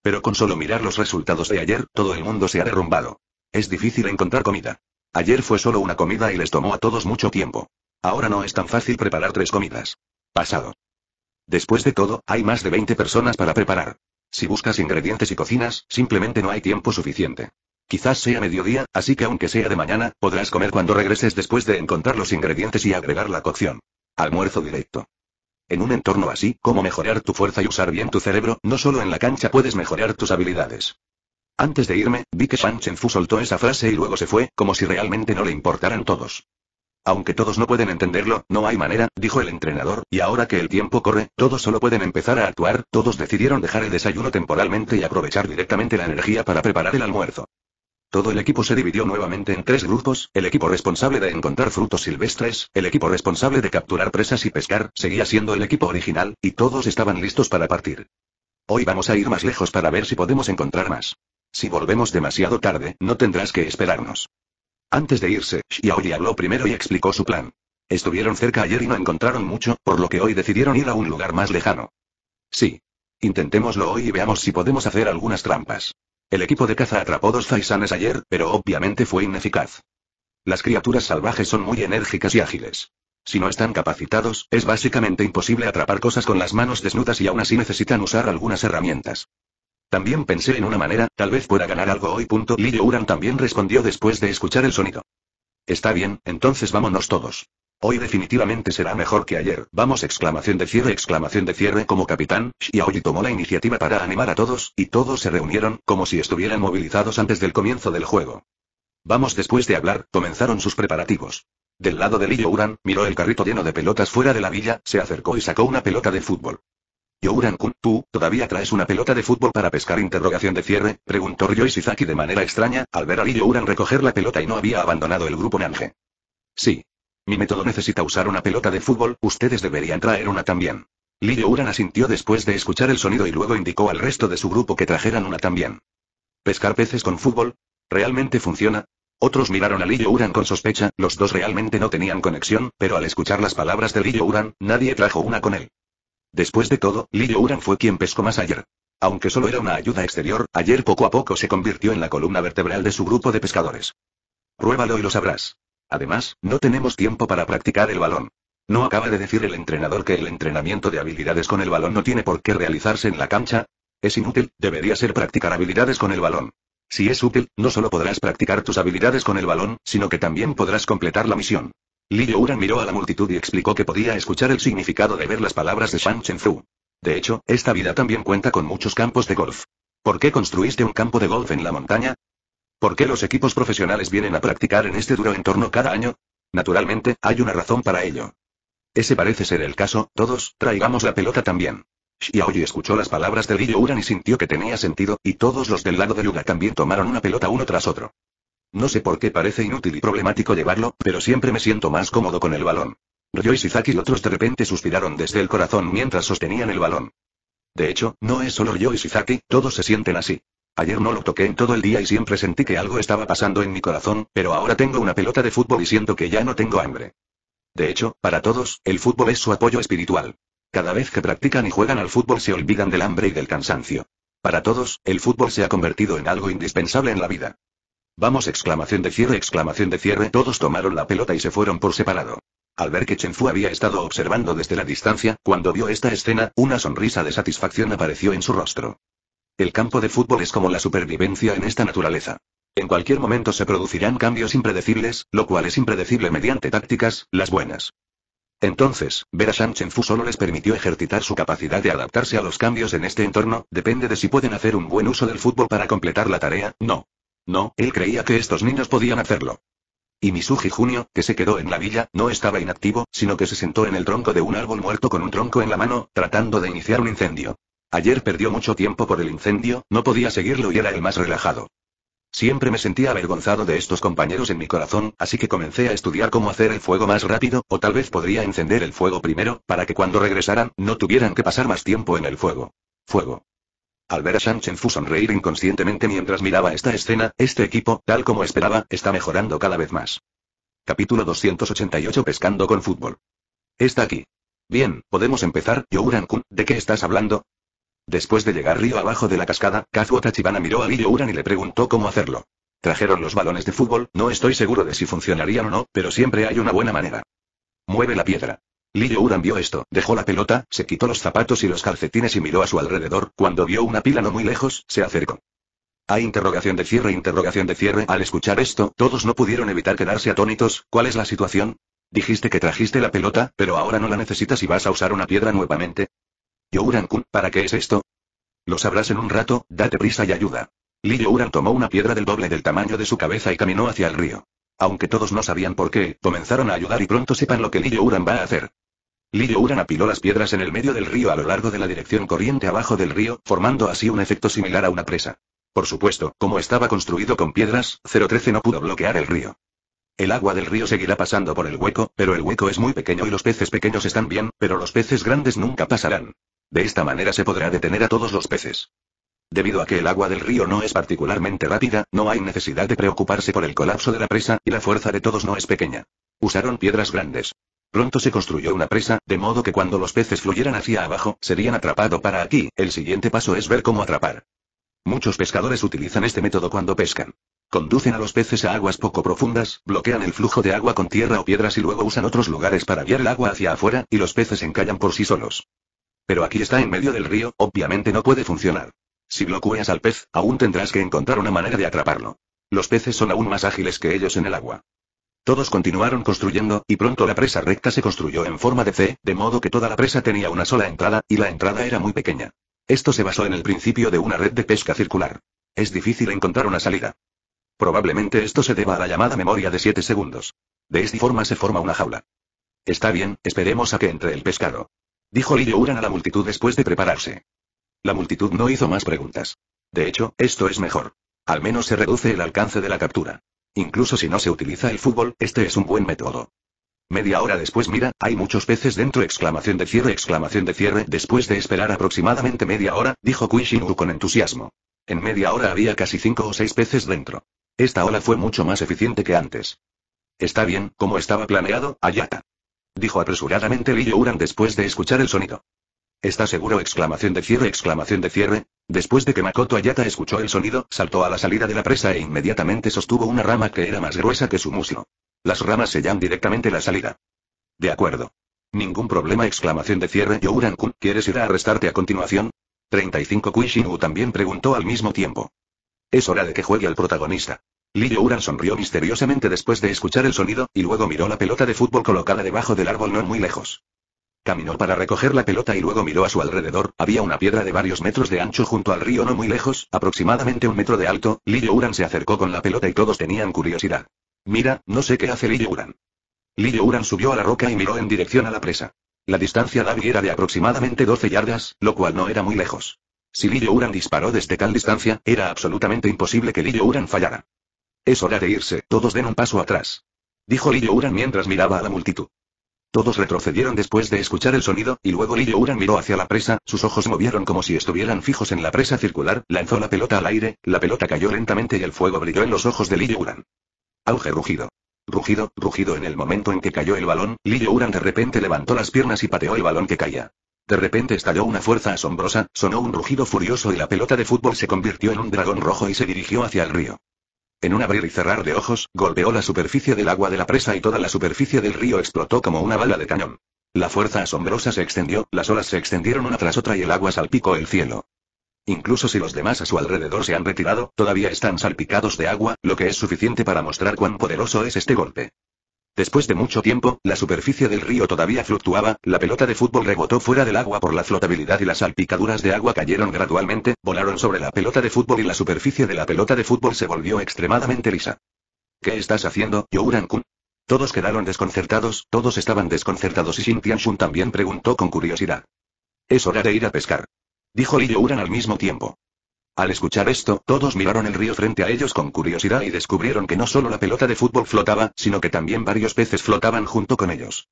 Pero con solo mirar los resultados de ayer, todo el mundo se ha derrumbado. Es difícil encontrar comida. Ayer fue solo una comida y les tomó a todos mucho tiempo. Ahora no es tan fácil preparar 3 comidas. Pasado. Después de todo, hay más de 20 personas para preparar. Si buscas ingredientes y cocinas, simplemente no hay tiempo suficiente. Quizás sea mediodía, así que aunque sea de mañana, podrás comer cuando regreses después de encontrar los ingredientes y agregar la cocción. Almuerzo directo. En un entorno así, ¿cómo mejorar tu fuerza y usar bien tu cerebro? No solo en la cancha puedes mejorar tus habilidades. Antes de irme, vi que Shang Chen Fu soltó esa frase y luego se fue, como si realmente no le importaran todos. Aunque todos no pueden entenderlo, no hay manera, dijo el entrenador, y ahora que el tiempo corre, todos solo pueden empezar a actuar. Todos decidieron dejar el desayuno temporalmente y aprovechar directamente la energía para preparar el almuerzo. Todo el equipo se dividió nuevamente en tres grupos: el equipo responsable de encontrar frutos silvestres, el equipo responsable de capturar presas y pescar, seguía siendo el equipo original, y todos estaban listos para partir. Hoy vamos a ir más lejos para ver si podemos encontrar más. Si volvemos demasiado tarde, no tendrás que esperarnos. Antes de irse, Xiaoli habló primero y explicó su plan. Estuvieron cerca ayer y no encontraron mucho, por lo que hoy decidieron ir a un lugar más lejano. Sí. Intentémoslo hoy y veamos si podemos hacer algunas trampas. El equipo de caza atrapó 2 faisanes ayer, pero obviamente fue ineficaz. Las criaturas salvajes son muy enérgicas y ágiles. Si no están capacitados, es básicamente imposible atrapar cosas con las manos desnudas y aún así necesitan usar algunas herramientas. También pensé en una manera, tal vez pueda ganar algo hoy. Li Youran también respondió después de escuchar el sonido. Está bien, entonces vámonos todos. Hoy definitivamente será mejor que ayer. Vamos, exclamación de cierre. Como capitán, Xiaoli tomó la iniciativa para animar a todos, y todos se reunieron, como si estuvieran movilizados antes del comienzo del juego. Vamos, después de hablar, comenzaron sus preparativos. Del lado de Li Youran, miró el carrito lleno de pelotas fuera de la villa, se acercó y sacó una pelota de fútbol. Youran-kun, ¿tú todavía traes una pelota de fútbol para pescar? Interrogación de cierre, preguntó Ryo Ishizaki de manera extraña, al ver a Li Youran recoger la pelota y no había abandonado el grupo Nange. Sí. Mi método necesita usar una pelota de fútbol, ustedes deberían traer una también. Li Youran asintió después de escuchar el sonido y luego indicó al resto de su grupo que trajeran una también. ¿Pescar peces con fútbol? ¿Realmente funciona? Otros miraron a Li Youran con sospecha, los dos realmente no tenían conexión, pero al escuchar las palabras de Li Youran, nadie trajo una con él. Después de todo, Li Youran fue quien pescó más ayer. Aunque solo era una ayuda exterior, ayer poco a poco se convirtió en la columna vertebral de su grupo de pescadores. Pruébalo y lo sabrás. Además, no tenemos tiempo para practicar el balón. ¿No acaba de decir el entrenador que el entrenamiento de habilidades con el balón no tiene por qué realizarse en la cancha? Es inútil, debería ser practicar habilidades con el balón. Si es útil, no solo podrás practicar tus habilidades con el balón, sino que también podrás completar la misión. Li Youran miró a la multitud y explicó que podía escuchar el significado de ver las palabras de Shang Chen Fu. De hecho, esta vida también cuenta con muchos campos de golf. ¿Por qué construiste un campo de golf en la montaña? ¿Por qué los equipos profesionales vienen a practicar en este duro entorno cada año? Naturalmente, hay una razón para ello. Ese parece ser el caso, todos, traigamos la pelota también. Xiaoli escuchó las palabras de Li Youran y sintió que tenía sentido, y todos los del lado de Yuga también tomaron una pelota uno tras otro. No sé por qué parece inútil y problemático llevarlo, pero siempre me siento más cómodo con el balón. Ryo Ishizaki y otros de repente suspiraron desde el corazón mientras sostenían el balón. De hecho, no es solo Ryo Ishizaki, todos se sienten así. Ayer no lo toqué en todo el día y siempre sentí que algo estaba pasando en mi corazón, pero ahora tengo una pelota de fútbol y siento que ya no tengo hambre. De hecho, para todos, el fútbol es su apoyo espiritual. Cada vez que practican y juegan al fútbol se olvidan del hambre y del cansancio. Para todos, el fútbol se ha convertido en algo indispensable en la vida. Vamos, exclamación de cierre, todos tomaron la pelota y se fueron por separado. Al ver que Chen Fu había estado observando desde la distancia, cuando vio esta escena, una sonrisa de satisfacción apareció en su rostro. El campo de fútbol es como la supervivencia en esta naturaleza. En cualquier momento se producirán cambios impredecibles, lo cual es impredecible mediante tácticas, las buenas. Entonces, ver a Shang Chen Fu solo les permitió ejercitar su capacidad de adaptarse a los cambios en este entorno, depende de si pueden hacer un buen uso del fútbol para completar la tarea, no. No, él creía que estos niños podían hacerlo. Y Mitsuji Jr., que se quedó en la villa, no estaba inactivo, sino que se sentó en el tronco de un árbol muerto con un tronco en la mano, tratando de iniciar un incendio. Ayer perdió mucho tiempo por el incendio, no podía seguirlo y era el más relajado. Siempre me sentía avergonzado de estos compañeros en mi corazón, así que comencé a estudiar cómo hacer el fuego más rápido, o tal vez podría encender el fuego primero, para que cuando regresaran, no tuvieran que pasar más tiempo en el fuego. Fuego. Al ver a Shang Chen Fu sonreír inconscientemente mientras miraba esta escena, este equipo, tal como esperaba, está mejorando cada vez más. Capítulo 288 Pescando con fútbol. Está aquí. Bien, podemos empezar. Youran-kun, ¿de qué estás hablando? Después de llegar río abajo de la cascada, Kazuo Tachibana miró a Li Youran y le preguntó cómo hacerlo. Trajeron los balones de fútbol, no estoy seguro de si funcionarían o no, pero siempre hay una buena manera. Mueve la piedra. Li Youran vio esto, dejó la pelota, se quitó los zapatos y los calcetines y miró a su alrededor, cuando vio una pila no muy lejos, se acercó. Hay interrogación de cierre. Al escuchar esto, todos no pudieron evitar quedarse atónitos, ¿cuál es la situación? Dijiste que trajiste la pelota, pero ahora no la necesitas y vas a usar una piedra nuevamente. Youran-kun, ¿para qué es esto? Lo sabrás en un rato, date prisa y ayuda. Li Youran tomó una piedra del doble del tamaño de su cabeza y caminó hacia el río. Aunque todos no sabían por qué, comenzaron a ayudar y pronto sepan lo que Li Youran va a hacer. Li Youran apiló las piedras en el medio del río a lo largo de la dirección corriente abajo del río, formando así un efecto similar a una presa. Por supuesto, como estaba construido con piedras, 013 no pudo bloquear el río. El agua del río seguirá pasando por el hueco, pero el hueco es muy pequeño y los peces pequeños están bien, pero los peces grandes nunca pasarán. De esta manera se podrá detener a todos los peces. Debido a que el agua del río no es particularmente rápida, no hay necesidad de preocuparse por el colapso de la presa, y la fuerza de todos no es pequeña. Usaron piedras grandes. Pronto se construyó una presa, de modo que cuando los peces fluyeran hacia abajo, serían atrapados para aquí. El siguiente paso es ver cómo atrapar. Muchos pescadores utilizan este método cuando pescan. Conducen a los peces a aguas poco profundas, bloquean el flujo de agua con tierra o piedras y luego usan otros lugares para guiar el agua hacia afuera, y los peces encallan por sí solos. Pero aquí está en medio del río, obviamente no puede funcionar. Si bloqueas al pez, aún tendrás que encontrar una manera de atraparlo. Los peces son aún más ágiles que ellos en el agua. Todos continuaron construyendo, y pronto la presa recta se construyó en forma de C, de modo que toda la presa tenía una sola entrada, y la entrada era muy pequeña. Esto se basó en el principio de una red de pesca circular. Es difícil encontrar una salida. Probablemente esto se deba a la llamada memoria de 7 segundos. De esta forma se forma una jaula. Está bien, esperemos a que entre el pescado. Dijo Li Youran a la multitud después de prepararse. La multitud no hizo más preguntas. De hecho, esto es mejor. Al menos se reduce el alcance de la captura. Incluso si no se utiliza el fútbol, este es un buen método. Media hora después, mira, hay muchos peces dentro, exclamación de cierre, después de esperar aproximadamente media hora, dijo Kuishin-hu con entusiasmo. En media hora había casi 5 o 6 peces dentro. Esta ola fue mucho más eficiente que antes. Está bien, como estaba planeado, Ayata. Dijo apresuradamente Li Youran después de escuchar el sonido. ¿Está seguro? Exclamación de cierre. Después de que Makoto Ayata escuchó el sonido, saltó a la salida de la presa e inmediatamente sostuvo una rama que era más gruesa que su muslo. Las ramas sellan directamente la salida. De acuerdo. Ningún problema. Exclamación de cierre. Youran-kun, ¿quieres ir a arrestarte a continuación? 35 Kuishin-hu también preguntó al mismo tiempo. Es hora de que juegue el protagonista. Li Youran sonrió misteriosamente después de escuchar el sonido, y luego miró la pelota de fútbol colocada debajo del árbol no muy lejos. Caminó para recoger la pelota y luego miró a su alrededor. Había una piedra de varios metros de ancho junto al río no muy lejos, aproximadamente 1 metro de alto. Li Youran se acercó con la pelota y todos tenían curiosidad. Mira, no sé qué hace Li Youran. Li Youran subió a la roca y miró en dirección a la presa. La distancia Davi era de aproximadamente 12 yardas, lo cual no era muy lejos. Si Li Youran disparó desde tal distancia, era absolutamente imposible que Li Youran fallara. Es hora de irse, todos den un paso atrás. Dijo Li Youran mientras miraba a la multitud. Todos retrocedieron después de escuchar el sonido, y luego Li Youran miró hacia la presa, sus ojos movieron como si estuvieran fijos en la presa circular, lanzó la pelota al aire, la pelota cayó lentamente y el fuego brilló en los ojos de Li Youran. Auge rugido. Rugido en el momento en que cayó el balón, Li Youran de repente levantó las piernas y pateó el balón que caía. De repente estalló una fuerza asombrosa, sonó un rugido furioso y la pelota de fútbol se convirtió en un dragón rojo y se dirigió hacia el río. En un abrir y cerrar de ojos, golpeó la superficie del agua de la presa y toda la superficie del río explotó como una bala de cañón. La fuerza asombrosa se extendió, las olas se extendieron una tras otra y el agua salpicó el cielo. Incluso si los demás a su alrededor se han retirado, todavía están salpicados de agua, lo que es suficiente para mostrar cuán poderoso es este golpe. Después de mucho tiempo, la superficie del río todavía fluctuaba, la pelota de fútbol rebotó fuera del agua por la flotabilidad y las salpicaduras de agua cayeron gradualmente, volaron sobre la pelota de fútbol y la superficie de la pelota de fútbol se volvió extremadamente lisa. ¿Qué estás haciendo, Youran-kun? Todos quedaron desconcertados, todos estaban desconcertados y Shin Tian-shun también preguntó con curiosidad. Es hora de ir a pescar. Dijo Li Youran al mismo tiempo. Al escuchar esto, todos miraron el río frente a ellos con curiosidad y descubrieron que no solo la pelota de fútbol flotaba, sino que también varios peces flotaban junto con ellos.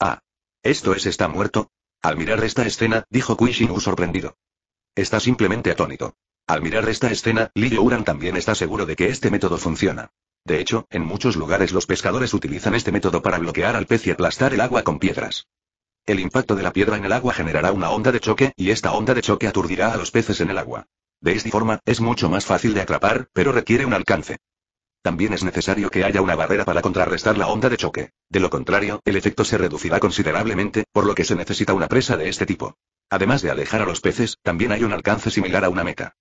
Ah. ¿Esto es está muerto? Al mirar esta escena, dijo Kuishin-hu sorprendido. Está simplemente atónito. Al mirar esta escena, Li Youran también está seguro de que este método funciona. De hecho, en muchos lugares los pescadores utilizan este método para bloquear al pez y aplastar el agua con piedras. El impacto de la piedra en el agua generará una onda de choque, y esta onda de choque aturdirá a los peces en el agua. De esta forma, es mucho más fácil de atrapar, pero requiere un alcance. También es necesario que haya una barrera para contrarrestar la onda de choque. De lo contrario, el efecto se reducirá considerablemente, por lo que se necesita una presa de este tipo. Además de alejar a los peces, también hay un alcance similar a una meta.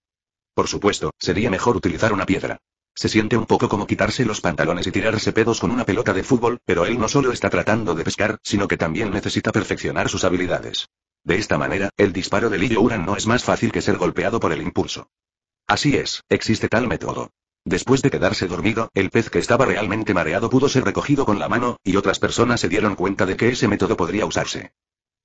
Por supuesto, sería mejor utilizar una piedra. Se siente un poco como quitarse los pantalones y tirarse pedos con una pelota de fútbol, pero él no solo está tratando de pescar, sino que también necesita perfeccionar sus habilidades. De esta manera, el disparo de Liu Yuan no es más fácil que ser golpeado por el impulso. Así es, existe tal método. Después de quedarse dormido, el pez que estaba realmente mareado pudo ser recogido con la mano, y otras personas se dieron cuenta de que ese método podría usarse.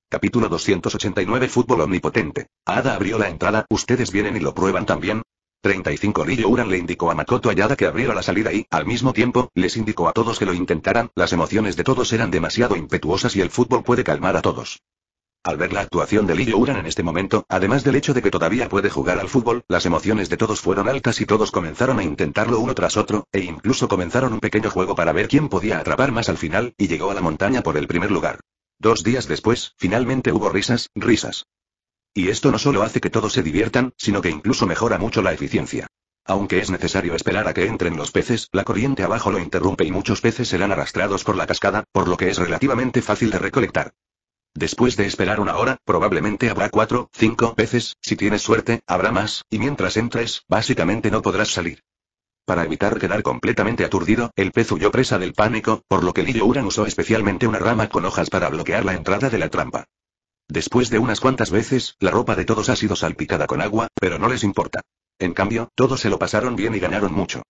Capítulo 289 Fútbol omnipotente. Ada abrió la entrada, ¿ustedes vienen y lo prueban también? 35 Liu Yuan le indicó a Makoto Ayada que abriera la salida y, al mismo tiempo, les indicó a todos que lo intentaran, las emociones de todos eran demasiado impetuosas y el fútbol puede calmar a todos. Al ver la actuación de Liu Yuan en este momento, además del hecho de que todavía puede jugar al fútbol, las emociones de todos fueron altas y todos comenzaron a intentarlo uno tras otro, e incluso comenzaron un pequeño juego para ver quién podía atrapar más al final, y llegó a la montaña por el primer lugar. 2 días después, finalmente hubo risas, risas. Y esto no solo hace que todos se diviertan, sino que incluso mejora mucho la eficiencia. Aunque es necesario esperar a que entren los peces, la corriente abajo lo interrumpe y muchos peces serán arrastrados por la cascada, por lo que es relativamente fácil de recolectar. Después de esperar una hora, probablemente habrá 4 o 5 peces, si tienes suerte, habrá más, y mientras entres, básicamente no podrás salir. Para evitar quedar completamente aturdido, el pez huyó presa del pánico, por lo que Liu Yuan usó especialmente una rama con hojas para bloquear la entrada de la trampa. Después de unas cuantas veces, la ropa de todos ha sido salpicada con agua, pero no les importa. En cambio, todos se lo pasaron bien y ganaron mucho.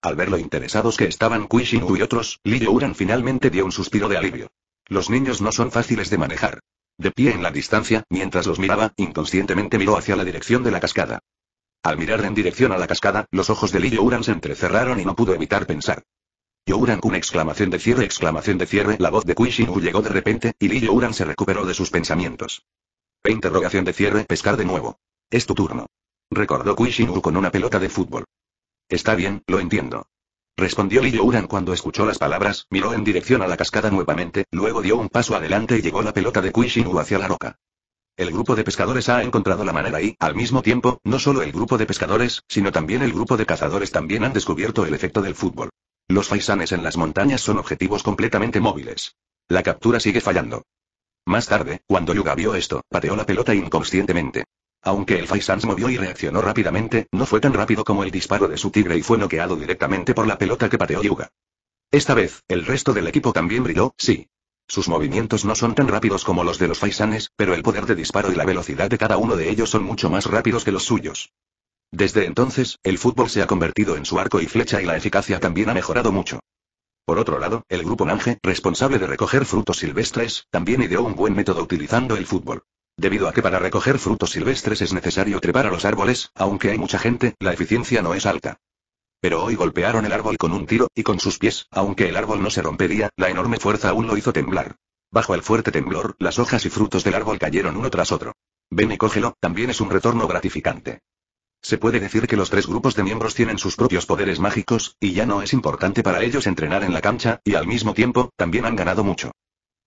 Al ver lo interesados que estaban Kuishinu y otros, Liu Yuan finalmente dio un suspiro de alivio. Los niños no son fáciles de manejar. De pie en la distancia, mientras los miraba, inconscientemente miró hacia la dirección de la cascada. Al mirar en dirección a la cascada, los ojos de Liu Yuan se entrecerraron y no pudo evitar pensar. Yuan-kun exclamación de cierre, la voz de Kuishinu llegó de repente, y Liu Yuan se recuperó de sus pensamientos. Interrogación de cierre, pescar de nuevo. Es tu turno. Recordó Kuishinu con una pelota de fútbol. Está bien, lo entiendo. Respondió Liu Yuan cuando escuchó las palabras, miró en dirección a la cascada nuevamente, luego dio un paso adelante y llegó la pelota de Kuishinu hacia la roca. El grupo de pescadores ha encontrado la manera y, al mismo tiempo, no solo el grupo de pescadores, sino también el grupo de cazadores también han descubierto el efecto del fútbol. Los faisanes en las montañas son objetivos completamente móviles. La captura sigue fallando. Más tarde, cuando Yuga vio esto, pateó la pelota inconscientemente. Aunque el faisán se movió y reaccionó rápidamente, no fue tan rápido como el disparo de su tigre y fue noqueado directamente por la pelota que pateó Yuga. Esta vez, el resto del equipo también brilló, sí. Sus movimientos no son tan rápidos como los de los faisanes, pero el poder de disparo y la velocidad de cada uno de ellos son mucho más rápidos que los suyos. Desde entonces, el fútbol se ha convertido en su arco y flecha y la eficacia también ha mejorado mucho. Por otro lado, el grupo Nange, responsable de recoger frutos silvestres, también ideó un buen método utilizando el fútbol. Debido a que para recoger frutos silvestres es necesario trepar a los árboles, aunque hay mucha gente, la eficiencia no es alta. Pero hoy golpearon el árbol con un tiro, y con sus pies, aunque el árbol no se rompería, la enorme fuerza aún lo hizo temblar. Bajo el fuerte temblor, las hojas y frutos del árbol cayeron uno tras otro. Ven y cógelo, también es un retorno gratificante. Se puede decir que los 3 grupos de miembros tienen sus propios poderes mágicos, y ya no es importante para ellos entrenar en la cancha, y al mismo tiempo, también han ganado mucho.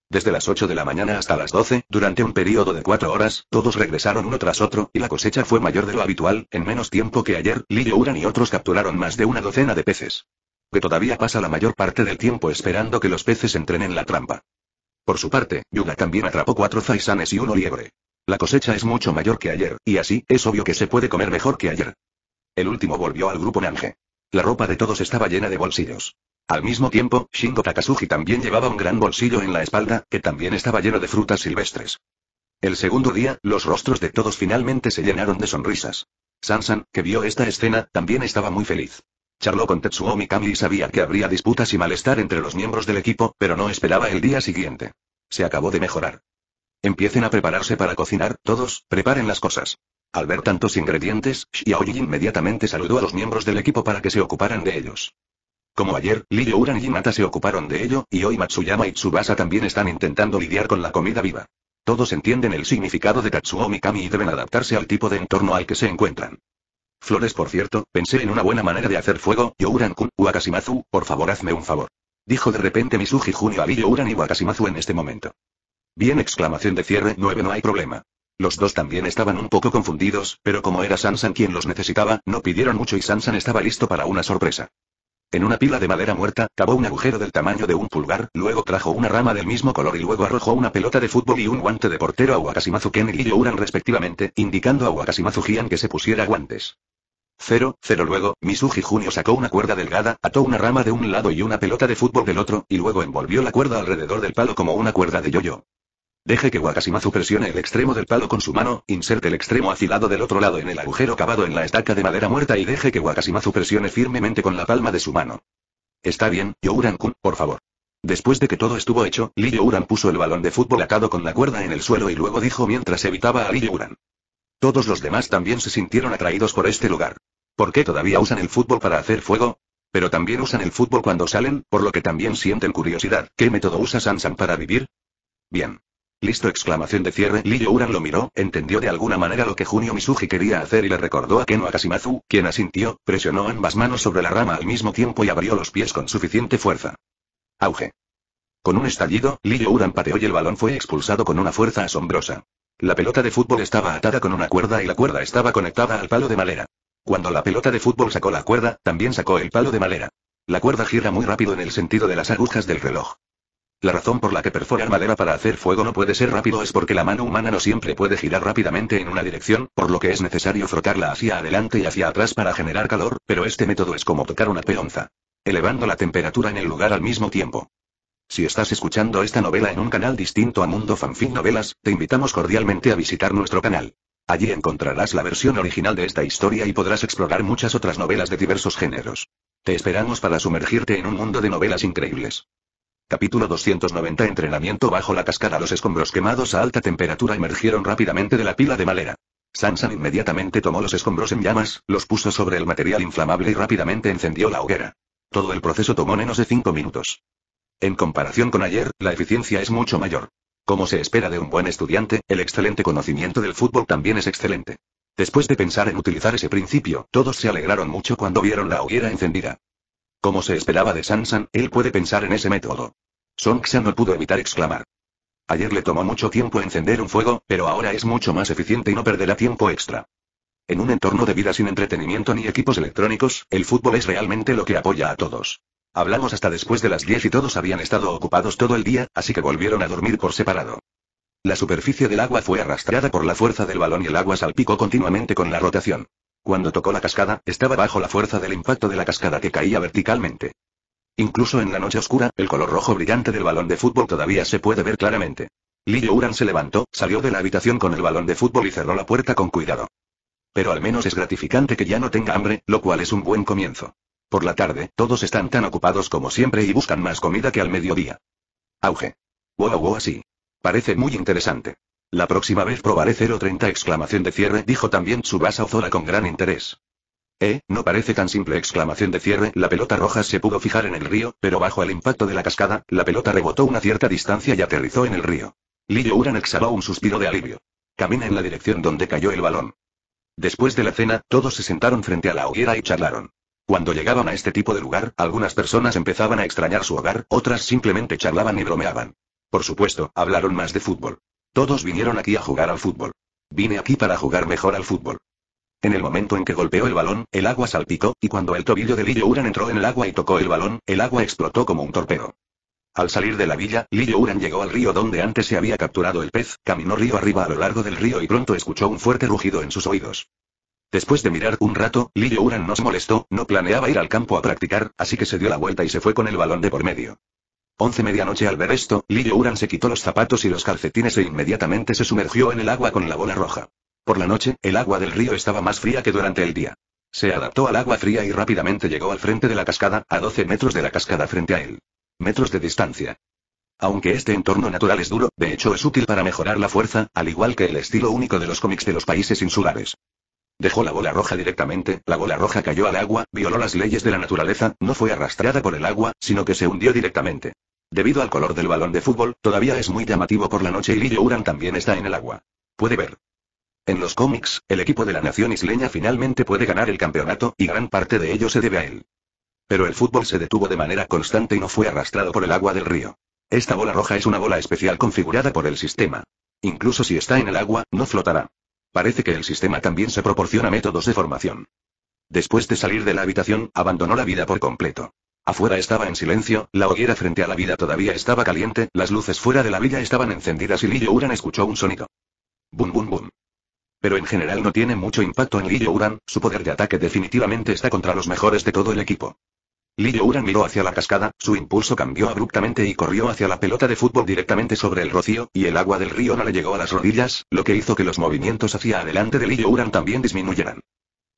Desde las 8 de la mañana hasta las 12, durante un periodo de 4 horas, todos regresaron uno tras otro, y la cosecha fue mayor de lo habitual, en menos tiempo que ayer, Liu Yuan y otros capturaron más de una docena de peces. Que todavía pasa la mayor parte del tiempo esperando que los peces entren en la trampa. Por su parte, Yuga también atrapó 4 faisanes y 1 liebre. La cosecha es mucho mayor que ayer, y así, es obvio que se puede comer mejor que ayer. El último volvió al grupo Nange. La ropa de todos estaba llena de bolsillos. Al mismo tiempo, Shingo Takasugi también llevaba un gran bolsillo en la espalda, que también estaba lleno de frutas silvestres. El segundo día, los rostros de todos finalmente se llenaron de sonrisas. Sansan, que vio esta escena, también estaba muy feliz. Charló con Tetsuo Mikami y sabía que habría disputas y malestar entre los miembros del equipo, pero no esperaba el día siguiente. Se acabó de mejorar. Empiecen a prepararse para cocinar, todos, preparen las cosas. Al ver tantos ingredientes, Xiaoyi inmediatamente saludó a los miembros del equipo para que se ocuparan de ellos. Como ayer, Liu Yuan y Nata se ocuparon de ello, y hoy Matsuyama y Tsubasa también están intentando lidiar con la comida viva. Todos entienden el significado de Tatsuo Mikami y deben adaptarse al tipo de entorno al que se encuentran. Flores, por cierto, pensé en una buena manera de hacer fuego, Yuran-kun, Wakashimazu, por favor hazme un favor. Dijo de repente Misuji Junio a Liu Yuan y Wakashimazu en este momento. Bien, exclamación de cierre, 9 no hay problema. Los dos también estaban un poco confundidos, pero como era Sansan quien los necesitaba, no pidieron mucho y Sansan estaba listo para una sorpresa. En una pila de madera muerta, cavó un agujero del tamaño de un pulgar, luego trajo una rama del mismo color y luego arrojó una pelota de fútbol y un guante de portero a Wakashimazu Ken y Liu Yuan respectivamente, indicando a Wakashimazu Jian que se pusiera guantes. 0-0 Luego, Misugi Junio sacó una cuerda delgada, ató una rama de un lado y una pelota de fútbol del otro, y luego envolvió la cuerda alrededor del palo como una cuerda de yo-yo. Deje que Wakashimazu presione el extremo del palo con su mano, inserte el extremo afilado del otro lado en el agujero cavado en la estaca de madera muerta y deje que Wakashimazu presione firmemente con la palma de su mano. Está bien, Youran-kun, por favor. Después de que todo estuvo hecho, Lee Youran puso el balón de fútbol atado con la cuerda en el suelo y luego dijo mientras evitaba a Lee Youran. Todos los demás también se sintieron atraídos por este lugar. ¿Por qué todavía usan el fútbol para hacer fuego? Pero también usan el fútbol cuando salen, por lo que también sienten curiosidad. ¿Qué método usa Sansan para vivir? Bien. Listo exclamación de cierre. Lee Youran lo miró, entendió de alguna manera lo que Junio Misugi quería hacer y le recordó a Ken Wakashimazu, quien asintió, presionó ambas manos sobre la rama al mismo tiempo y abrió los pies con suficiente fuerza. Auge. Con un estallido, Lee Youran pateó y el balón fue expulsado con una fuerza asombrosa. La pelota de fútbol estaba atada con una cuerda y la cuerda estaba conectada al palo de madera. Cuando la pelota de fútbol sacó la cuerda, también sacó el palo de madera. La cuerda gira muy rápido en el sentido de las agujas del reloj. La razón por la que perforar madera para hacer fuego no puede ser rápido es porque la mano humana no siempre puede girar rápidamente en una dirección, por lo que es necesario frotarla hacia adelante y hacia atrás para generar calor, pero este método es como tocar una peonza, elevando la temperatura en el lugar al mismo tiempo. Si estás escuchando esta novela en un canal distinto a Mundo Fanfic Novelas, te invitamos cordialmente a visitar nuestro canal. Allí encontrarás la versión original de esta historia y podrás explorar muchas otras novelas de diversos géneros. Te esperamos para sumergirte en un mundo de novelas increíbles. Capítulo 290 Entrenamiento bajo la cascada. Los escombros quemados a alta temperatura emergieron rápidamente de la pila de madera. Sansan inmediatamente tomó los escombros en llamas, los puso sobre el material inflamable y rápidamente encendió la hoguera. Todo el proceso tomó menos de 5 minutos. En comparación con ayer, la eficiencia es mucho mayor. Como se espera de un buen estudiante, el excelente conocimiento del fútbol también es excelente. Después de pensar en utilizar ese principio, todos se alegraron mucho cuando vieron la hoguera encendida. Como se esperaba de Sansan, él puede pensar en ese método. Songsa no pudo evitar exclamar. Ayer le tomó mucho tiempo encender un fuego, pero ahora es mucho más eficiente y no perderá tiempo extra. En un entorno de vida sin entretenimiento ni equipos electrónicos, el fútbol es realmente lo que apoya a todos. Hablamos hasta después de las 10 y todos habían estado ocupados todo el día, así que volvieron a dormir por separado. La superficie del agua fue arrastrada por la fuerza del balón y el agua salpicó continuamente con la rotación. Cuando tocó la cascada, estaba bajo la fuerza del impacto de la cascada que caía verticalmente. Incluso en la noche oscura, el color rojo brillante del balón de fútbol todavía se puede ver claramente. Lee Youran se levantó, salió de la habitación con el balón de fútbol y cerró la puerta con cuidado. Pero al menos es gratificante que ya no tenga hambre, lo cual es un buen comienzo. Por la tarde, todos están tan ocupados como siempre y buscan más comida que al mediodía. Auge. Wow, así. Parece muy interesante. La próxima vez probaré 030 exclamación de cierre, dijo también Tsubasa Ozora con gran interés. No parece tan simple exclamación de cierre, la pelota roja se pudo fijar en el río, pero bajo el impacto de la cascada, la pelota rebotó una cierta distancia y aterrizó en el río. Lee Youran exhaló un suspiro de alivio. Camina en la dirección donde cayó el balón. Después de la cena, todos se sentaron frente a la hoguera y charlaron. Cuando llegaban a este tipo de lugar, algunas personas empezaban a extrañar su hogar, otras simplemente charlaban y bromeaban. Por supuesto, hablaron más de fútbol. Todos vinieron aquí a jugar al fútbol. Vine aquí para jugar mejor al fútbol. En el momento en que golpeó el balón, el agua salpicó, y cuando el tobillo de Lee Youran entró en el agua y tocó el balón, el agua explotó como un torpedo. Al salir de la villa, Lee Youran llegó al río donde antes se había capturado el pez, caminó río arriba a lo largo del río y pronto escuchó un fuerte rugido en sus oídos. Después de mirar un rato, Lee Youran no se molestó, no planeaba ir al campo a practicar, así que se dio la vuelta y se fue con el balón de por medio. 11 medianoche al ver esto, Lee Youran se quitó los zapatos y los calcetines e inmediatamente se sumergió en el agua con la bola roja. Por la noche, el agua del río estaba más fría que durante el día. Se adaptó al agua fría y rápidamente llegó al frente de la cascada, a 12 metros de la cascada frente a él. Metros de distancia. Aunque este entorno natural es duro, de hecho es útil para mejorar la fuerza, al igual que el estilo único de los cómics de los países insulares. Dejó la bola roja directamente, la bola roja cayó al agua, violó las leyes de la naturaleza, no fue arrastrada por el agua, sino que se hundió directamente. Debido al color del balón de fútbol, todavía es muy llamativo por la noche y Lee Youran también está en el agua. Puede ver. En los cómics, el equipo de la nación isleña finalmente puede ganar el campeonato, y gran parte de ello se debe a él. Pero el fútbol se detuvo de manera constante y no fue arrastrado por el agua del río. Esta bola roja es una bola especial configurada por el sistema. Incluso si está en el agua, no flotará. Parece que el sistema también se proporciona métodos de formación. Después de salir de la habitación, abandonó la vida por completo. Afuera estaba en silencio, la hoguera frente a la vida todavía estaba caliente, las luces fuera de la villa estaban encendidas y Lee Youran escuchó un sonido. Bum bum bum. Pero en general no tiene mucho impacto en Li Youran, su poder de ataque definitivamente está contra los mejores de todo el equipo. Li Youran miró hacia la cascada, su impulso cambió abruptamente y corrió hacia la pelota de fútbol directamente sobre el rocío, y el agua del río no le llegó a las rodillas, lo que hizo que los movimientos hacia adelante de Li Youran también disminuyeran.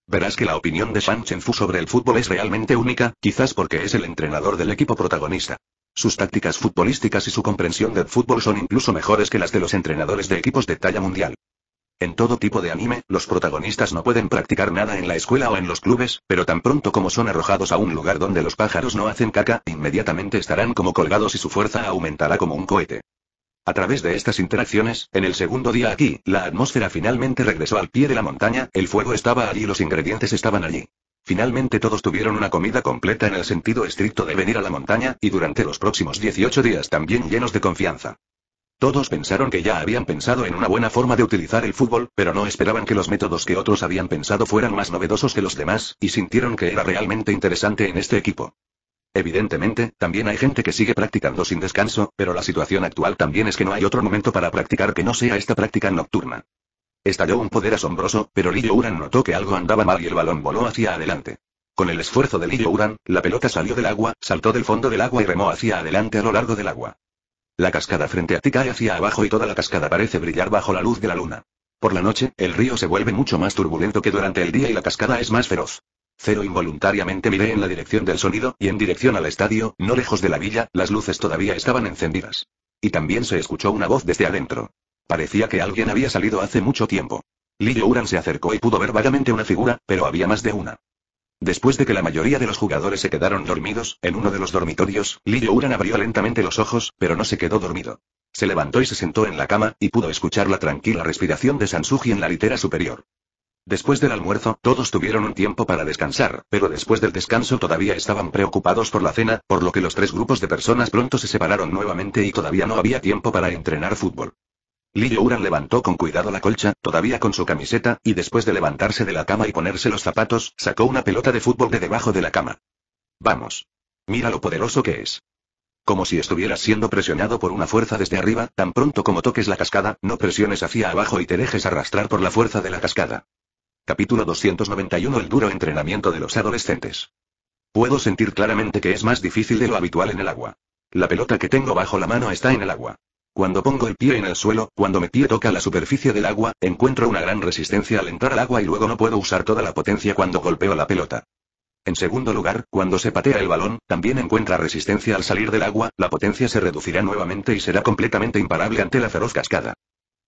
Verás que la opinión de Shang Chen-Fu sobre el fútbol es realmente única, quizás porque es el entrenador del equipo protagonista. Sus tácticas futbolísticas y su comprensión del fútbol son incluso mejores que las de los entrenadores de equipos de talla mundial. En todo tipo de anime, los protagonistas no pueden practicar nada en la escuela o en los clubes, pero tan pronto como son arrojados a un lugar donde los pájaros no hacen caca, inmediatamente estarán como colgados y su fuerza aumentará como un cohete. A través de estas interacciones, en el segundo día aquí, la atmósfera finalmente regresó al pie de la montaña, el fuego estaba allí y los ingredientes estaban allí. Finalmente todos tuvieron una comida completa en el sentido estricto de venir a la montaña, y durante los próximos 18 días también llenos de confianza. Todos pensaron que ya habían pensado en una buena forma de utilizar el fútbol, pero no esperaban que los métodos que otros habían pensado fueran más novedosos que los demás, y sintieron que era realmente interesante en este equipo. Evidentemente, también hay gente que sigue practicando sin descanso, pero la situación actual también es que no hay otro momento para practicar que no sea esta práctica nocturna. Estalló un poder asombroso, pero Li Youran notó que algo andaba mal y el balón voló hacia adelante. Con el esfuerzo de Li Youran, la pelota salió del agua, saltó del fondo del agua y remó hacia adelante a lo largo del agua. La cascada frente a ti cae hacia abajo y toda la cascada parece brillar bajo la luz de la luna. Por la noche, el río se vuelve mucho más turbulento que durante el día y la cascada es más feroz. Cero involuntariamente miré en la dirección del sonido, y en dirección al estadio, no lejos de la villa, las luces todavía estaban encendidas. Y también se escuchó una voz desde adentro. Parecía que alguien había salido hace mucho tiempo. Li Youran se acercó y pudo ver vagamente una figura, pero había más de una. Después de que la mayoría de los jugadores se quedaron dormidos, en uno de los dormitorios, Li Youran abrió lentamente los ojos, pero no se quedó dormido. Se levantó y se sentó en la cama, y pudo escuchar la tranquila respiración de Sansuji en la litera superior. Después del almuerzo, todos tuvieron un tiempo para descansar, pero después del descanso todavía estaban preocupados por la cena, por lo que los tres grupos de personas pronto se separaron nuevamente y todavía no había tiempo para entrenar fútbol. Li Youran levantó con cuidado la colcha, todavía con su camiseta, y después de levantarse de la cama y ponerse los zapatos, sacó una pelota de fútbol de debajo de la cama. Vamos. Mira lo poderoso que es. Como si estuvieras siendo presionado por una fuerza desde arriba, tan pronto como toques la cascada, no presiones hacia abajo y te dejes arrastrar por la fuerza de la cascada. Capítulo 291 El duro entrenamiento de los adolescentes. Puedo sentir claramente que es más difícil de lo habitual en el agua. La pelota que tengo bajo la mano está en el agua. Cuando pongo el pie en el suelo, cuando mi pie toca la superficie del agua, encuentro una gran resistencia al entrar al agua y luego no puedo usar toda la potencia cuando golpeo la pelota. En segundo lugar, cuando se patea el balón, también encuentra resistencia al salir del agua, la potencia se reducirá nuevamente y será completamente imparable ante la feroz cascada.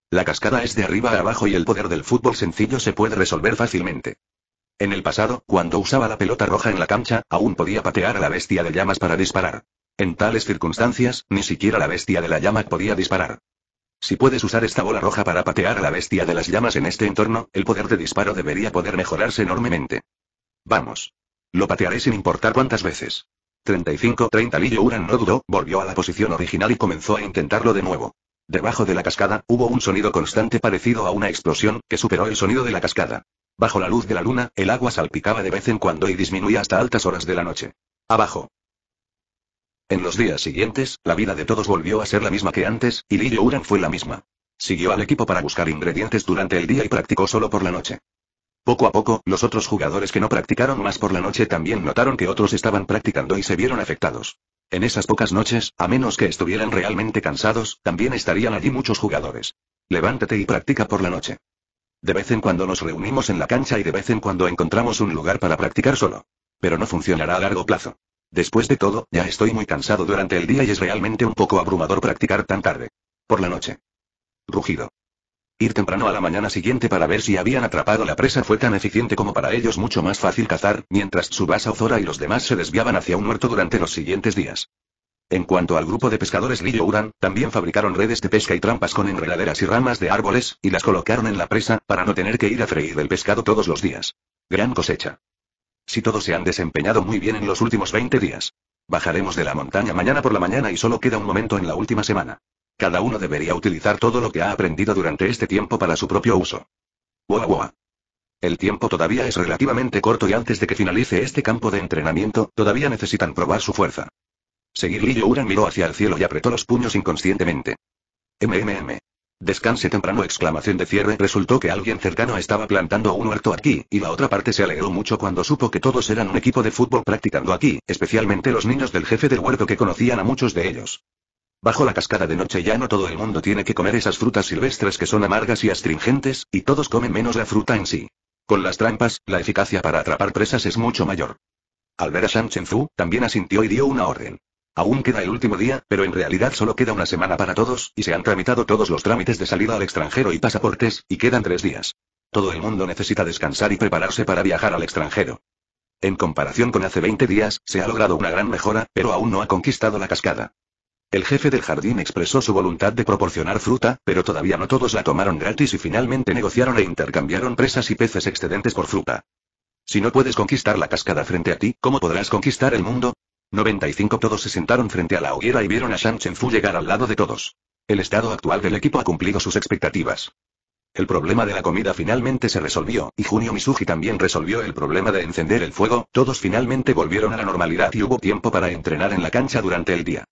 La cascada es de arriba a abajo y el poder del fútbol sencillo se puede resolver fácilmente. En el pasado, cuando usaba la pelota roja en la cancha, aún podía patear a la bestia de llamas para disparar. En tales circunstancias, ni siquiera la bestia de la llama podía disparar. Si puedes usar esta bola roja para patear a la bestia de las llamas en este entorno, el poder de disparo debería poder mejorarse enormemente. Vamos. Lo patearé sin importar cuántas veces. 35-30 Li Youran no dudó, volvió a la posición original y comenzó a intentarlo de nuevo. Debajo de la cascada, hubo un sonido constante parecido a una explosión, que superó el sonido de la cascada. Bajo la luz de la luna, el agua salpicaba de vez en cuando y disminuía hasta altas horas de la noche. Abajo. En los días siguientes, la vida de todos volvió a ser la misma que antes, y Li Youran fue la misma. Siguió al equipo para buscar ingredientes durante el día y practicó solo por la noche. Poco a poco, los otros jugadores que no practicaron más por la noche también notaron que otros estaban practicando y se vieron afectados. En esas pocas noches, a menos que estuvieran realmente cansados, también estarían allí muchos jugadores. Levántate y practica por la noche. De vez en cuando nos reunimos en la cancha y de vez en cuando encontramos un lugar para practicar solo. Pero no funcionará a largo plazo. Después de todo, ya estoy muy cansado durante el día y es realmente un poco abrumador practicar tan tarde. Por la noche. Rugido. Ir temprano a la mañana siguiente para ver si habían atrapado la presa fue tan eficiente como para ellos mucho más fácil cazar, mientras Tsubasa Ozora y los demás se desviaban hacia un huerto durante los siguientes días. En cuanto al grupo de pescadores Li Youran, también fabricaron redes de pesca y trampas con enredaderas y ramas de árboles, y las colocaron en la presa, para no tener que ir a freír el pescado todos los días. Gran cosecha. Si todos se han desempeñado muy bien en los últimos 20 días. Bajaremos de la montaña mañana por la mañana y solo queda un momento en la última semana. Cada uno debería utilizar todo lo que ha aprendido durante este tiempo para su propio uso. Wow. El tiempo todavía es relativamente corto y antes de que finalice este campo de entrenamiento, todavía necesitan probar su fuerza. Seguir Li Youran miró hacia el cielo y apretó los puños inconscientemente. Descanse temprano exclamación de cierre. Resultó que alguien cercano estaba plantando un huerto aquí, y la otra parte se alegró mucho cuando supo que todos eran un equipo de fútbol practicando aquí, especialmente los niños del jefe del huerto que conocían a muchos de ellos. Bajo la cascada de noche ya no todo el mundo tiene que comer esas frutas silvestres que son amargas y astringentes, y todos comen menos la fruta en sí. Con las trampas, la eficacia para atrapar presas es mucho mayor. Al ver a Shang Chen-Fu, también asintió y dio una orden. Aún queda el último día, pero en realidad solo queda una semana para todos, y se han tramitado todos los trámites de salida al extranjero y pasaportes, y quedan 3 días. Todo el mundo necesita descansar y prepararse para viajar al extranjero. En comparación con hace 20 días, se ha logrado una gran mejora, pero aún no ha conquistado la cascada. El jefe del jardín expresó su voluntad de proporcionar fruta, pero todavía no todos la tomaron gratis y finalmente negociaron e intercambiaron presas y peces excedentes por fruta. Si no puedes conquistar la cascada frente a ti, ¿cómo podrás conquistar el mundo? 95. Todos se sentaron frente a la hoguera y vieron a Shang Chen-Fu llegar al lado de todos. El estado actual del equipo ha cumplido sus expectativas. El problema de la comida finalmente se resolvió, y Junio Mizuji también resolvió el problema de encender el fuego. Todos finalmente volvieron a la normalidad y hubo tiempo para entrenar en la cancha durante el día.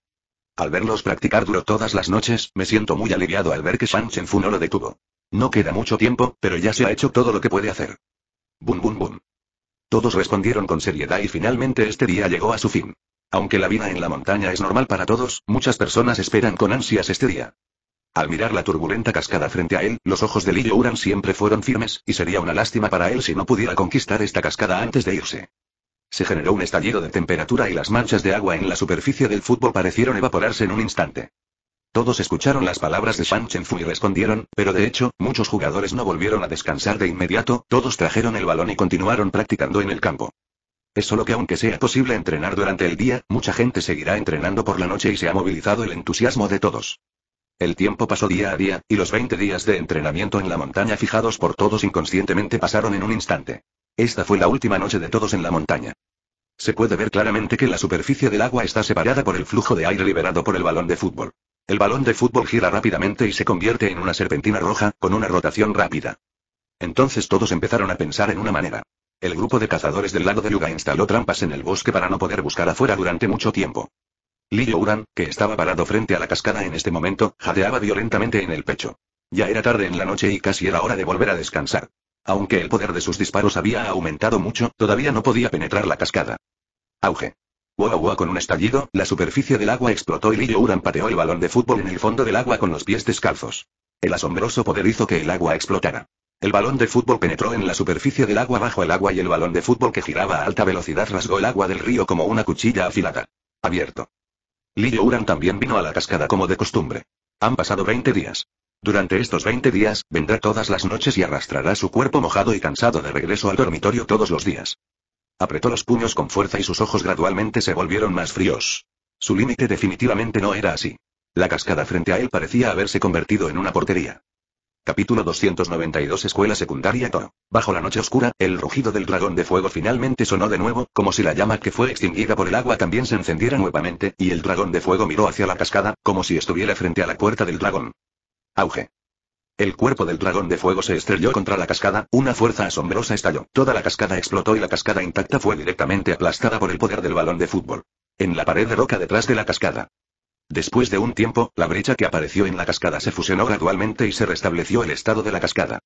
Al verlos practicar duro todas las noches, me siento muy aliviado al ver que Shang Chen-Fu no lo detuvo. No queda mucho tiempo, pero ya se ha hecho todo lo que puede hacer. Bum bum bum. Todos respondieron con seriedad y finalmente este día llegó a su fin. Aunque la vida en la montaña es normal para todos, muchas personas esperan con ansias este día. Al mirar la turbulenta cascada frente a él, los ojos de Li Youran siempre fueron firmes, y sería una lástima para él si no pudiera conquistar esta cascada antes de irse. Se generó un estallido de temperatura y las manchas de agua en la superficie del fútbol parecieron evaporarse en un instante. Todos escucharon las palabras de Shang Chen-Fu y respondieron, pero de hecho, muchos jugadores no volvieron a descansar de inmediato, todos trajeron el balón y continuaron practicando en el campo. Es solo que aunque sea posible entrenar durante el día, mucha gente seguirá entrenando por la noche y se ha movilizado el entusiasmo de todos. El tiempo pasó día a día, y los 20 días de entrenamiento en la montaña fijados por todos inconscientemente pasaron en un instante. Esta fue la última noche de todos en la montaña. Se puede ver claramente que la superficie del agua está separada por el flujo de aire liberado por el balón de fútbol. El balón de fútbol gira rápidamente y se convierte en una serpentina roja, con una rotación rápida. Entonces todos empezaron a pensar en una manera. El grupo de cazadores del lago de Yuga instaló trampas en el bosque para no poder buscar afuera durante mucho tiempo. Li Youran, que estaba parado frente a la cascada en este momento, jadeaba violentamente en el pecho. Ya era tarde en la noche y casi era hora de volver a descansar. Aunque el poder de sus disparos había aumentado mucho, todavía no podía penetrar la cascada. Auge. Wow, wow, con un estallido, la superficie del agua explotó y Li Youran pateó el balón de fútbol en el fondo del agua con los pies descalzos. El asombroso poder hizo que el agua explotara. El balón de fútbol penetró en la superficie del agua bajo el agua y el balón de fútbol que giraba a alta velocidad rasgó el agua del río como una cuchilla afilada. Abierto. Li Youran también vino a la cascada como de costumbre. Han pasado 20 días. Durante estos 20 días, vendrá todas las noches y arrastrará su cuerpo mojado y cansado de regreso al dormitorio todos los días. Apretó los puños con fuerza y sus ojos gradualmente se volvieron más fríos. Su límite definitivamente no era así. La cascada frente a él parecía haberse convertido en una portería. Capítulo 292 Escuela Secundaria Toro. Bajo la noche oscura, el rugido del dragón de fuego finalmente sonó de nuevo, como si la llama que fue extinguida por el agua también se encendiera nuevamente, y el dragón de fuego miró hacia la cascada, como si estuviera frente a la puerta del dragón. Auge. El cuerpo del dragón de fuego se estrelló contra la cascada, una fuerza asombrosa estalló, toda la cascada explotó y la cascada intacta fue directamente aplastada por el poder del balón de fútbol. En la pared de roca detrás de la cascada. Después de un tiempo, la brecha que apareció en la cascada se fusionó gradualmente y se restableció el estado de la cascada.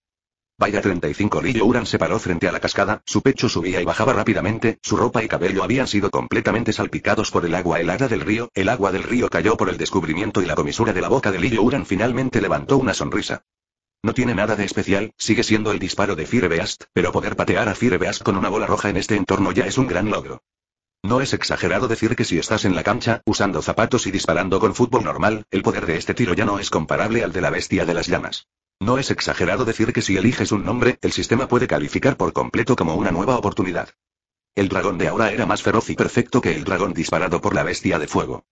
Vaya 35. Li Youran se paró frente a la cascada, su pecho subía y bajaba rápidamente, su ropa y cabello habían sido completamente salpicados por el agua helada del río, el agua del río cayó por el descubrimiento y la comisura de la boca de Li Youran finalmente levantó una sonrisa. No tiene nada de especial, sigue siendo el disparo de Firebeast, pero poder patear a Firebeast con una bola roja en este entorno ya es un gran logro. No es exagerado decir que si estás en la cancha, usando zapatos y disparando con fútbol normal, el poder de este tiro ya no es comparable al de la bestia de las llamas. No es exagerado decir que si eliges un nombre, el sistema puede calificar por completo como una nueva oportunidad. El dragón de ahora era más feroz y perfecto que el dragón disparado por la bestia de fuego.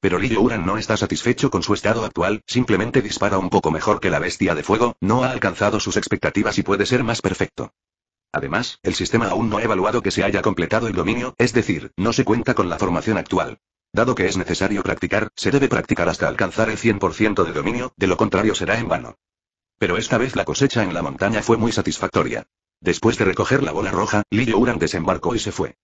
Pero Li Youran no está satisfecho con su estado actual, simplemente dispara un poco mejor que la bestia de fuego, no ha alcanzado sus expectativas y puede ser más perfecto. Además, el sistema aún no ha evaluado que se haya completado el dominio, es decir, no se cuenta con la formación actual. Dado que es necesario practicar, se debe practicar hasta alcanzar el 100% de dominio, de lo contrario será en vano. Pero esta vez la cosecha en la montaña fue muy satisfactoria. Después de recoger la bola roja, Li Youran desembarcó y se fue.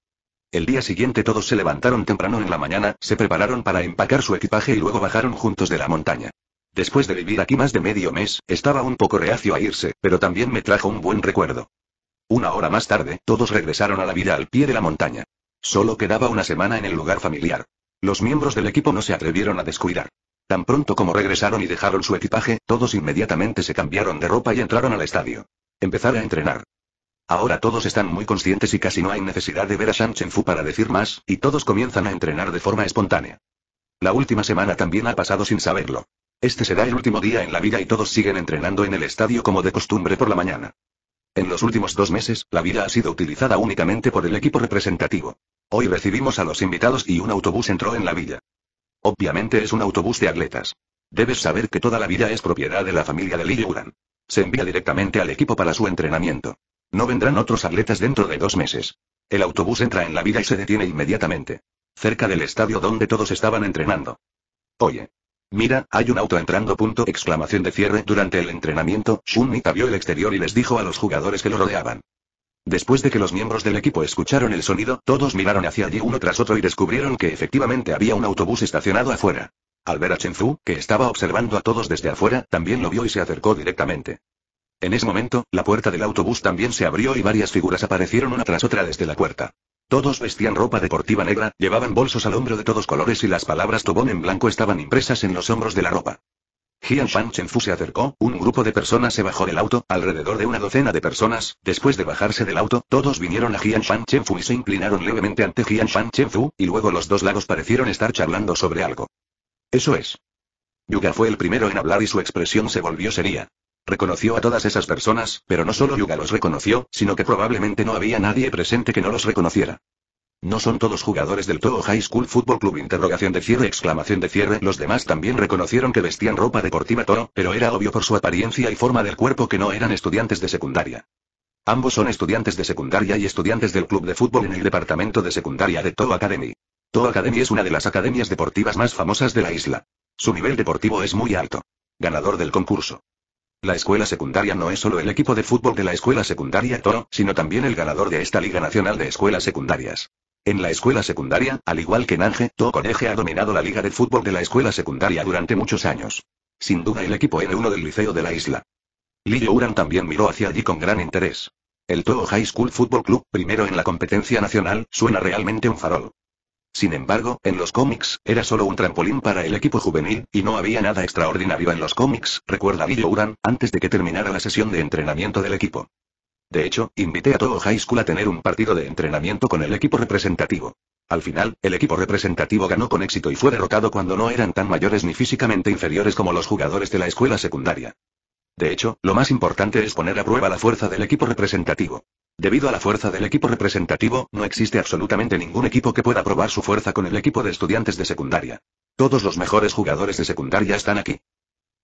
El día siguiente todos se levantaron temprano en la mañana, se prepararon para empacar su equipaje y luego bajaron juntos de la montaña. Después de vivir aquí más de medio mes, estaba un poco reacio a irse, pero también me trajo un buen recuerdo. Una hora más tarde, todos regresaron a la vida al pie de la montaña. Solo quedaba una semana en el lugar familiar. Los miembros del equipo no se atrevieron a descuidar. Tan pronto como regresaron y dejaron su equipaje, todos inmediatamente se cambiaron de ropa y entraron al estadio. Empezar a entrenar. Ahora todos están muy conscientes y casi no hay necesidad de ver a Shang Chen-Fu para decir más, y todos comienzan a entrenar de forma espontánea. La última semana también ha pasado sin saberlo. Este será el último día en la vida y todos siguen entrenando en el estadio como de costumbre por la mañana. En los últimos 2 meses, la villa ha sido utilizada únicamente por el equipo representativo. Hoy recibimos a los invitados y un autobús entró en la villa. Obviamente es un autobús de atletas. Debes saber que toda la villa es propiedad de la familia de Li Yuan. Se envía directamente al equipo para su entrenamiento. No vendrán otros atletas dentro de 2 meses. El autobús entra en la villa y se detiene inmediatamente. Cerca del estadio donde todos estaban entrenando. Oye. Mira, hay un auto entrando. Exclamación de cierre. Durante el entrenamiento, Shun Mita vio el exterior y les dijo a los jugadores que lo rodeaban. Después de que los miembros del equipo escucharon el sonido, todos miraron hacia allí uno tras otro y descubrieron que efectivamente había un autobús estacionado afuera. Al ver a Chen Zhu, que estaba observando a todos desde afuera, también lo vio y se acercó directamente. En ese momento, la puerta del autobús también se abrió y varias figuras aparecieron una tras otra desde la puerta. Todos vestían ropa deportiva negra, llevaban bolsos al hombro de todos colores y las palabras Tobón en blanco estaban impresas en los hombros de la ropa. Jianshan Chenfu se acercó, un grupo de personas se bajó del auto, alrededor de una docena de personas. Después de bajarse del auto, todos vinieron a Jianshan Chenfu y se inclinaron levemente ante Jianshan Chenfu, y luego los dos lados parecieron estar charlando sobre algo. Eso es. Yuga fue el primero en hablar y su expresión se volvió seria. Reconoció a todas esas personas, pero no solo Yuga los reconoció, sino que probablemente no había nadie presente que no los reconociera. ¿No son todos jugadores del Toho High School Football Club? Interrogación de cierre. Exclamación de cierre. Los demás también reconocieron que vestían ropa deportiva Toho, pero era obvio por su apariencia y forma del cuerpo que no eran estudiantes de secundaria. Ambos son estudiantes de secundaria y estudiantes del club de fútbol en el departamento de secundaria de Toho Academy. Toho Academy es una de las academias deportivas más famosas de la isla. Su nivel deportivo es muy alto. Ganador del concurso. La escuela secundaria no es solo el equipo de fútbol de la escuela secundaria Toho, sino también el ganador de esta Liga Nacional de Escuelas Secundarias. En la escuela secundaria, al igual que Nanje, Toho College ha dominado la liga de fútbol de la escuela secundaria durante muchos años. Sin duda el equipo N1 del liceo de la isla. Li Yuran también miró hacia allí con gran interés. El Toho High School Football Club, primero en la competencia nacional, suena realmente un farol. Sin embargo, en los cómics, era solo un trampolín para el equipo juvenil, y no había nada extraordinario en los cómics, recuerda Li Yuran, antes de que terminara la sesión de entrenamiento del equipo. De hecho, invité a Toho High School a tener un partido de entrenamiento con el equipo representativo. Al final, el equipo representativo ganó con éxito y fue derrotado cuando no eran tan mayores ni físicamente inferiores como los jugadores de la escuela secundaria. De hecho, lo más importante es poner a prueba la fuerza del equipo representativo. Debido a la fuerza del equipo representativo, no existe absolutamente ningún equipo que pueda probar su fuerza con el equipo de estudiantes de secundaria. Todos los mejores jugadores de secundaria están aquí.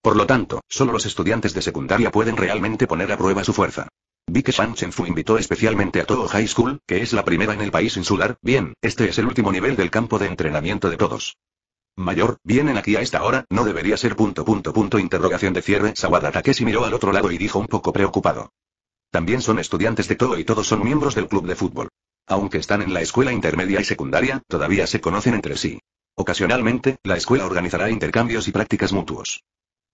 Por lo tanto, solo los estudiantes de secundaria pueden realmente poner a prueba su fuerza. Vi que Shang Chen-Fu invitó especialmente a Toho High School, que es la primera en el país insular. Bien, este es el último nivel del campo de entrenamiento de todos. Mayor, vienen aquí a esta hora, no debería ser... Interrogación de cierre. Sawada Takeshi miró al otro lado y dijo un poco preocupado. También son estudiantes de Toho y todos son miembros del club de fútbol. Aunque están en la escuela intermedia y secundaria, todavía se conocen entre sí. Ocasionalmente, la escuela organizará intercambios y prácticas mutuos.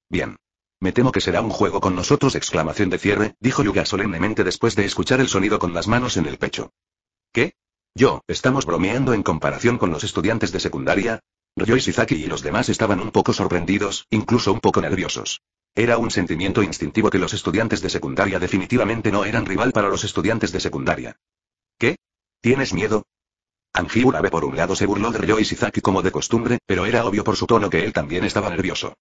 Bien. Me temo que será un juego con nosotros. Exclamación de cierre, dijo Yuga solemnemente después de escuchar el sonido con las manos en el pecho. ¿Qué? Yo, ¿estamos bromeando en comparación con los estudiantes de secundaria? Ryo Ishizaki y los demás estaban un poco sorprendidos, incluso un poco nerviosos. Era un sentimiento instintivo que los estudiantes de secundaria definitivamente no eran rival para los estudiantes de secundaria. ¿Qué? ¿Tienes miedo? Anji Urabe por un lado se burló de Ryo Ishizaki como de costumbre, pero era obvio por su tono que él también estaba nervioso.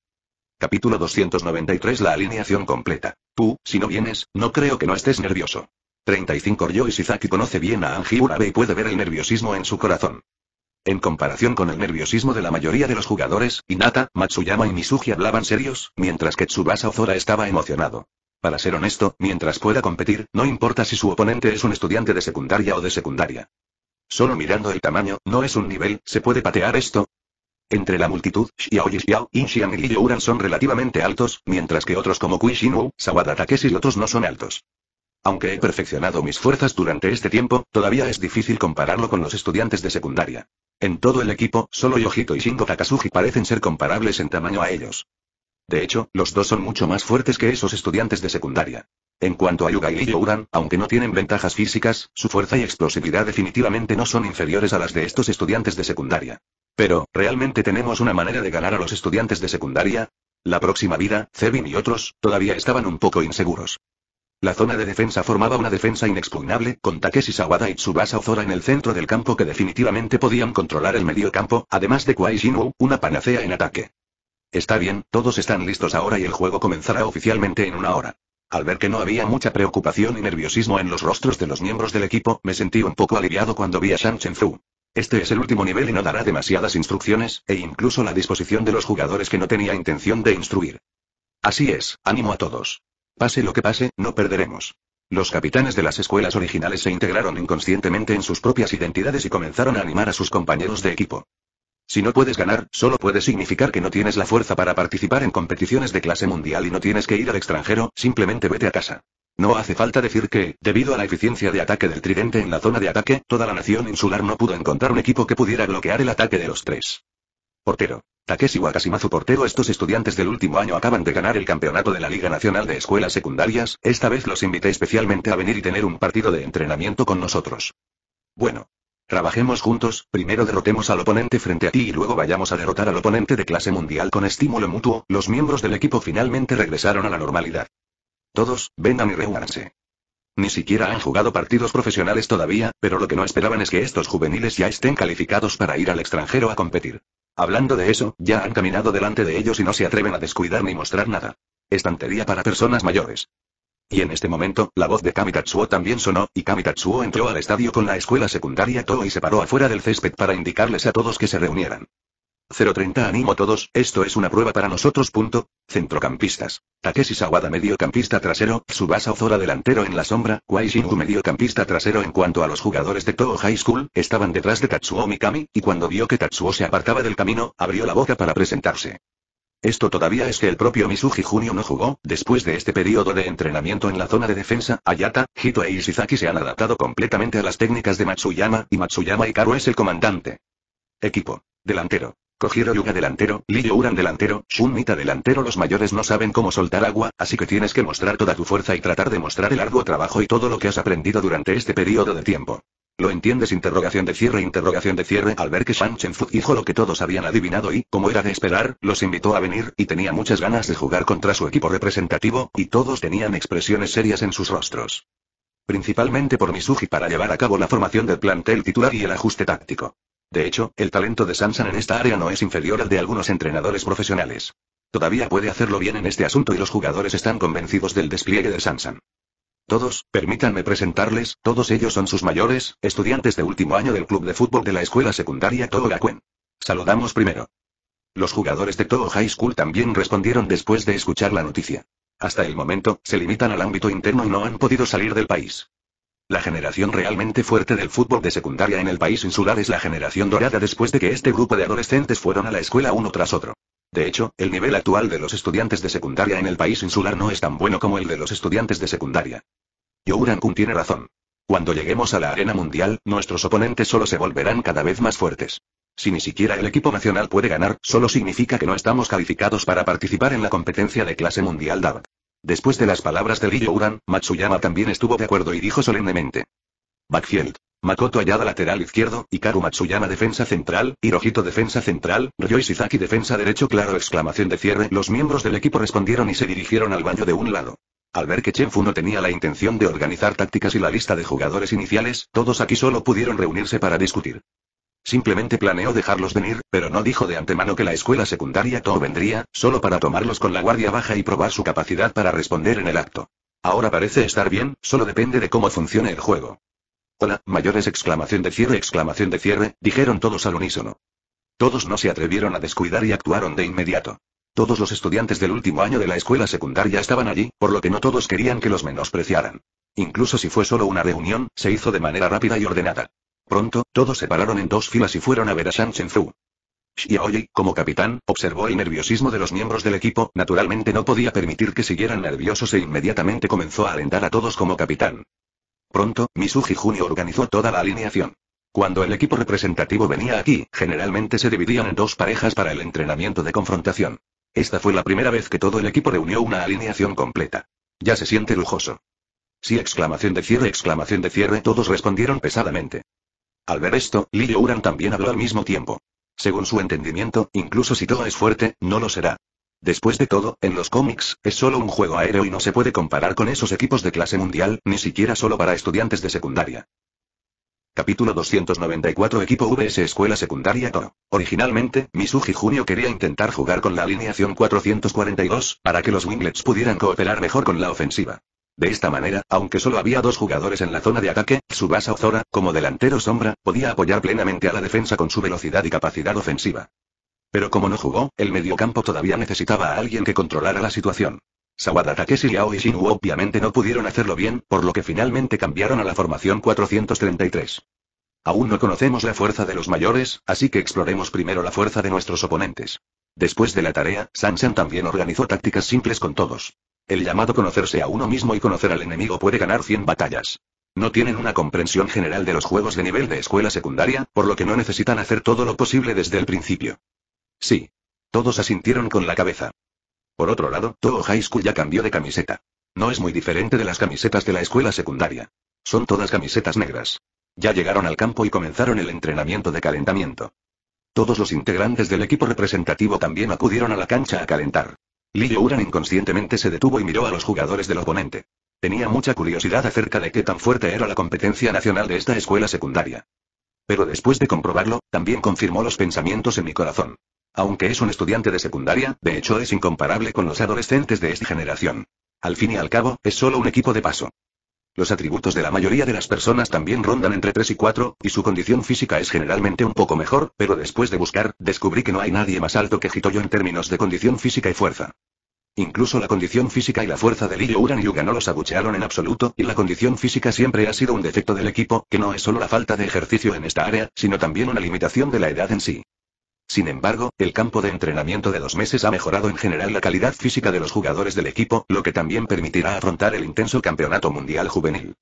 Capítulo 293. La alineación completa. Tú, si no vienes, no creo que no estés nervioso. 35. Ryo Ishizaki conoce bien a Anji Urabe y puede ver el nerviosismo en su corazón. En comparación con el nerviosismo de la mayoría de los jugadores, Hinata, Matsuyama y Mizuji hablaban serios, mientras que Tsubasa Ozora estaba emocionado. Para ser honesto, mientras pueda competir, no importa si su oponente es un estudiante de secundaria o de secundaria. Solo mirando el tamaño, no es un nivel, ¿se puede patear esto? Entre la multitud, Xiaoyi Xiao, Inshian y Li Yuran son relativamente altos, mientras que otros como Kuishinwu, Sawada Takeshi y otros no son altos. Aunque he perfeccionado mis fuerzas durante este tiempo, todavía es difícil compararlo con los estudiantes de secundaria. En todo el equipo, solo Yojito y Shingo Takasugi parecen ser comparables en tamaño a ellos. De hecho, los dos son mucho más fuertes que esos estudiantes de secundaria. En cuanto a Hyuga y Youran, aunque no tienen ventajas físicas, su fuerza y explosividad definitivamente no son inferiores a las de estos estudiantes de secundaria. Pero, ¿realmente tenemos una manera de ganar a los estudiantes de secundaria? La próxima vida, Zevin y otros, todavía estaban un poco inseguros. La zona de defensa formaba una defensa inexpugnable, con Takeshi Sawada y Tsubasa Ozora en el centro del campo que definitivamente podían controlar el medio campo, además de Kwai Jinwoo, una panacea en ataque. Está bien, todos están listos ahora y el juego comenzará oficialmente en una hora. Al ver que no había mucha preocupación y nerviosismo en los rostros de los miembros del equipo, me sentí un poco aliviado cuando vi a Shang Chen-Zu. Este es el último nivel y no dará demasiadas instrucciones, e incluso la disposición de los jugadores que no tenía intención de instruir. Así es, ánimo a todos. Pase lo que pase, no perderemos. Los capitanes de las escuelas originales se integraron inconscientemente en sus propias identidades y comenzaron a animar a sus compañeros de equipo. Si no puedes ganar, solo puede significar que no tienes la fuerza para participar en competiciones de clase mundial y no tienes que ir al extranjero, simplemente vete a casa. No hace falta decir que, debido a la eficiencia de ataque del tridente en la zona de ataque, toda la nación insular no pudo encontrar un equipo que pudiera bloquear el ataque de los tres. Portero. Takeshi Wakashimazu portero. Estos estudiantes del último año acaban de ganar el campeonato de la Liga Nacional de Escuelas Secundarias, esta vez los invité especialmente a venir y tener un partido de entrenamiento con nosotros. Bueno. Trabajemos juntos, primero derrotemos al oponente frente a ti y luego vayamos a derrotar al oponente de clase mundial con estímulo mutuo, los miembros del equipo finalmente regresaron a la normalidad. Todos, vengan y reúnanse. Ni siquiera han jugado partidos profesionales todavía, pero lo que no esperaban es que estos juveniles ya estén calificados para ir al extranjero a competir. Hablando de eso, ya han caminado delante de ellos y no se atreven a descuidar ni mostrar nada. Estantería para personas mayores. Y en este momento, la voz de Kami Tatsuo también sonó, y Kami Tatsuo entró al estadio con la escuela secundaria Toho y se paró afuera del césped para indicarles a todos que se reunieran. 0:30 Animo todos, esto es una prueba para nosotros. Centrocampistas. Takeshi Sawada mediocampista trasero, Tsubasa Ozora delantero en la sombra, Kwai Jinwoo mediocampista trasero. En cuanto a los jugadores de Toho High School, estaban detrás de Tatsuo Mikami, y cuando vio que Tatsuo se apartaba del camino, abrió la boca para presentarse. Esto todavía es que el propio Misugi Junio no jugó, después de este periodo de entrenamiento en la zona de defensa, Ayata, Hito e Ishizaki se han adaptado completamente a las técnicas de Matsuyama, y Matsuyama Hikaru es el comandante. Equipo. Delantero. Kojiro Hyuga delantero, Lee Youran delantero, Shunmita delantero. Los mayores no saben cómo soltar agua, así que tienes que mostrar toda tu fuerza y tratar de mostrar el arduo trabajo y todo lo que has aprendido durante este periodo de tiempo. ¿Lo entiendes? Interrogación de cierre. Al ver que Shang Chen-Zu dijo lo que todos habían adivinado y, como era de esperar, los invitó a venir, y tenía muchas ganas de jugar contra su equipo representativo, y todos tenían expresiones serias en sus rostros. Principalmente por Misugi para llevar a cabo la formación del plantel titular y el ajuste táctico. De hecho, el talento de Sansan en esta área no es inferior al de algunos entrenadores profesionales. Todavía puede hacerlo bien en este asunto y los jugadores están convencidos del despliegue de Sansan. Todos, permítanme presentarles, todos ellos son sus mayores, estudiantes de último año del club de fútbol de la escuela secundaria Toho Gakuen. Saludamos primero. Los jugadores de Toho High School también respondieron después de escuchar la noticia. Hasta el momento, se limitan al ámbito interno y no han podido salir del país. La generación realmente fuerte del fútbol de secundaria en el país insular es la generación dorada después de que este grupo de adolescentes fueron a la escuela uno tras otro. De hecho, el nivel actual de los estudiantes de secundaria en el país insular no es tan bueno como el de los estudiantes de secundaria. Youran-kun tiene razón. Cuando lleguemos a la arena mundial, nuestros oponentes solo se volverán cada vez más fuertes. Si ni siquiera el equipo nacional puede ganar, solo significa que no estamos calificados para participar en la competencia de clase mundial DAB. Después de las palabras de Lee Youran, Matsuyama también estuvo de acuerdo y dijo solemnemente. Backfield. Makoto Ayada lateral izquierdo, Hikaru Matsuyama defensa central, Hirohito defensa central, Ryo Ishizaki defensa derecho. Claro, exclamación de cierre. Los miembros del equipo respondieron y se dirigieron al baño de un lado. Al ver que Chen Fu no tenía la intención de organizar tácticas y la lista de jugadores iniciales, todos aquí solo pudieron reunirse para discutir. Simplemente planeó dejarlos venir, pero no dijo de antemano que la escuela secundaria Toho vendría, solo para tomarlos con la guardia baja y probar su capacidad para responder en el acto. Ahora parece estar bien, solo depende de cómo funcione el juego. Hola, mayores. Exclamación de cierre, dijeron todos al unísono. Todos no se atrevieron a descuidar y actuaron de inmediato. Todos los estudiantes del último año de la escuela secundaria estaban allí, por lo que no todos querían que los menospreciaran. Incluso si fue solo una reunión, se hizo de manera rápida y ordenada. Pronto, todos se pararon en dos filas y fueron a ver a Shang Chen-Zu. Xiaoyi, como capitán, observó el nerviosismo de los miembros del equipo, naturalmente no podía permitir que siguieran nerviosos e inmediatamente comenzó a alentar a todos como capitán. Pronto, Misugi Junio organizó toda la alineación. Cuando el equipo representativo venía aquí, generalmente se dividían en dos parejas para el entrenamiento de confrontación. Esta fue la primera vez que todo el equipo reunió una alineación completa. Ya se siente lujoso. Sí, exclamación de cierre, todos respondieron pesadamente. Al ver esto, Lee Youran también habló al mismo tiempo. Según su entendimiento, incluso si Toa es fuerte, no lo será. Después de todo, en los cómics, es solo un juego aéreo y no se puede comparar con esos equipos de clase mundial, ni siquiera solo para estudiantes de secundaria. Capítulo 294 Equipo VS Escuela Secundaria Toa. Originalmente, Mizuji Junio quería intentar jugar con la alineación 442, para que los Winglets pudieran cooperar mejor con la ofensiva. De esta manera, aunque solo había dos jugadores en la zona de ataque, Tsubasa Ozora, como delantero sombra, podía apoyar plenamente a la defensa con su velocidad y capacidad ofensiva. Pero como no jugó, el mediocampo todavía necesitaba a alguien que controlara la situación. Sawada Takeshi, Liao y Shinwu obviamente no pudieron hacerlo bien, por lo que finalmente cambiaron a la formación 433. Aún no conocemos la fuerza de los mayores, así que exploremos primero la fuerza de nuestros oponentes. Después de la tarea, Sanshan también organizó tácticas simples con todos. El llamado conocerse a uno mismo y conocer al enemigo puede ganar 100 batallas. No tienen una comprensión general de los juegos de nivel de escuela secundaria, por lo que no necesitan hacer todo lo posible desde el principio. Sí. Todos asintieron con la cabeza. Por otro lado, Toho High School ya cambió de camiseta. No es muy diferente de las camisetas de la escuela secundaria. Son todas camisetas negras. Ya llegaron al campo y comenzaron el entrenamiento de calentamiento. Todos los integrantes del equipo representativo también acudieron a la cancha a calentar. Lee Youran inconscientemente se detuvo y miró a los jugadores del oponente. Tenía mucha curiosidad acerca de qué tan fuerte era la competencia nacional de esta escuela secundaria. Pero después de comprobarlo, también confirmó los pensamientos en mi corazón. Aunque es un estudiante de secundaria, de hecho es incomparable con los adolescentes de esta generación. Al fin y al cabo, es solo un equipo de paso. Los atributos de la mayoría de las personas también rondan entre 3 y 4, y su condición física es generalmente un poco mejor, pero después de buscar, descubrí que no hay nadie más alto que Hitoyo en términos de condición física y fuerza. Incluso la condición física y la fuerza de Lee Youran y Yuga no los abuchearon en absoluto, y la condición física siempre ha sido un defecto del equipo, que no es solo la falta de ejercicio en esta área, sino también una limitación de la edad en sí. Sin embargo, el campo de entrenamiento de 2 meses ha mejorado en general la calidad física de los jugadores del equipo, lo que también permitirá afrontar el intenso campeonato mundial juvenil.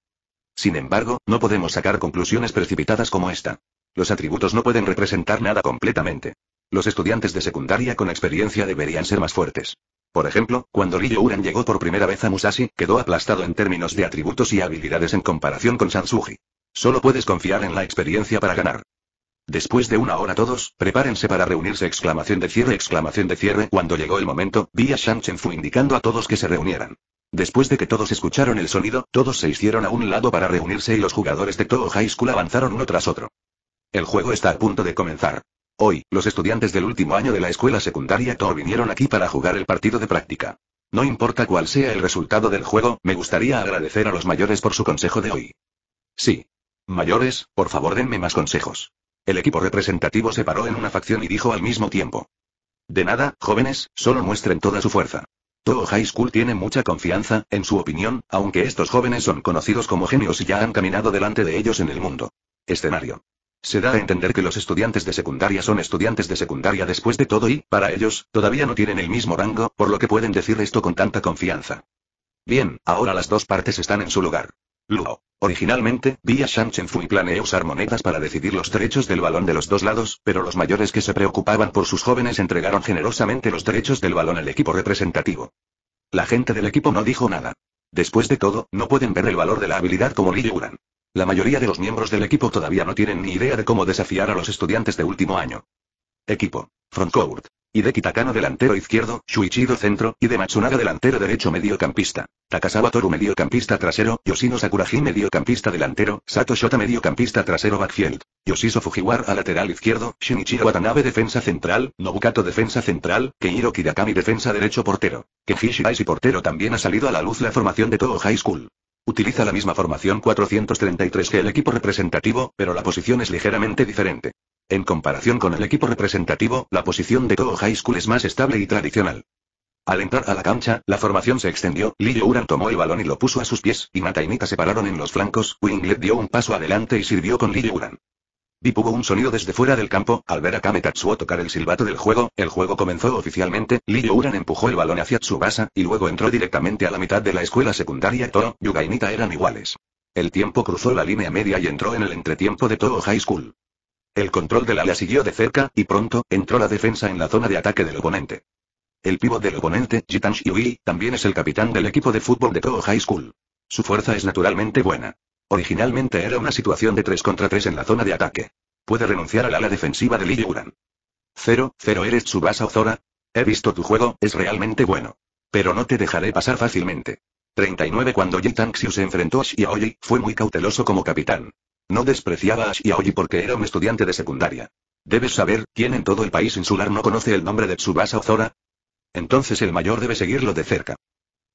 Sin embargo, no podemos sacar conclusiones precipitadas como esta. Los atributos no pueden representar nada completamente. Los estudiantes de secundaria con experiencia deberían ser más fuertes. Por ejemplo, cuando Lee Youran llegó por primera vez a Musashi, quedó aplastado en términos de atributos y habilidades en comparación con Sansuji. Solo puedes confiar en la experiencia para ganar. Después de una hora todos, prepárense para reunirse exclamación de cierre, cuando llegó el momento, vi a Shang Chen Fu indicando a todos que se reunieran. Después de que todos escucharon el sonido, todos se hicieron a un lado para reunirse y los jugadores de Toho High School avanzaron uno tras otro. El juego está a punto de comenzar. Hoy, los estudiantes del último año de la escuela secundaria Toho vinieron aquí para jugar el partido de práctica. No importa cuál sea el resultado del juego, me gustaría agradecer a los mayores por su consejo de hoy. Sí. Mayores, por favor denme más consejos. El equipo representativo se paró en una facción y dijo al mismo tiempo. De nada, jóvenes, solo muestren toda su fuerza. Toho High School tiene mucha confianza, en su opinión, aunque estos jóvenes son conocidos como genios y ya han caminado delante de ellos en el mundo. Escenario. Se da a entender que los estudiantes de secundaria son estudiantes de secundaria después de todo y, para ellos, todavía no tienen el mismo rango, por lo que pueden decir esto con tanta confianza. Bien, ahora las dos partes están en su lugar. Luo. Originalmente, Bia Shang Chen Fu planeó usar monedas para decidir los derechos del balón de los dos lados, pero los mayores que se preocupaban por sus jóvenes entregaron generosamente los derechos del balón al equipo representativo. La gente del equipo no dijo nada. Después de todo, no pueden ver el valor de la habilidad como Lee Youran. La mayoría de los miembros del equipo todavía no tienen ni idea de cómo desafiar a los estudiantes de último año. Equipo. Frontcourt. Hideki Takano delantero izquierdo, Shuichiro centro, y de Matsunaga delantero derecho mediocampista. Takasawa Toru mediocampista trasero, Yoshino Sakuraji mediocampista delantero, Sato Shota mediocampista trasero backfield. Yoshiso Fujiwara lateral izquierdo, Shinichiro Watanabe defensa central, Nobukato defensa central, Keihiro Kirakami defensa derecho portero. Keiji Shiraishi portero. También ha salido a la luz la formación de Toho High School. Utiliza la misma formación 433 que el equipo representativo, pero la posición es ligeramente diferente. En comparación con el equipo representativo, la posición de Toho High School es más estable y tradicional. Al entrar a la cancha, la formación se extendió, Lee Youran tomó el balón y lo puso a sus pies, Hinata y Mika se pararon en los flancos, Winglet dio un paso adelante y sirvió con Lee Youran. Bip hubo un sonido desde fuera del campo, al ver a Kame Tatsuo tocar el silbato del juego, el juego comenzó oficialmente, Lee Youran empujó el balón hacia Tsubasa, y luego entró directamente a la mitad de la escuela secundaria Toho, Yuga y Hinata eran iguales. El tiempo cruzó la línea media y entró en el entretiempo de Toho High School. El control del área siguió de cerca, y pronto, entró la defensa en la zona de ataque del oponente. El pívot del oponente, Ji-Tan Xiuyi, también es el capitán del equipo de fútbol de Toho High School. Su fuerza es naturalmente buena. Originalmente era una situación de 3 contra 3 en la zona de ataque. Puede renunciar al ala defensiva de Li Yuran. 0-0 eres Tsubasa Ozora. He visto tu juego, es realmente bueno. Pero no te dejaré pasar fácilmente. 39 Cuando Ji-Tan Xiu se enfrentó a Xiaoyi, fue muy cauteloso como capitán. No despreciaba a Xiaoyi porque era un estudiante de secundaria. Debes saber, ¿quién en todo el país insular no conoce el nombre de Tsubasa Ozora? Entonces el mayor debe seguirlo de cerca.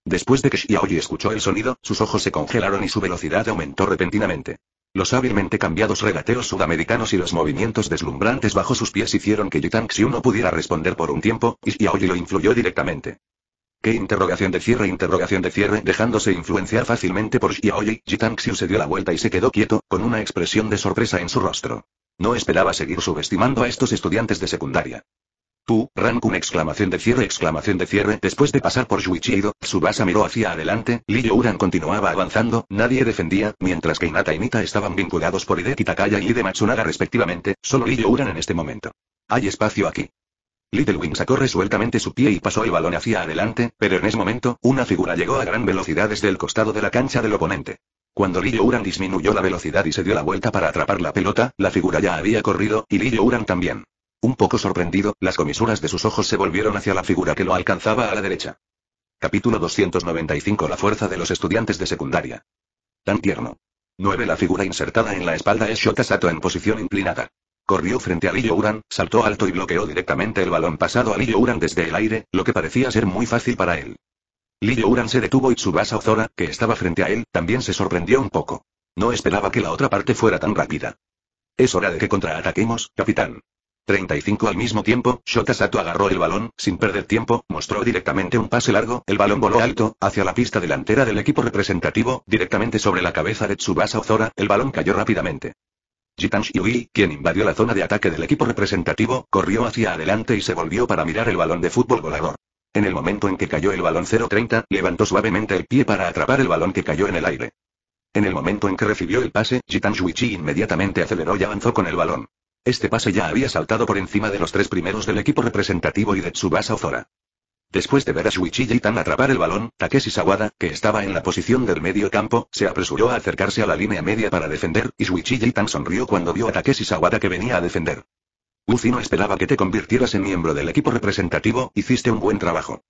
Después de que Xiaoyi escuchó el sonido, sus ojos se congelaron y su velocidad aumentó repentinamente. Los hábilmente cambiados regateos sudamericanos y los movimientos deslumbrantes bajo sus pies hicieron que Ji-Tan Xiu no pudiera responder por un tiempo, y Xiaoyi lo influyó directamente. ¡Qué interrogación de cierre! Dejándose influenciar fácilmente por Xiaoyi, Ji-Tan Xiu se dio la vuelta y se quedó quieto, con una expresión de sorpresa en su rostro. No esperaba seguir subestimando a estos estudiantes de secundaria. Tú, Rankun !! Después de pasar por Yuichido, Tsubasa miró hacia adelante, Li Yuran continuaba avanzando, nadie defendía, mientras que Hinata y Mita estaban vinculados por Hideki Takaya y Ide Matsunaga respectivamente, solo Li Yuran en este momento. Hay espacio aquí. Little Wing sacó resueltamente su pie y pasó el balón hacia adelante, pero en ese momento, una figura llegó a gran velocidad desde el costado de la cancha del oponente. Cuando Li Yuran disminuyó la velocidad y se dio la vuelta para atrapar la pelota, la figura ya había corrido, y Li Yuran también. Un poco sorprendido, las comisuras de sus ojos se volvieron hacia la figura que lo alcanzaba a la derecha. Capítulo 295 La fuerza de los estudiantes de secundaria. Tan tierno. 9 La figura insertada en la espalda es Shota Sato en posición inclinada. Corrió frente a Li Yuran, saltó alto y bloqueó directamente el balón pasado a Li Yuran desde el aire, lo que parecía ser muy fácil para él. Li Yuran se detuvo y Tsubasa Ozora, que estaba frente a él, también se sorprendió un poco. No esperaba que la otra parte fuera tan rápida. Es hora de que contraataquemos, capitán. 35 Al mismo tiempo, Shota Sato agarró el balón, sin perder tiempo, mostró directamente un pase largo, el balón voló alto, hacia la pista delantera del equipo representativo, directamente sobre la cabeza de Tsubasa Ozora, el balón cayó rápidamente. Ji-Tan Xiuyi, quien invadió la zona de ataque del equipo representativo, corrió hacia adelante y se volvió para mirar el balón de fútbol volador. En el momento en que cayó el balón 0-30, levantó suavemente el pie para atrapar el balón que cayó en el aire. En el momento en que recibió el pase, Ji-Tan Xiuyi inmediatamente aceleró y avanzó con el balón. Este pase ya había saltado por encima de los 3 primeros del equipo representativo y de Tsubasa Ozora. Después de ver a Shuichi Ji-Tan atrapar el balón, Takeshi Sawada, que estaba en la posición del medio campo, se apresuró a acercarse a la línea media para defender, y Shuichi Ji-Tan sonrió cuando vio a Takeshi Sawada que venía a defender. Uzi, no esperaba que te convirtieras en miembro del equipo representativo, hiciste un buen trabajo.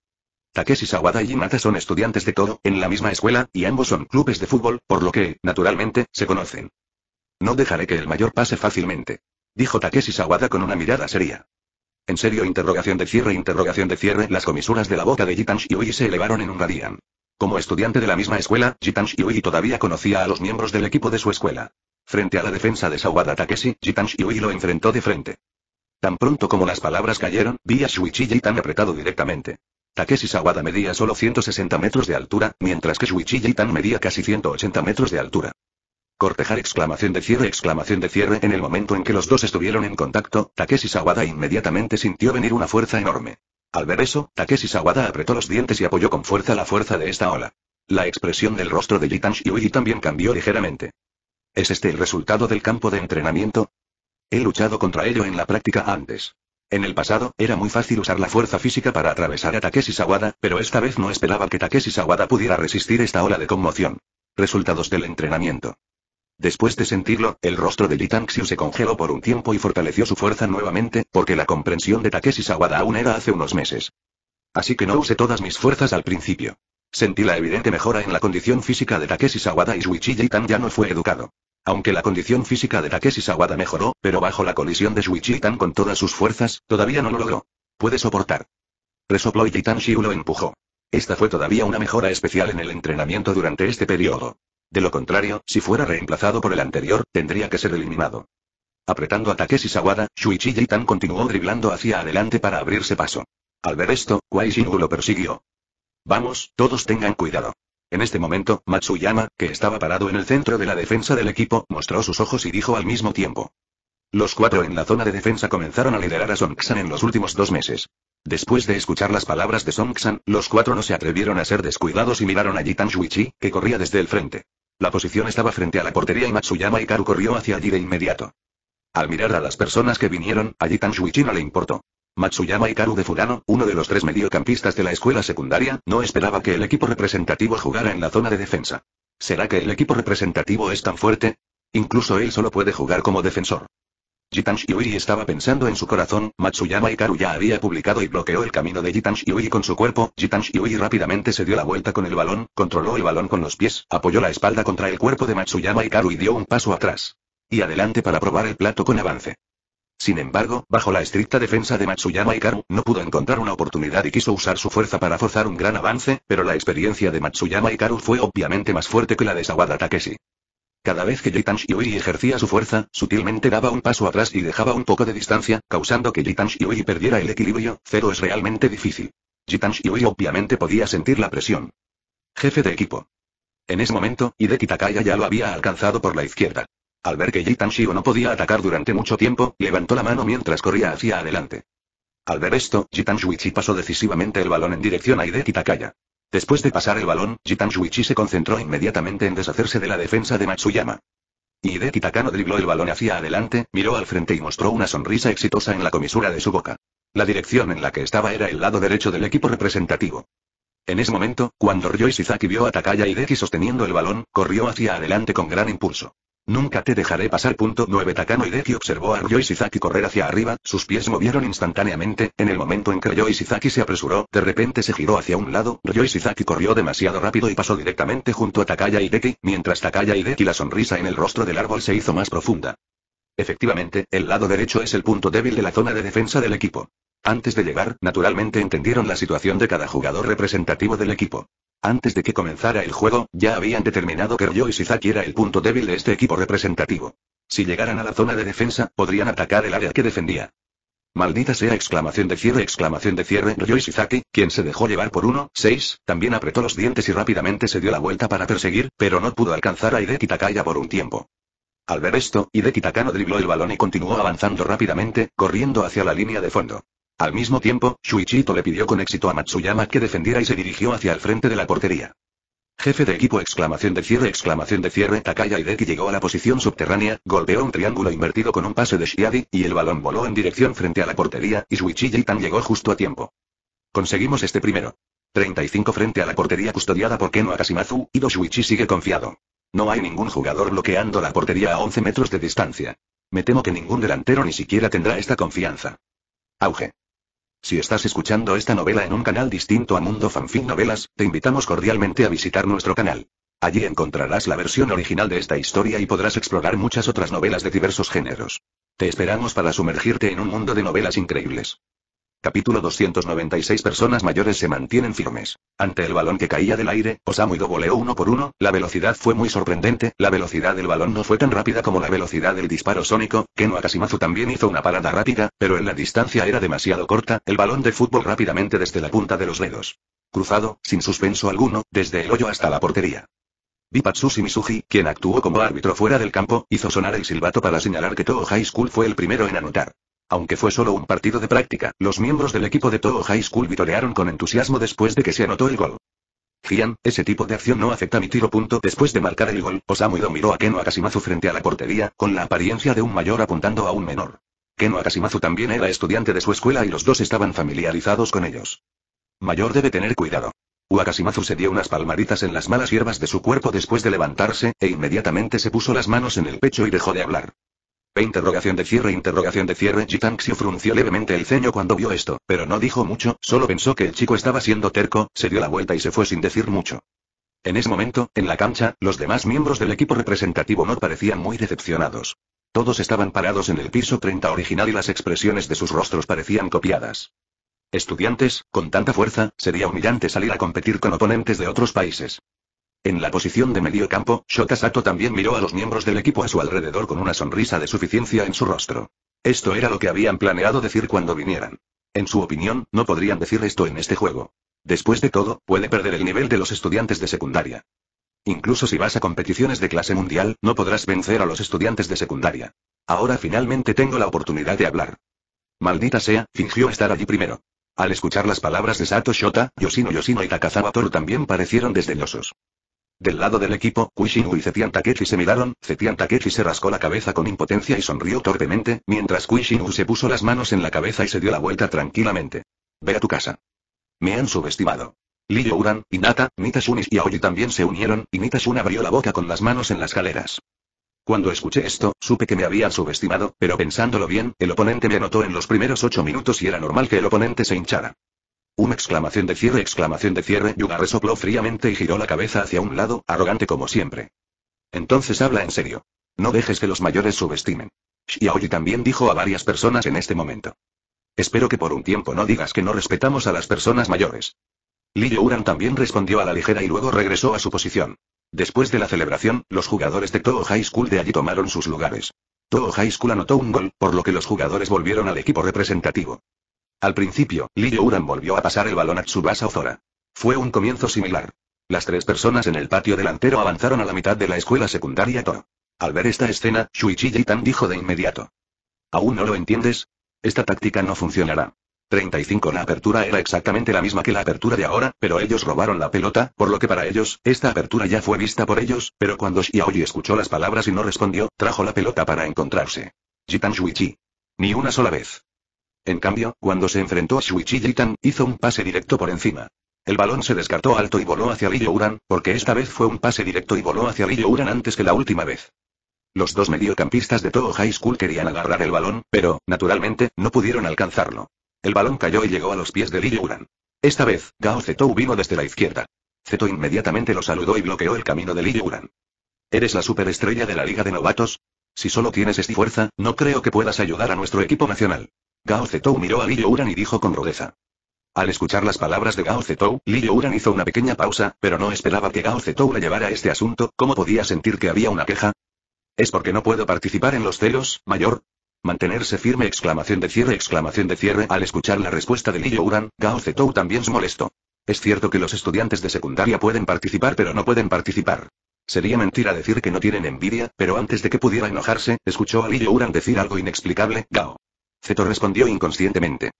Takeshi Sawada y Hinata son estudiantes de Toho, en la misma escuela, y ambos son clubes de fútbol, por lo que, naturalmente, se conocen. No dejaré que el mayor pase fácilmente. Dijo Takeshi Sawada con una mirada seria. En serio !! Las comisuras de la boca de Ji-Tan Xiuyi se elevaron en un radián. Como estudiante de la misma escuela, Ji-Tan Xiuyi todavía conocía a los miembros del equipo de su escuela. Frente a la defensa de Sawada Takeshi, Ji-Tan Xiuyi lo enfrentó de frente. Tan pronto como las palabras cayeron, vi a Shuichi Ji-Tan apretado directamente. Takeshi Sawada medía solo 160 metros de altura, mientras que Shuichi Ji-Tan medía casi 180 metros de altura. Cortejar !! En el momento en que los dos estuvieron en contacto, Takeshi Sawada inmediatamente sintió venir una fuerza enorme. Al ver eso, Takeshi Sawada apretó los dientes y apoyó con fuerza la fuerza de esta ola. La expresión del rostro de Ji-Tan Xiuyi también cambió ligeramente. ¿Es este el resultado del campo de entrenamiento? He luchado contra ello en la práctica antes. En el pasado, era muy fácil usar la fuerza física para atravesar a Takeshi Sawada, pero esta vez no esperaba que Takeshi Sawada pudiera resistir esta ola de conmoción. Resultados del entrenamiento. Después de sentirlo, el rostro de Ji-Tan Xiu se congeló por un tiempo y fortaleció su fuerza nuevamente, porque la comprensión de Takeshi Sawada aún era hace unos meses. Así que no usé todas mis fuerzas al principio. Sentí la evidente mejora en la condición física de Takeshi Sawada y Shuichi Ji-Tan ya no fue educado. Aunque la condición física de Takeshi Sawada mejoró, pero bajo la colisión de Shuichi Ji-Tan con todas sus fuerzas, todavía no lo logró. Puede soportar. Resopló y Ji-Tan Xiu lo empujó. Esta fue todavía una mejora especial en el entrenamiento durante este periodo. De lo contrario, si fuera reemplazado por el anterior, tendría que ser eliminado. Apretando a Takeshi Sawada, Shuichi Ji-Tan continuó driblando hacia adelante para abrirse paso. Al ver esto, Kuai Jingu lo persiguió. Vamos, todos tengan cuidado. En este momento, Matsuyama, que estaba parado en el centro de la defensa del equipo, mostró sus ojos y dijo al mismo tiempo. Los 4 en la zona de defensa comenzaron a liderar a Songsan en los últimos 2 meses. Después de escuchar las palabras de Songsan, los 4 no se atrevieron a ser descuidados y miraron a Ji-Tan Xiuyi, que corría desde el frente. La posición estaba frente a la portería y Matsuyama Hikaru corrió hacia allí de inmediato. Al mirar a las personas que vinieron, a Ji-Tan Xiuyi no le importó. Matsuyama Hikaru de Furano, uno de los tres mediocampistas de la escuela secundaria, no esperaba que el equipo representativo jugara en la zona de defensa. ¿Será que el equipo representativo es tan fuerte? Incluso él solo puede jugar como defensor. Gitan Shiori estaba pensando en su corazón. Matsuyama Hikaru ya había publicado y bloqueó el camino de Gitan Shiori con su cuerpo. Gitan Shiori rápidamente se dio la vuelta con el balón, controló el balón con los pies, apoyó la espalda contra el cuerpo de Matsuyama Hikaru y dio un paso atrás. Y adelante para probar el plato con avance. Sin embargo, bajo la estricta defensa de Matsuyama Hikaru, no pudo encontrar una oportunidad y quiso usar su fuerza para forzar un gran avance, pero la experiencia de Matsuyama Hikaru fue obviamente más fuerte que la de Sawada Takeshi. Cada vez que Gitan Shiori ejercía su fuerza, sutilmente daba un paso atrás y dejaba un poco de distancia, causando que Gitan Shiori perdiera el equilibrio. Cero es realmente difícil. Gitan Shiori obviamente podía sentir la presión. Jefe de equipo. En ese momento, Hideki Takaya ya lo había alcanzado por la izquierda. Al ver que Gitan Shiori no podía atacar durante mucho tiempo, levantó la mano mientras corría hacia adelante. Al ver esto, Gitan Shiori pasó decisivamente el balón en dirección a Hideki Takaya. Después de pasar el balón, Gitan Shiori se concentró inmediatamente en deshacerse de la defensa de Matsuyama. Hideki Takaya dribló el balón hacia adelante, miró al frente y mostró una sonrisa exitosa en la comisura de su boca. La dirección en la que estaba era el lado derecho del equipo representativo. En ese momento, cuando Ryo Ishizaki vio a Takaya Hideki sosteniendo el balón, corrió hacia adelante con gran impulso. Nunca te dejaré pasar. 9 Takano Hideki observó a Ryo Ishizaki correr hacia arriba, sus pies movieron instantáneamente, en el momento en que Ryo Ishizaki se apresuró, de repente se giró hacia un lado, Ryo Ishizaki corrió demasiado rápido y pasó directamente junto a Takaya Hideki, mientras Takaya Hideki la sonrisa en el rostro del árbol se hizo más profunda. Efectivamente, el lado derecho es el punto débil de la zona de defensa del equipo. Antes de llegar, naturalmente entendieron la situación de cada jugador representativo del equipo. Antes de que comenzara el juego, ya habían determinado que Ryo Ishizaki era el punto débil de este equipo representativo. Si llegaran a la zona de defensa, podrían atacar el área que defendía. Maldita sea, exclamación de cierre. Ryo Ishizaki, quien se dejó llevar por 1-6, también apretó los dientes y rápidamente se dio la vuelta para perseguir, pero no pudo alcanzar a Hideki Takaya por un tiempo. Al ver esto, Hideki Takano dribló el balón y continuó avanzando rápidamente, corriendo hacia la línea de fondo. Al mismo tiempo, Shuichito le pidió con éxito a Matsuyama que defendiera y se dirigió hacia el frente de la portería. Jefe de equipo, exclamación de cierre. Takaya Hideki llegó a la posición subterránea, golpeó un triángulo invertido con un pase de Shiadi, y el balón voló en dirección frente a la portería, y Shuichi Tan llegó justo a tiempo. Conseguimos este primero. 35 frente a la portería custodiada por Ken Akashimazu, Ido Shuichi sigue confiado. No hay ningún jugador bloqueando la portería a 11 metros de distancia. Me temo que ningún delantero ni siquiera tendrá esta confianza. Auge. Si estás escuchando esta novela en un canal distinto a Mundo Fanfic Novelas, te invitamos cordialmente a visitar nuestro canal. Allí encontrarás la versión original de esta historia y podrás explorar muchas otras novelas de diversos géneros. Te esperamos para sumergirte en un mundo de novelas increíbles. Capítulo 296. Personas mayores se mantienen firmes. Ante el balón que caía del aire, Osamu Ido voleó 1 por 1, la velocidad fue muy sorprendente, la velocidad del balón no fue tan rápida como la velocidad del disparo sónico. Ken Akashimazu también hizo una parada rápida, pero en la distancia era demasiado corta, el balón de fútbol rápidamente desde la punta de los dedos. Cruzado, sin suspenso alguno, desde el hoyo hasta la portería. Bibatsushi Mizuji, quien actuó como árbitro fuera del campo, hizo sonar el silbato para señalar que Toho High School fue el primero en anotar. Aunque fue solo un partido de práctica, los miembros del equipo de Toho High School vitorearon con entusiasmo después de que se anotó el gol. Gian, ese tipo de acción no afecta a mi tiro. Después de marcar el gol, Osamu Ido miró a Ken Akashimazu frente a la portería, con la apariencia de un mayor apuntando a un menor. Ken Akashimazu también era estudiante de su escuela y los dos estaban familiarizados con ellos. Mayor debe tener cuidado. Akashimazu se dio unas palmaditas en las malas hierbas de su cuerpo después de levantarse, e inmediatamente se puso las manos en el pecho y dejó de hablar. Interrogación de cierre. Gitanxio frunció levemente el ceño cuando vio esto, pero no dijo mucho, solo pensó que el chico estaba siendo terco, se dio la vuelta y se fue sin decir mucho. En ese momento, en la cancha, los demás miembros del equipo representativo no parecían muy decepcionados. Todos estaban parados en el piso 30 original y las expresiones de sus rostros parecían copiadas. Estudiantes, con tanta fuerza, sería humillante salir a competir con oponentes de otros países. En la posición de medio campo, Shota Sato también miró a los miembros del equipo a su alrededor con una sonrisa de suficiencia en su rostro. Esto era lo que habían planeado decir cuando vinieran. En su opinión, no podrían decir esto en este juego. Después de todo, puede perder el nivel de los estudiantes de secundaria. Incluso si vas a competiciones de clase mundial, no podrás vencer a los estudiantes de secundaria. Ahora finalmente tengo la oportunidad de hablar. Maldita sea, fingió estar allí primero. Al escuchar las palabras de Sato Shota, Yoshino y Takazawa Toru también parecieron desdeñosos. Del lado del equipo, Kuishiu y Zetian Takechi se miraron, Zetian Takechi se rascó la cabeza con impotencia y sonrió torpemente, mientras Kuishiu se puso las manos en la cabeza y se dio la vuelta tranquilamente. Ve a tu casa. Me han subestimado. Li Youran, Hinata, Nitashun y Aoyi también se unieron, y Nitashun abrió la boca con las manos en las galeras. Cuando escuché esto, supe que me habían subestimado, pero pensándolo bien, el oponente me anotó en los primeros 8 minutos y era normal que el oponente se hinchara. Una exclamación de cierre, Yuga resopló fríamente y giró la cabeza hacia un lado, arrogante como siempre. Entonces habla en serio. No dejes que los mayores subestimen. Xiaoyi también dijo a varias personas en este momento. Espero que por un tiempo no digas que no respetamos a las personas mayores. Li Youran también respondió a la ligera y luego regresó a su posición. Después de la celebración, los jugadores de Toho High School de allí tomaron sus lugares. Toho High School anotó un gol, por lo que los jugadores volvieron al equipo representativo. Al principio, Li Youran volvió a pasar el balón a Tsubasa Ozora. Fue un comienzo similar. Las 3 personas en el patio delantero avanzaron a la mitad de la escuela secundaria Toho. Al ver esta escena, Shuichi Yeitan dijo de inmediato. ¿Aún no lo entiendes? Esta táctica no funcionará. 35 La apertura era exactamente la misma que la apertura de ahora, pero ellos robaron la pelota, por lo que para ellos, esta apertura ya fue vista por ellos, pero cuando Xiaoyi escuchó las palabras y no respondió, trajo la pelota para encontrarse. Yeitan Shuichi. Ni una sola vez. En cambio, cuando se enfrentó a Shuichi Yeitan, hizo un pase directo por encima. El balón se descartó alto y voló hacia Li Youran, porque esta vez fue un pase directo y voló hacia Li Youran antes que la última vez. Los 2 mediocampistas de Toho High School querían agarrar el balón, pero, naturalmente, no pudieron alcanzarlo. El balón cayó y llegó a los pies de Li Youran. Esta vez, Gao Zetou vino desde la izquierda. Zetou inmediatamente lo saludó y bloqueó el camino de Li Youran. ¿Eres la superestrella de la Liga de Novatos? Si solo tienes esta fuerza, no creo que puedas ayudar a nuestro equipo nacional. Gao Zetou miró a Li Youran y dijo con rudeza. Al escuchar las palabras de Gao Zetou, Li Youran hizo una pequeña pausa, pero no esperaba que Gao Zetou le llevara este asunto. ¿Cómo podía sentir que había una queja? ¿Es porque no puedo participar en los ceros, mayor? Mantenerse firme exclamación de cierre. Al escuchar la respuesta de Li Youran, Gao Zetou también se molestó. Es cierto que los estudiantes de secundaria pueden participar pero no pueden participar. Sería mentira decir que no tienen envidia, pero antes de que pudiera enojarse, escuchó a Li Youran decir algo inexplicable. Gao Zetou respondió inconscientemente.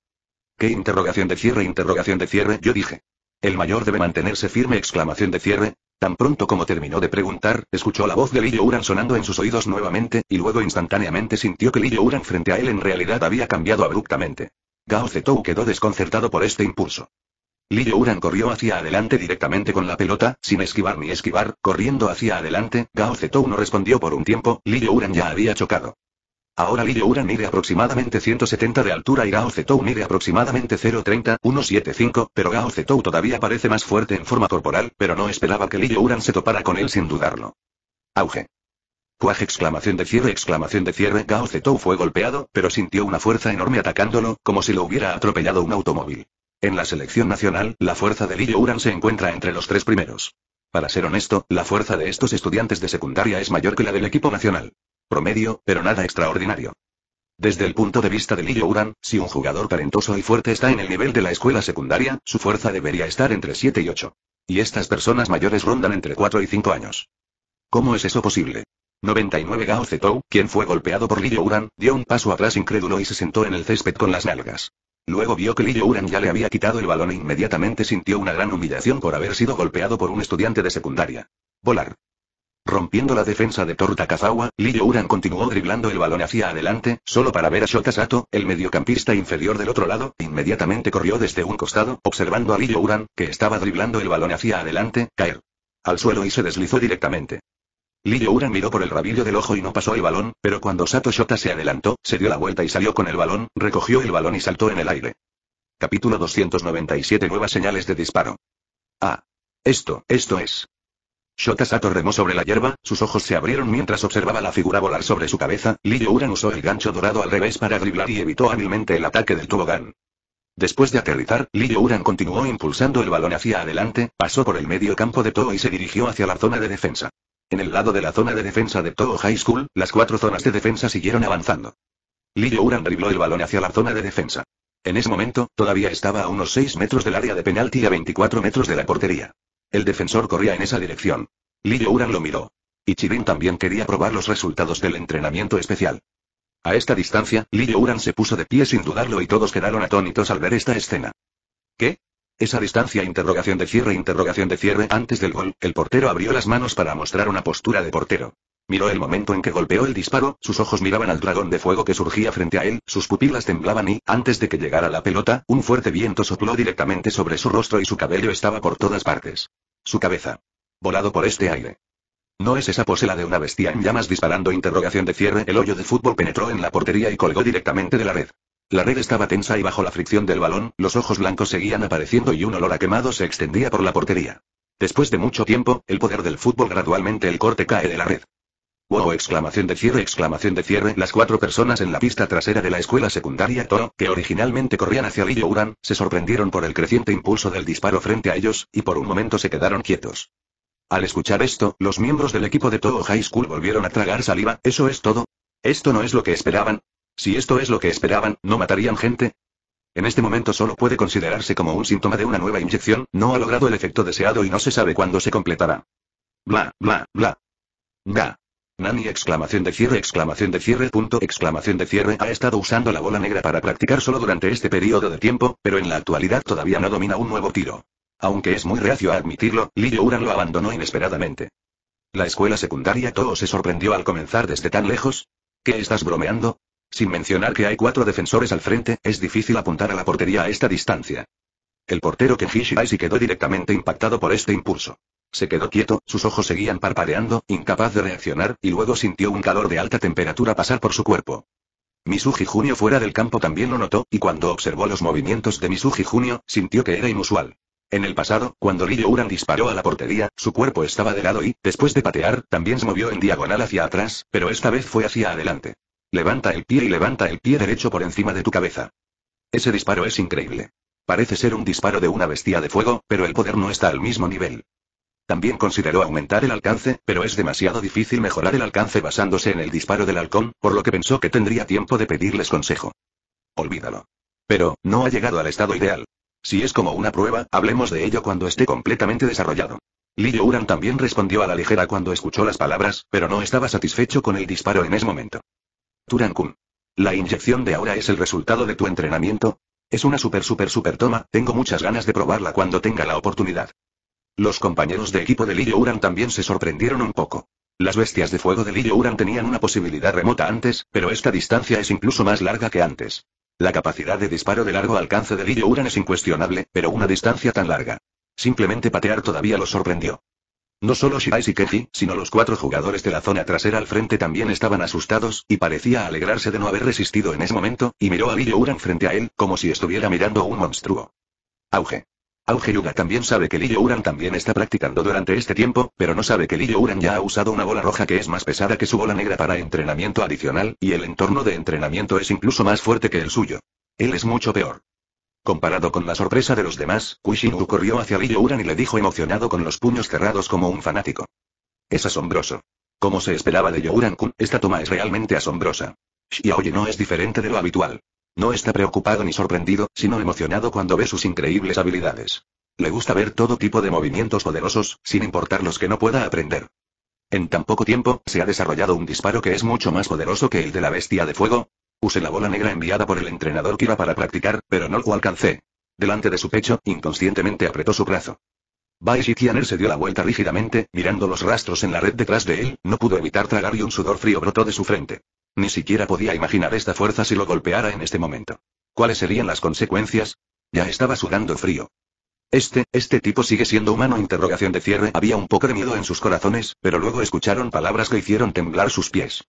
¿Qué interrogación de cierre? Yo dije. El mayor debe mantenerse firme, exclamación de cierre. Tan pronto como terminó de preguntar, escuchó la voz de Li Youran sonando en sus oídos nuevamente, y luego instantáneamente sintió que Li Youran frente a él en realidad había cambiado abruptamente. Gao Zetou quedó desconcertado por este impulso. Li Youran corrió hacia adelante directamente con la pelota, sin esquivar ni esquivar, corriendo hacia adelante. Gao Zetou no respondió por un tiempo, Li Youran ya había chocado. Ahora Li Youran mide aproximadamente 170 de altura y Gao Zetou mide aproximadamente 0,30, 1,75, pero Gao Zetou todavía parece más fuerte en forma corporal, pero no esperaba que Li Youran se topara con él sin dudarlo. Auge. Cuaj exclamación de cierre. Gao Zetou fue golpeado, pero sintió una fuerza enorme atacándolo, como si lo hubiera atropellado un automóvil. En la selección nacional, la fuerza de Li Youran se encuentra entre los 3 primeros. Para ser honesto, la fuerza de estos estudiantes de secundaria es mayor que la del equipo nacional. Promedio, pero nada extraordinario. Desde el punto de vista de Li Youran, si un jugador talentoso y fuerte está en el nivel de la escuela secundaria, su fuerza debería estar entre 7 y 8. Y estas personas mayores rondan entre 4 y 5 años. ¿Cómo es eso posible? 99 Gao Zetou, quien fue golpeado por Li Youran, dio un paso atrás incrédulo y se sentó en el césped con las nalgas. Luego vio que Li Youran ya le había quitado el balón e inmediatamente sintió una gran humillación por haber sido golpeado por un estudiante de secundaria. Volar. Rompiendo la defensa de Toru Takazawa, Li Youran continuó driblando el balón hacia adelante, solo para ver a Shota Sato, el mediocampista inferior del otro lado. Inmediatamente corrió desde un costado, observando a Li Youran, que estaba driblando el balón hacia adelante, caer al suelo y se deslizó directamente. Li Youran miró por el rabillo del ojo y no pasó el balón, pero cuando Sato Shota se adelantó, se dio la vuelta y salió con el balón, recogió el balón y saltó en el aire. Capítulo 297 Nuevas señales de disparo. Ah. Esto es... Shota Sato remó sobre la hierba, sus ojos se abrieron mientras observaba la figura volar sobre su cabeza. Li Youran usó el gancho dorado al revés para driblar y evitó hábilmente el ataque del tobogán. Después de aterrizar, Li Youran continuó impulsando el balón hacia adelante, pasó por el medio campo de Toho y se dirigió hacia la zona de defensa. En el lado de la zona de defensa de Toho High School, las 4 zonas de defensa siguieron avanzando. Li Youran dribló el balón hacia la zona de defensa. En ese momento, todavía estaba a unos 6 metros del área de penalti y a 24 metros de la portería. El defensor corría en esa dirección. Li Youran lo miró. Ichirin también quería probar los resultados del entrenamiento especial. A esta distancia, Li Youran se puso de pie sin dudarlo y todos quedaron atónitos al ver esta escena. ¿Qué? Esa distancia interrogación de cierre. Antes del gol, el portero abrió las manos para mostrar una postura de portero. Miró el momento en que golpeó el disparo, sus ojos miraban al dragón de fuego que surgía frente a él, sus pupilas temblaban y, antes de que llegara la pelota, un fuerte viento sopló directamente sobre su rostro y su cabello estaba por todas partes. Su cabeza. Volado por este aire. ¿No es esa pose la de una bestia en llamas disparando? Interrogación de cierre. El hoyo de fútbol penetró en la portería y colgó directamente de la red. La red estaba tensa y bajo la fricción del balón, los ojos blancos seguían apareciendo y un olor a quemado se extendía por la portería. Después de mucho tiempo, el poder del fútbol, gradualmente el corte cae de la red. ¡Wow! Exclamación de cierre, exclamación de cierre. Las cuatro personas en la pista trasera de la escuela secundaria Toro, que originalmente corrían hacia Lillouran, se sorprendieron por el creciente impulso del disparo frente a ellos, y por un momento se quedaron quietos. Al escuchar esto, los miembros del equipo de Toho High School volvieron a tragar saliva. ¿Eso es todo? ¿Esto no es lo que esperaban? Si esto es lo que esperaban, ¿no matarían gente? En este momento solo puede considerarse como un síntoma de una nueva inyección, no ha logrado el efecto deseado y no se sabe cuándo se completará. Bla, bla, bla. Ga. Nani, exclamación de cierre, exclamación de cierre, punto, exclamación de cierre. Ha estado usando la bola negra para practicar solo durante este periodo de tiempo, pero en la actualidad todavía no domina un nuevo tiro. Aunque es muy reacio a admitirlo, Lillouran lo abandonó inesperadamente. La escuela secundaria Toho se sorprendió al comenzar desde tan lejos. ¿Qué estás bromeando? Sin mencionar que hay cuatro defensores al frente, es difícil apuntar a la portería a esta distancia. El portero Kenji Shiraishi quedó directamente impactado por este impulso. Se quedó quieto, sus ojos seguían parpadeando, incapaz de reaccionar, y luego sintió un calor de alta temperatura pasar por su cuerpo. Misuji Junio, fuera del campo, también lo notó, y cuando observó los movimientos de Misuji Junio, sintió que era inusual. En el pasado, cuando Lillouran disparó a la portería, su cuerpo estaba de lado y, después de patear, también se movió en diagonal hacia atrás, pero esta vez fue hacia adelante. Levanta el pie y levanta el pie derecho por encima de tu cabeza. Ese disparo es increíble. Parece ser un disparo de una bestia de fuego, pero el poder no está al mismo nivel. También consideró aumentar el alcance, pero es demasiado difícil mejorar el alcance basándose en el disparo del halcón, por lo que pensó que tendría tiempo de pedirles consejo. Olvídalo. Pero, no ha llegado al estado ideal. Si es como una prueba, hablemos de ello cuando esté completamente desarrollado. Lillouran también respondió a la ligera cuando escuchó las palabras, pero no estaba satisfecho con el disparo en ese momento. Turan-kun. ¿La inyección de ahora es el resultado de tu entrenamiento? Es una super toma, tengo muchas ganas de probarla cuando tenga la oportunidad. Los compañeros de equipo de Lillouran también se sorprendieron un poco. Las bestias de fuego de Lillouran tenían una posibilidad remota antes, pero esta distancia es incluso más larga que antes. La capacidad de disparo de largo alcance de Lillouran es incuestionable, pero una distancia tan larga. Simplemente patear todavía los sorprendió. No solo Shiraishi Kenji, sino los cuatro jugadores de la zona trasera al frente también estaban asustados, y parecía alegrarse de no haber resistido en ese momento, y miró a Lillouran frente a él, como si estuviera mirando un monstruo. Auge. Auge Yuga también sabe que Lillouran también está practicando durante este tiempo, pero no sabe que Lillouran ya ha usado una bola roja que es más pesada que su bola negra para entrenamiento adicional, y el entorno de entrenamiento es incluso más fuerte que el suyo. Él es mucho peor. Comparado con la sorpresa de los demás, Kushinu corrió hacia Lillouran y le dijo emocionado con los puños cerrados como un fanático. Es asombroso. Como se esperaba de Lillouran-kun, esta toma es realmente asombrosa. Xiaoye no es diferente de lo habitual. No está preocupado ni sorprendido, sino emocionado cuando ve sus increíbles habilidades. Le gusta ver todo tipo de movimientos poderosos, sin importar los que no pueda aprender. En tan poco tiempo, se ha desarrollado un disparo que es mucho más poderoso que el de la bestia de fuego. Usé la bola negra enviada por el entrenador Kira para practicar, pero no lo alcancé. Delante de su pecho, inconscientemente apretó su brazo. Bai Shikianer se dio la vuelta rígidamente, mirando los rastros en la red detrás de él, no pudo evitar tragar y un sudor frío brotó de su frente. Ni siquiera podía imaginar esta fuerza si lo golpeara en este momento. ¿Cuáles serían las consecuencias? Ya estaba sudando frío. Este tipo sigue siendo humano. Interrogación de cierre. Había un poco de miedo en sus corazones, pero luego escucharon palabras que hicieron temblar sus pies.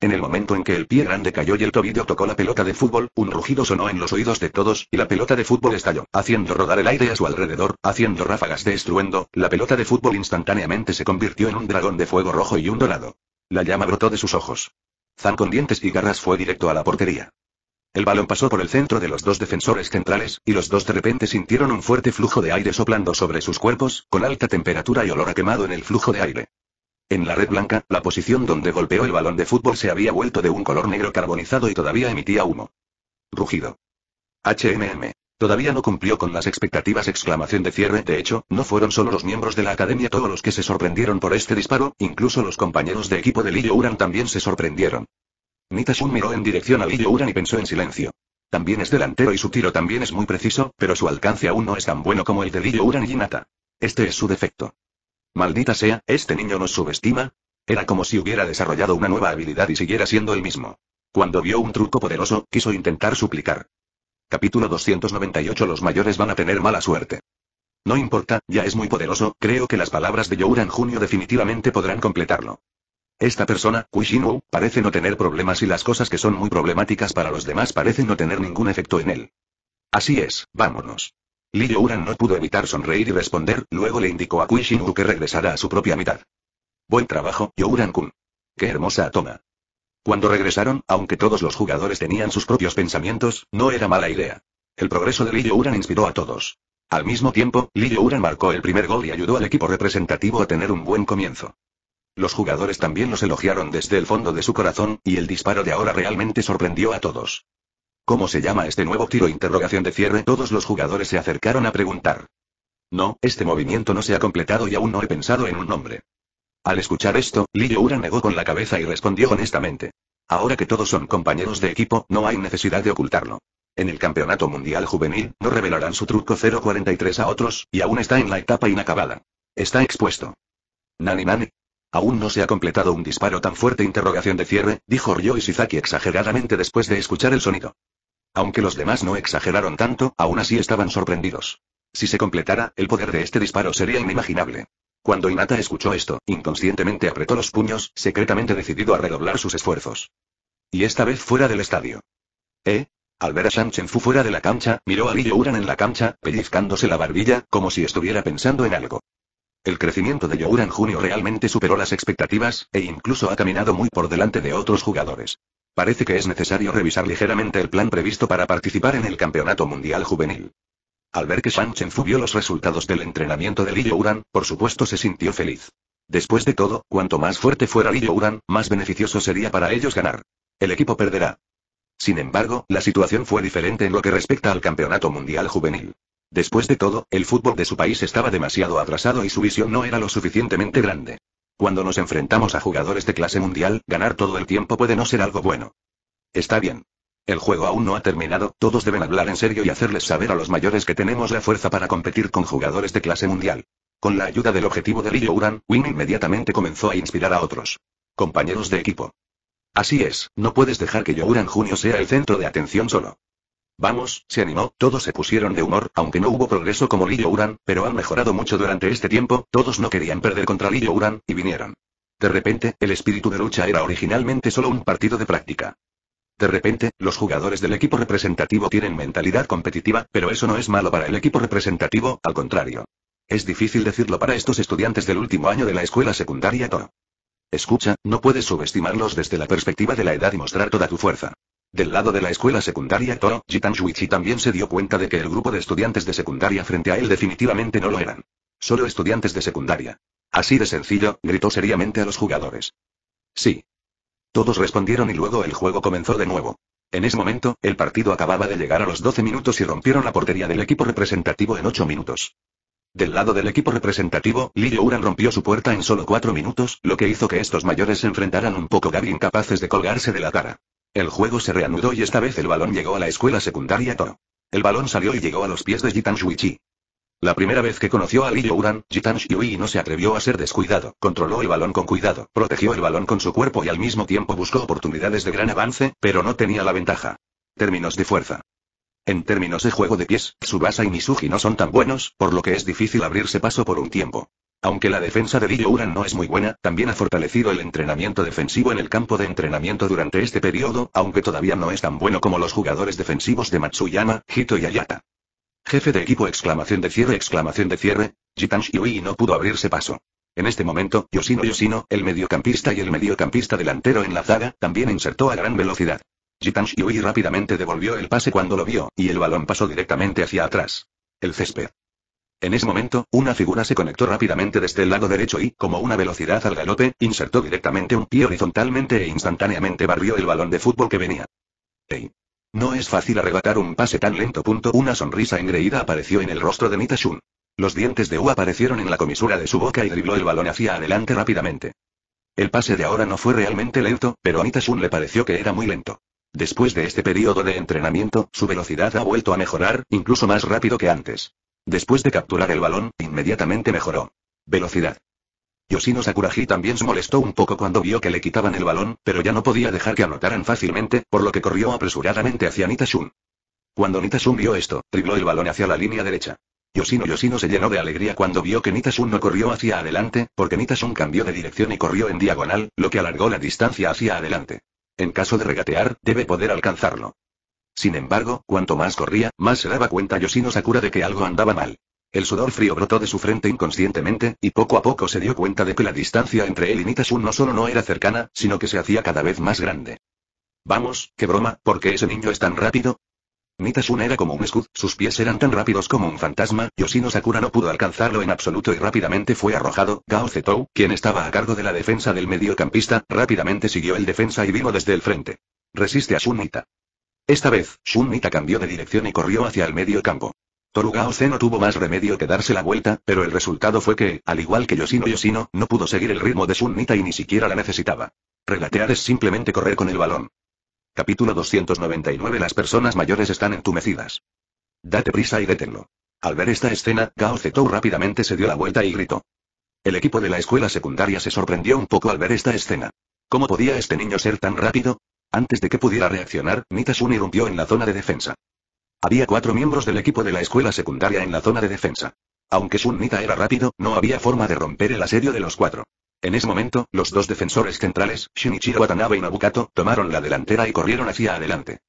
En el momento en que el pie grande cayó y el tobillo tocó la pelota de fútbol, un rugido sonó en los oídos de todos, y la pelota de fútbol estalló, haciendo rodar el aire a su alrededor, haciendo ráfagas de estruendo. La pelota de fútbol instantáneamente se convirtió en un dragón de fuego rojo y un dorado. La llama brotó de sus ojos. Zan con dientes y garras fue directo a la portería. El balón pasó por el centro de los dos defensores centrales, y los dos de repente sintieron un fuerte flujo de aire soplando sobre sus cuerpos, con alta temperatura y olor a quemado en el flujo de aire. En la red blanca, la posición donde golpeó el balón de fútbol se había vuelto de un color negro carbonizado y todavía emitía humo. Rugido. HMM. Todavía no cumplió con las expectativas. Exclamación de cierre. De hecho, no fueron solo los miembros de la academia todos los que se sorprendieron por este disparo, incluso los compañeros de equipo de Lillouran también se sorprendieron. Nitashun miró en dirección a Lillouran y pensó en silencio. También es delantero y su tiro también es muy preciso, pero su alcance aún no es tan bueno como el de Ryouran Hinata. Este es su defecto. Maldita sea, este niño nos subestima. Era como si hubiera desarrollado una nueva habilidad y siguiera siendo el mismo. Cuando vio un truco poderoso, quiso intentar suplicar. Capítulo 298. Los mayores van a tener mala suerte. No importa, ya es muy poderoso, creo que las palabras de Ryouran Jr. definitivamente podrán completarlo. Esta persona, Kuishinwu, parece no tener problemas y las cosas que son muy problemáticas para los demás parecen no tener ningún efecto en él. Así es, vámonos. Ryouran no pudo evitar sonreír y responder, luego le indicó a Kuishinwu que regresara a su propia mitad. Buen trabajo, Ryouran-kun. Qué hermosa toma. Cuando regresaron, aunque todos los jugadores tenían sus propios pensamientos, no era mala idea. El progreso de Ryouran inspiró a todos. Al mismo tiempo, Ryouran marcó el primer gol y ayudó al equipo representativo a tener un buen comienzo. Los jugadores también los elogiaron desde el fondo de su corazón, y el disparo de ahora realmente sorprendió a todos. ¿Cómo se llama este nuevo tiro? Interrogación de cierre. Todos los jugadores se acercaron a preguntar. No, este movimiento no se ha completado y aún no he pensado en un nombre. Al escuchar esto, Ryouran negó con la cabeza y respondió honestamente. Ahora que todos son compañeros de equipo, no hay necesidad de ocultarlo. En el Campeonato Mundial Juvenil, no revelarán su truco 043 a otros, y aún está en la etapa inacabada. Está expuesto. Nani nani. Aún no se ha completado un disparo tan fuerte. Interrogación de cierre, dijo Ryo Ishizaki exageradamente después de escuchar el sonido. Aunque los demás no exageraron tanto, aún así estaban sorprendidos. Si se completara, el poder de este disparo sería inimaginable. Cuando Hinata escuchó esto, inconscientemente apretó los puños, secretamente decidido a redoblar sus esfuerzos. Y esta vez fuera del estadio. Al ver a Shang Chen-Fu fuera de la cancha, miró a Ryouran en la cancha, pellizcándose la barbilla, como si estuviera pensando en algo. El crecimiento de Ryouran Jr. realmente superó las expectativas, e incluso ha caminado muy por delante de otros jugadores. Parece que es necesario revisar ligeramente el plan previsto para participar en el Campeonato Mundial Juvenil. Al ver que Shang Chen-Fu vio los resultados del entrenamiento de Ryouran, por supuesto se sintió feliz. Después de todo, cuanto más fuerte fuera Ryouran, más beneficioso sería para ellos ganar. El equipo perderá. Sin embargo, la situación fue diferente en lo que respecta al Campeonato Mundial Juvenil. Después de todo, el fútbol de su país estaba demasiado atrasado y su visión no era lo suficientemente grande. Cuando nos enfrentamos a jugadores de clase mundial, ganar todo el tiempo puede no ser algo bueno. Está bien. El juego aún no ha terminado, todos deben hablar en serio y hacerles saber a los mayores que tenemos la fuerza para competir con jugadores de clase mundial. Con la ayuda del objetivo de Ryouran, Win inmediatamente comenzó a inspirar a otros compañeros de equipo. Así es, no puedes dejar que Ryouran Jr. sea el centro de atención solo. Vamos, se animó, todos se pusieron de humor, aunque no hubo progreso como Ryouran, pero han mejorado mucho durante este tiempo, todos no querían perder contra Ryouran, y vinieron. De repente, el espíritu de lucha era originalmente solo un partido de práctica. De repente, los jugadores del equipo representativo tienen mentalidad competitiva, pero eso no es malo para el equipo representativo, al contrario. Es difícil decirlo para estos estudiantes del último año de la escuela secundaria Tō. Escucha, no puedes subestimarlos desde la perspectiva de la edad y mostrar toda tu fuerza. Del lado de la escuela secundaria Tō, Jitan Yuichi también se dio cuenta de que el grupo de estudiantes de secundaria frente a él definitivamente no lo eran. Solo estudiantes de secundaria. Así de sencillo, gritó seriamente a los jugadores. Sí. Todos respondieron y luego el juego comenzó de nuevo. En ese momento, el partido acababa de llegar a los 12 minutos y rompieron la portería del equipo representativo en 8 minutos. Del lado del equipo representativo, Ryouran rompió su puerta en solo 4 minutos, lo que hizo que estos mayores se enfrentaran un poco gabi incapaces de colgarse de la cara. El juego se reanudó y esta vez el balón llegó a la escuela secundaria Tō. El balón salió y llegó a los pies de Jitan Shuichi. La primera vez que conoció a Ryouran, Jitan Shuichi no se atrevió a ser descuidado, controló el balón con cuidado, protegió el balón con su cuerpo y al mismo tiempo buscó oportunidades de gran avance, pero no tenía la ventaja. Términos de fuerza. En términos de juego de pies, Tsubasa y Mizuji no son tan buenos, por lo que es difícil abrirse paso por un tiempo. Aunque la defensa de Ryouran no es muy buena, también ha fortalecido el entrenamiento defensivo en el campo de entrenamiento durante este periodo, aunque todavía no es tan bueno como los jugadores defensivos de Matsuyama, Hito y Ayata. Jefe de equipo exclamación de cierre, Jitan Shuichi no pudo abrirse paso. En este momento, Yoshino, el mediocampista y el mediocampista delantero en la zaga, también insertó a gran velocidad. Jitan Shuichi rápidamente devolvió el pase cuando lo vio, y el balón pasó directamente hacia atrás. El césped. En ese momento, una figura se conectó rápidamente desde el lado derecho y, como una velocidad al galope, insertó directamente un pie horizontalmente e instantáneamente barrió el balón de fútbol que venía. ¡Ey! No es fácil arrebatar un pase tan lento. Una sonrisa engreída apareció en el rostro de Nita Shun. Los dientes de U aparecieron en la comisura de su boca y dribló el balón hacia adelante rápidamente. El pase de ahora no fue realmente lento, pero a Nita Shun le pareció que era muy lento. Después de este periodo de entrenamiento, su velocidad ha vuelto a mejorar, incluso más rápido que antes. Después de capturar el balón, inmediatamente mejoró. Velocidad. Yoshino Sakuragi también se molestó un poco cuando vio que le quitaban el balón, pero ya no podía dejar que anotaran fácilmente, por lo que corrió apresuradamente hacia Nita-shun. Cuando Nita-shun vio esto, dribló el balón hacia la línea derecha. Yoshino se llenó de alegría cuando vio que Nita-shun no corrió hacia adelante, porque Nita-shun cambió de dirección y corrió en diagonal, lo que alargó la distancia hacia adelante. En caso de regatear, debe poder alcanzarlo. Sin embargo, cuanto más corría, más se daba cuenta Yoshino Sakura de que algo andaba mal. El sudor frío brotó de su frente inconscientemente, y poco a poco se dio cuenta de que la distancia entre él y Nita-shun no solo no era cercana, sino que se hacía cada vez más grande. Vamos, qué broma, ¿por qué ese niño es tan rápido? Nita-shun era como un escudo, sus pies eran tan rápidos como un fantasma, Yoshino Sakura no pudo alcanzarlo en absoluto y rápidamente fue arrojado. Gao Zetou, quien estaba a cargo de la defensa del mediocampista, rápidamente siguió el defensa y vino desde el frente. Resiste a Shun Nita. Esta vez, Shun Nita cambió de dirección y corrió hacia el medio campo. Toru Gaoze no tuvo más remedio que darse la vuelta, pero el resultado fue que, al igual que Yoshino, no pudo seguir el ritmo de Shun Nita y ni siquiera la necesitaba. Regatear es simplemente correr con el balón. Capítulo 299. Las personas mayores están entumecidas. Date prisa y détenlo. Al ver esta escena, Gao Zetou rápidamente se dio la vuelta y gritó. El equipo de la escuela secundaria se sorprendió un poco al ver esta escena. ¿Cómo podía este niño ser tan rápido? Antes de que pudiera reaccionar, Nita-shun irrumpió en la zona de defensa. Había 4 miembros del equipo de la escuela secundaria en la zona de defensa. Aunque Shun Nita era rápido, no había forma de romper el asedio de los 4. En ese momento, los 2 defensores centrales, Shinichiro Watanabe y Nobukato, tomaron la delantera y corrieron hacia adelante.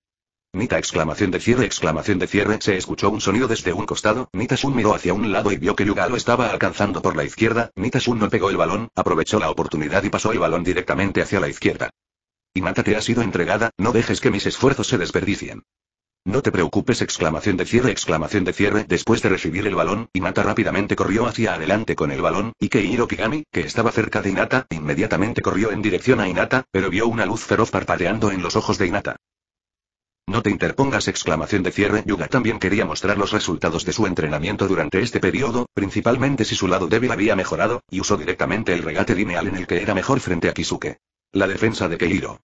Nita exclamación de cierre, se escuchó un sonido desde un costado, Nita-shun miró hacia un lado y vio que Yuga lo estaba alcanzando por la izquierda, Nita-shun no pegó el balón, aprovechó la oportunidad y pasó el balón directamente hacia la izquierda. Hinata te ha sido entregada, no dejes que mis esfuerzos se desperdicien. No te preocupes exclamación de cierre, después de recibir el balón, Hinata rápidamente corrió hacia adelante con el balón, y Keihiro Kigami, que estaba cerca de Hinata, inmediatamente corrió en dirección a Hinata, pero vio una luz feroz parpadeando en los ojos de Hinata. No te interpongas exclamación de cierre, Yuga también quería mostrar los resultados de su entrenamiento durante este periodo, principalmente si su lado débil había mejorado, y usó directamente el regate lineal en el que era mejor frente a Kisuke. La defensa de Keihiro.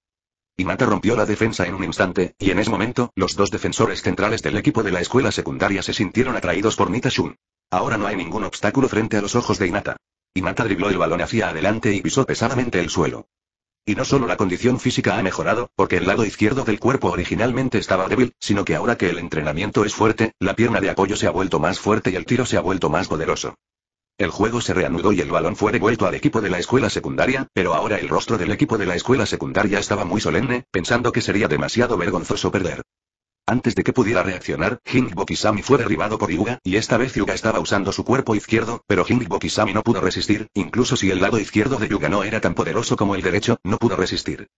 Hinata rompió la defensa en un instante, y en ese momento, los 2 defensores centrales del equipo de la escuela secundaria se sintieron atraídos por Nita-shun. Ahora no hay ningún obstáculo frente a los ojos de Hinata. Hinata dribló el balón hacia adelante y pisó pesadamente el suelo. Y no solo la condición física ha mejorado, porque el lado izquierdo del cuerpo originalmente estaba débil, sino que ahora que el entrenamiento es fuerte, la pierna de apoyo se ha vuelto más fuerte y el tiro se ha vuelto más poderoso. El juego se reanudó y el balón fue devuelto al equipo de la escuela secundaria, pero ahora el rostro del equipo de la escuela secundaria estaba muy solemne, pensando que sería demasiado vergonzoso perder. Antes de que pudiera reaccionar, Jinbo Kisami fue derribado por Hyuga, y esta vez Hyuga estaba usando su cuerpo izquierdo, pero Jinbo Kisami no pudo resistir, incluso si el lado izquierdo de Hyuga no era tan poderoso como el derecho, no pudo resistir.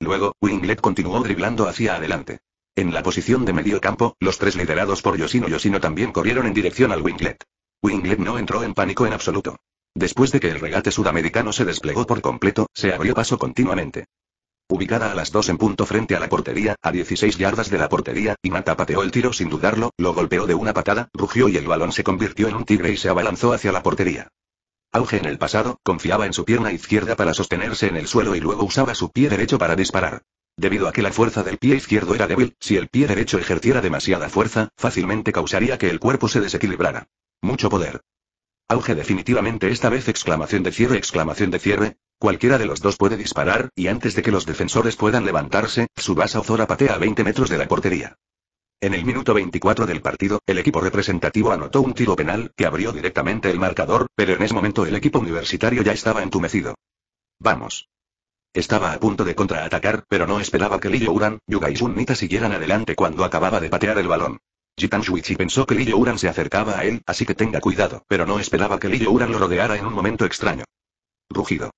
Luego, Winglet continuó driblando hacia adelante. En la posición de medio campo, los 3 liderados por Yoshino también corrieron en dirección al Winglet. Winglet no entró en pánico en absoluto. Después de que el regate sudamericano se desplegó por completo, se abrió paso continuamente. Ubicada a las 2 en punto frente a la portería, a 16 yardas de la portería, Hinata pateó el tiro sin dudarlo, lo golpeó de una patada, rugió y el balón se convirtió en un tigre y se abalanzó hacia la portería. Auge en el pasado, confiaba en su pierna izquierda para sostenerse en el suelo y luego usaba su pie derecho para disparar. Debido a que la fuerza del pie izquierdo era débil, si el pie derecho ejerciera demasiada fuerza, fácilmente causaría que el cuerpo se desequilibrara. Mucho poder. Auge definitivamente esta vez exclamación de cierre, cualquiera de los 2 puede disparar, y antes de que los defensores puedan levantarse, Tsubasa Ozora patea a 20 metros de la portería. En el minuto 24 del partido, el equipo representativo anotó un tiro penal, que abrió directamente el marcador, pero en ese momento el equipo universitario ya estaba entumecido. Vamos. Estaba a punto de contraatacar, pero no esperaba que Liyouran, Yuga y Shun Nita siguieran adelante cuando acababa de patear el balón. Jitan Shuichi pensó que Liyouran se acercaba a él, así que tenga cuidado, pero no esperaba que Liyouran lo rodeara en un momento extraño. Rugido.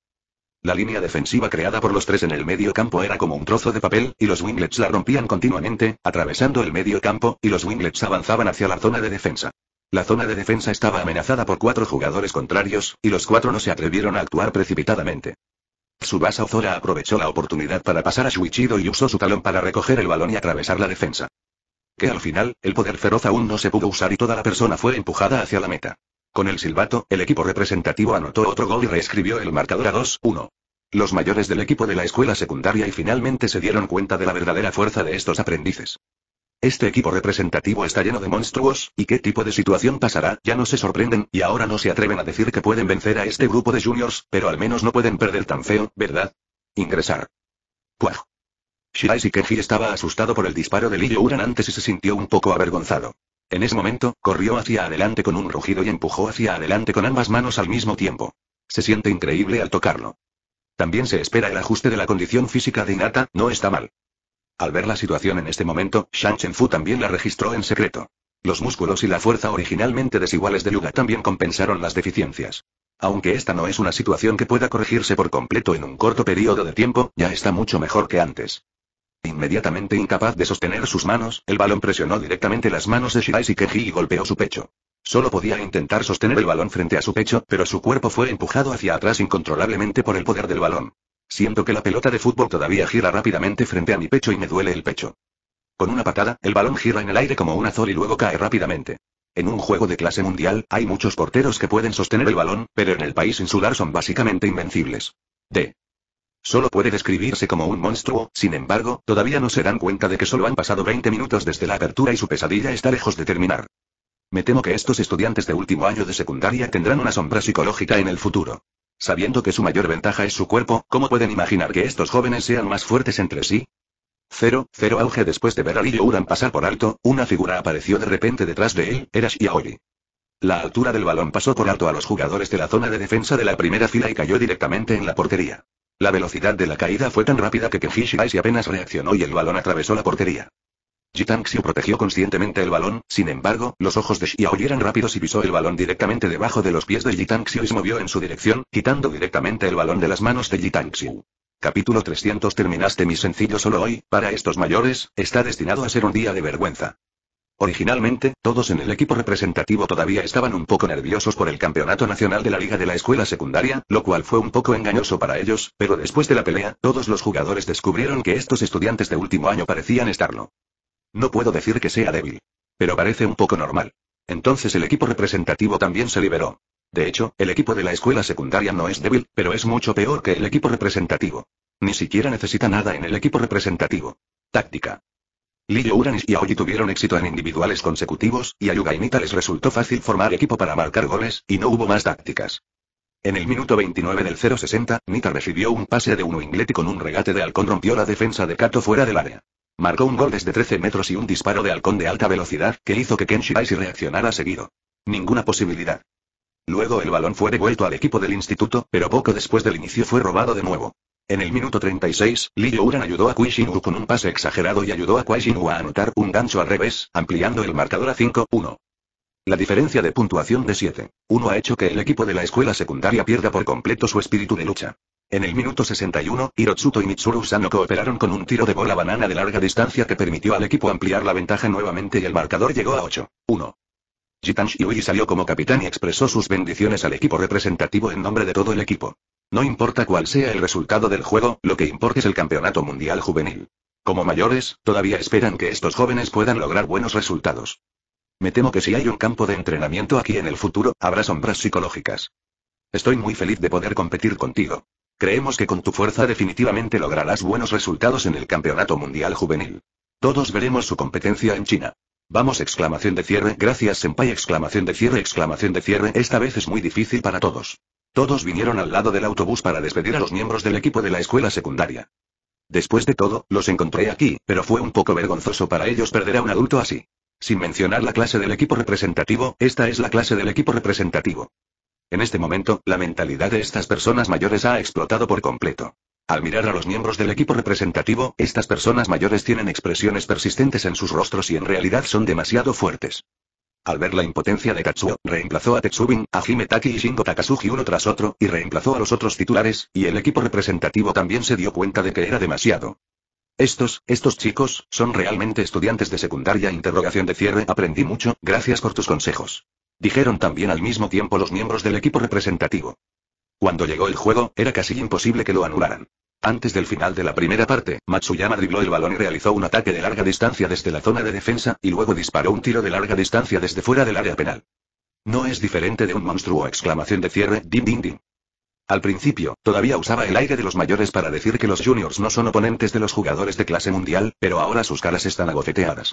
La línea defensiva creada por los 3 en el medio campo era como un trozo de papel, y los Winglets la rompían continuamente, atravesando el medio campo, y los Winglets avanzaban hacia la zona de defensa. La zona de defensa estaba amenazada por 4 jugadores contrarios, y los 4 no se atrevieron a actuar precipitadamente. Tsubasa Ozora aprovechó la oportunidad para pasar a Shuichiro y usó su talón para recoger el balón y atravesar la defensa. Que al final, el poder feroz aún no se pudo usar y toda la persona fue empujada hacia la meta. Con el silbato, el equipo representativo anotó otro gol y reescribió el marcador a 2-1. los mayores del equipo de la escuela secundaria y finalmente se dieron cuenta de la verdadera fuerza de estos aprendices. Este equipo representativo está lleno de monstruos, y qué tipo de situación pasará, ya no se sorprenden, y ahora no se atreven a decir que pueden vencer a este grupo de juniors, pero al menos no pueden perder tan feo, ¿verdad? Ingresar. Puaj. Shirai Sekenji estaba asustado por el disparo de Lillo Uran antes y se sintió un poco avergonzado. En ese momento, corrió hacia adelante con un rugido y empujó hacia adelante con ambas manos al mismo tiempo. Se siente increíble al tocarlo. También se espera el ajuste de la condición física de Hinata, no está mal. Al ver la situación en este momento, Shang Chen-Fu también la registró en secreto. Los músculos y la fuerza originalmente desiguales de Yuga también compensaron las deficiencias. Aunque esta no es una situación que pueda corregirse por completo en un corto periodo de tiempo, ya está mucho mejor que antes. Inmediatamente incapaz de sostener sus manos, el balón presionó directamente las manos de Shirai Sekenji y golpeó su pecho. Solo podía intentar sostener el balón frente a su pecho, pero su cuerpo fue empujado hacia atrás incontrolablemente por el poder del balón. Siento que la pelota de fútbol todavía gira rápidamente frente a mi pecho y me duele el pecho. Con una patada, el balón gira en el aire como un azor y luego cae rápidamente. En un juego de clase mundial, hay muchos porteros que pueden sostener el balón, pero en el país insular son básicamente invencibles. D. Solo puede describirse como un monstruo, sin embargo, todavía no se dan cuenta de que solo han pasado 20 minutos desde la apertura y su pesadilla está lejos de terminar. Me temo que estos estudiantes de último año de secundaria tendrán una sombra psicológica en el futuro. Sabiendo que su mayor ventaja es su cuerpo, ¿cómo pueden imaginar que estos jóvenes sean más fuertes entre sí? 0-0 auge. Después de ver a Lillo Uran pasar por alto, una figura apareció de repente detrás de él, era Shiaori. La altura del balón pasó por alto a los jugadores de la zona de defensa de la primera fila y cayó directamente en la portería. La velocidad de la caída fue tan rápida que Kenji Shirai apenas reaccionó y el balón atravesó la portería. Jitanxiu protegió conscientemente el balón, sin embargo, los ojos de Shiaori eran rápidos y pisó el balón directamente debajo de los pies de Jitanxiu y se movió en su dirección, quitando directamente el balón de las manos de Jitanxiu. Capítulo 300. Terminaste mi sencillo solo hoy, para estos mayores, está destinado a ser un día de vergüenza. Originalmente, todos en el equipo representativo todavía estaban un poco nerviosos por el campeonato nacional de la liga de la escuela secundaria, lo cual fue un poco engañoso para ellos, pero después de la pelea, todos los jugadores descubrieron que estos estudiantes de último año parecían estarlo. No puedo decir que sea débil, pero parece un poco normal. Entonces el equipo representativo también se liberó. De hecho, el equipo de la escuela secundaria no es débil, pero es mucho peor que el equipo representativo. Ni siquiera necesita nada en el equipo representativo. Táctica. Lillo Uran y Shiaori tuvieron éxito en individuales consecutivos, y a Yuga y Hinata les resultó fácil formar equipo para marcar goles, y no hubo más tácticas. En el minuto 29 del 0-60, Hinata recibió un pase de Uno Inglés y con un regate de Halcón rompió la defensa de Kato fuera del área. Marcó un gol desde 13 metros y un disparo de Halcón de alta velocidad, que hizo que Ken Shirai reaccionara seguido. Ninguna posibilidad. Luego el balón fue devuelto al equipo del instituto, pero poco después del inicio fue robado de nuevo. En el minuto 36, Lillo Uran ayudó a Kuishinwu con un pase exagerado y ayudó a Kuishinwu a anotar un gancho al revés, ampliando el marcador a 5-1. La diferencia de puntuación de 7-1 ha hecho que el equipo de la escuela secundaria pierda por completo su espíritu de lucha. En el minuto 61, Hirotsuto y Mitsuru Sano cooperaron con un tiro de bola banana de larga distancia que permitió al equipo ampliar la ventaja nuevamente y el marcador llegó a 8-1. Jitan Shiui salió como capitán y expresó sus bendiciones al equipo representativo en nombre de todo el equipo. No importa cuál sea el resultado del juego, lo que importa es el campeonato mundial juvenil. Como mayores, todavía esperan que estos jóvenes puedan lograr buenos resultados. Me temo que si hay un campo de entrenamiento aquí en el futuro, habrá sombras psicológicas. Estoy muy feliz de poder competir contigo. Creemos que con tu fuerza definitivamente lograrás buenos resultados en el campeonato mundial juvenil. Todos veremos su competencia en China. Vamos exclamación de cierre, gracias senpai exclamación de cierre, esta vez es muy difícil para todos. Todos vinieron al lado del autobús para despedir a los miembros del equipo de la escuela secundaria. Después de todo, los encontré aquí, pero fue un poco vergonzoso para ellos perder a un adulto así. Sin mencionar la clase del equipo representativo, esta es la clase del equipo representativo. En este momento, la mentalidad de estas personas mayores ha explotado por completo. Al mirar a los miembros del equipo representativo, estas personas mayores tienen expresiones persistentes en sus rostros y en realidad son demasiado fuertes. Al ver la impotencia de Katsuo, reemplazó a Tetsubin, a Himetaki y Shingo Takasugi uno tras otro, y reemplazó a los otros titulares, y el equipo representativo también se dio cuenta de que era demasiado. Estos chicos, son realmente estudiantes de secundaria. Interrogación de cierre. Aprendí mucho, gracias por tus consejos. Dijeron también al mismo tiempo los miembros del equipo representativo. Cuando llegó el juego, era casi imposible que lo anularan. Antes del final de la primera parte, Matsuyama dribló el balón y realizó un ataque de larga distancia desde la zona de defensa, y luego disparó un tiro de larga distancia desde fuera del área penal. No es diferente de un monstruo. Exclamación de cierre, dim dim dim. Al principio, todavía usaba el aire de los mayores para decir que los juniors no son oponentes de los jugadores de clase mundial, pero ahora sus caras están abofeteadas.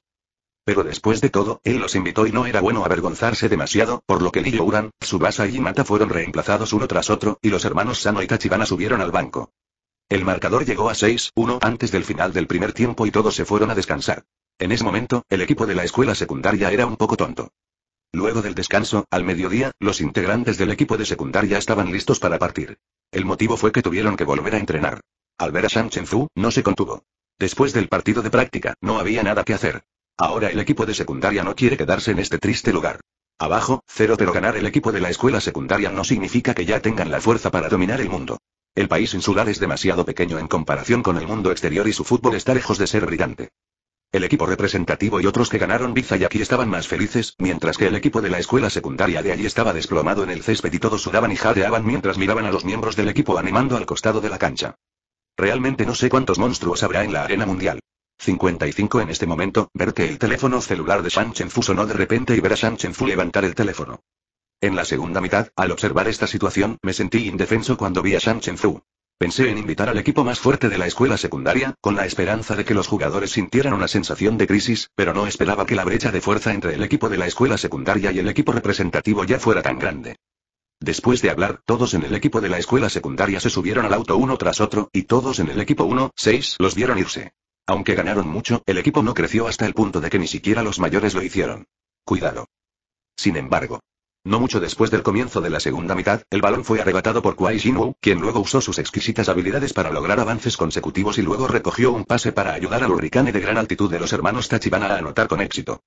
Pero después de todo, él los invitó y no era bueno avergonzarse demasiado, por lo que Ryouran, Tsubasa y Hinata fueron reemplazados uno tras otro, y los hermanos Sano y Tachibana subieron al banco. El marcador llegó a 6-1 antes del final del primer tiempo y todos se fueron a descansar. En ese momento, el equipo de la escuela secundaria era un poco tonto. Luego del descanso, al mediodía, los integrantes del equipo de secundaria estaban listos para partir. El motivo fue que tuvieron que volver a entrenar. Al ver a Shang Chen-Zu, no se contuvo. Después del partido de práctica, no había nada que hacer. Ahora el equipo de secundaria no quiere quedarse en este triste lugar. Abajo, 0, pero ganar el equipo de la escuela secundaria no significa que ya tengan la fuerza para dominar el mundo. El país insular es demasiado pequeño en comparación con el mundo exterior y su fútbol está lejos de ser brillante. El equipo representativo y otros que ganaron Biza y aquí estaban más felices, mientras que el equipo de la escuela secundaria de allí estaba desplomado en el césped y todos sudaban y jadeaban mientras miraban a los miembros del equipo animando al costado de la cancha. Realmente no sé cuántos monstruos habrá en la arena mundial. 55 en este momento, ver que el teléfono celular de Shang Chen-Zu sonó de repente y ver a Shang Chen-Zu levantar el teléfono. En la segunda mitad, al observar esta situación, me sentí indefenso cuando vi a Shang Chen-Zu. Pensé en invitar al equipo más fuerte de la escuela secundaria, con la esperanza de que los jugadores sintieran una sensación de crisis, pero no esperaba que la brecha de fuerza entre el equipo de la escuela secundaria y el equipo representativo ya fuera tan grande. Después de hablar, todos en el equipo de la escuela secundaria se subieron al auto uno tras otro, y todos en el equipo 1-6 los vieron irse. Aunque ganaron mucho, el equipo no creció hasta el punto de que ni siquiera los mayores lo hicieron. Cuidado. Sin embargo. No mucho después del comienzo de la segunda mitad, el balón fue arrebatado por Kuai Jinwoo, quien luego usó sus exquisitas habilidades para lograr avances consecutivos y luego recogió un pase para ayudar al hurricane de gran altitud de los hermanos Tachibana a anotar con éxito.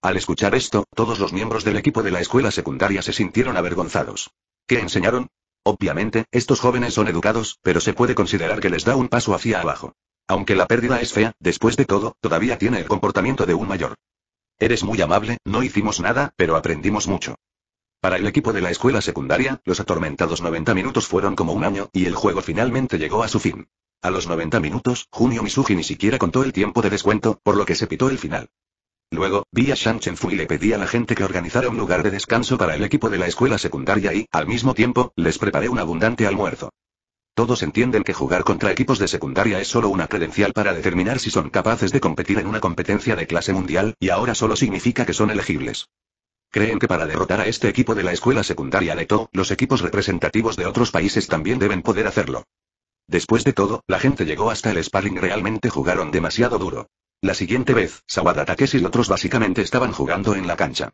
Al escuchar esto, todos los miembros del equipo de la escuela secundaria se sintieron avergonzados. ¿Qué enseñaron? Obviamente, estos jóvenes son educados, pero se puede considerar que les da un paso hacia abajo. Aunque la pérdida es fea, después de todo, todavía tiene el comportamiento de un mayor. Eres muy amable, no hicimos nada, pero aprendimos mucho. Para el equipo de la escuela secundaria, los atormentados 90 minutos fueron como un año, y el juego finalmente llegó a su fin. A los 90 minutos, Junio Mizuji ni siquiera contó el tiempo de descuento, por lo que se pitó el final. Luego, vi a Shang Chen-Zu y le pedí a la gente que organizara un lugar de descanso para el equipo de la escuela secundaria y, al mismo tiempo, les preparé un abundante almuerzo. Todos entienden que jugar contra equipos de secundaria es solo una credencial para determinar si son capaces de competir en una competencia de clase mundial, y ahora solo significa que son elegibles. Creen que para derrotar a este equipo de la escuela secundaria de Tō, los equipos representativos de otros países también deben poder hacerlo. Después de todo, la gente llegó hasta el sparring, realmente jugaron demasiado duro. La siguiente vez, Sawada Takeshi y otros básicamente estaban jugando en la cancha.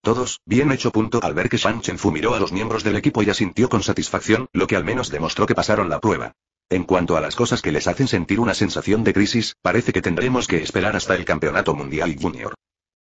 Todos, bien hecho. Al ver que Shang Chen-Zu miró a los miembros del equipo y asintió con satisfacción, lo que al menos demostró que pasaron la prueba. En cuanto a las cosas que les hacen sentir una sensación de crisis, parece que tendremos que esperar hasta el Campeonato Mundial Junior.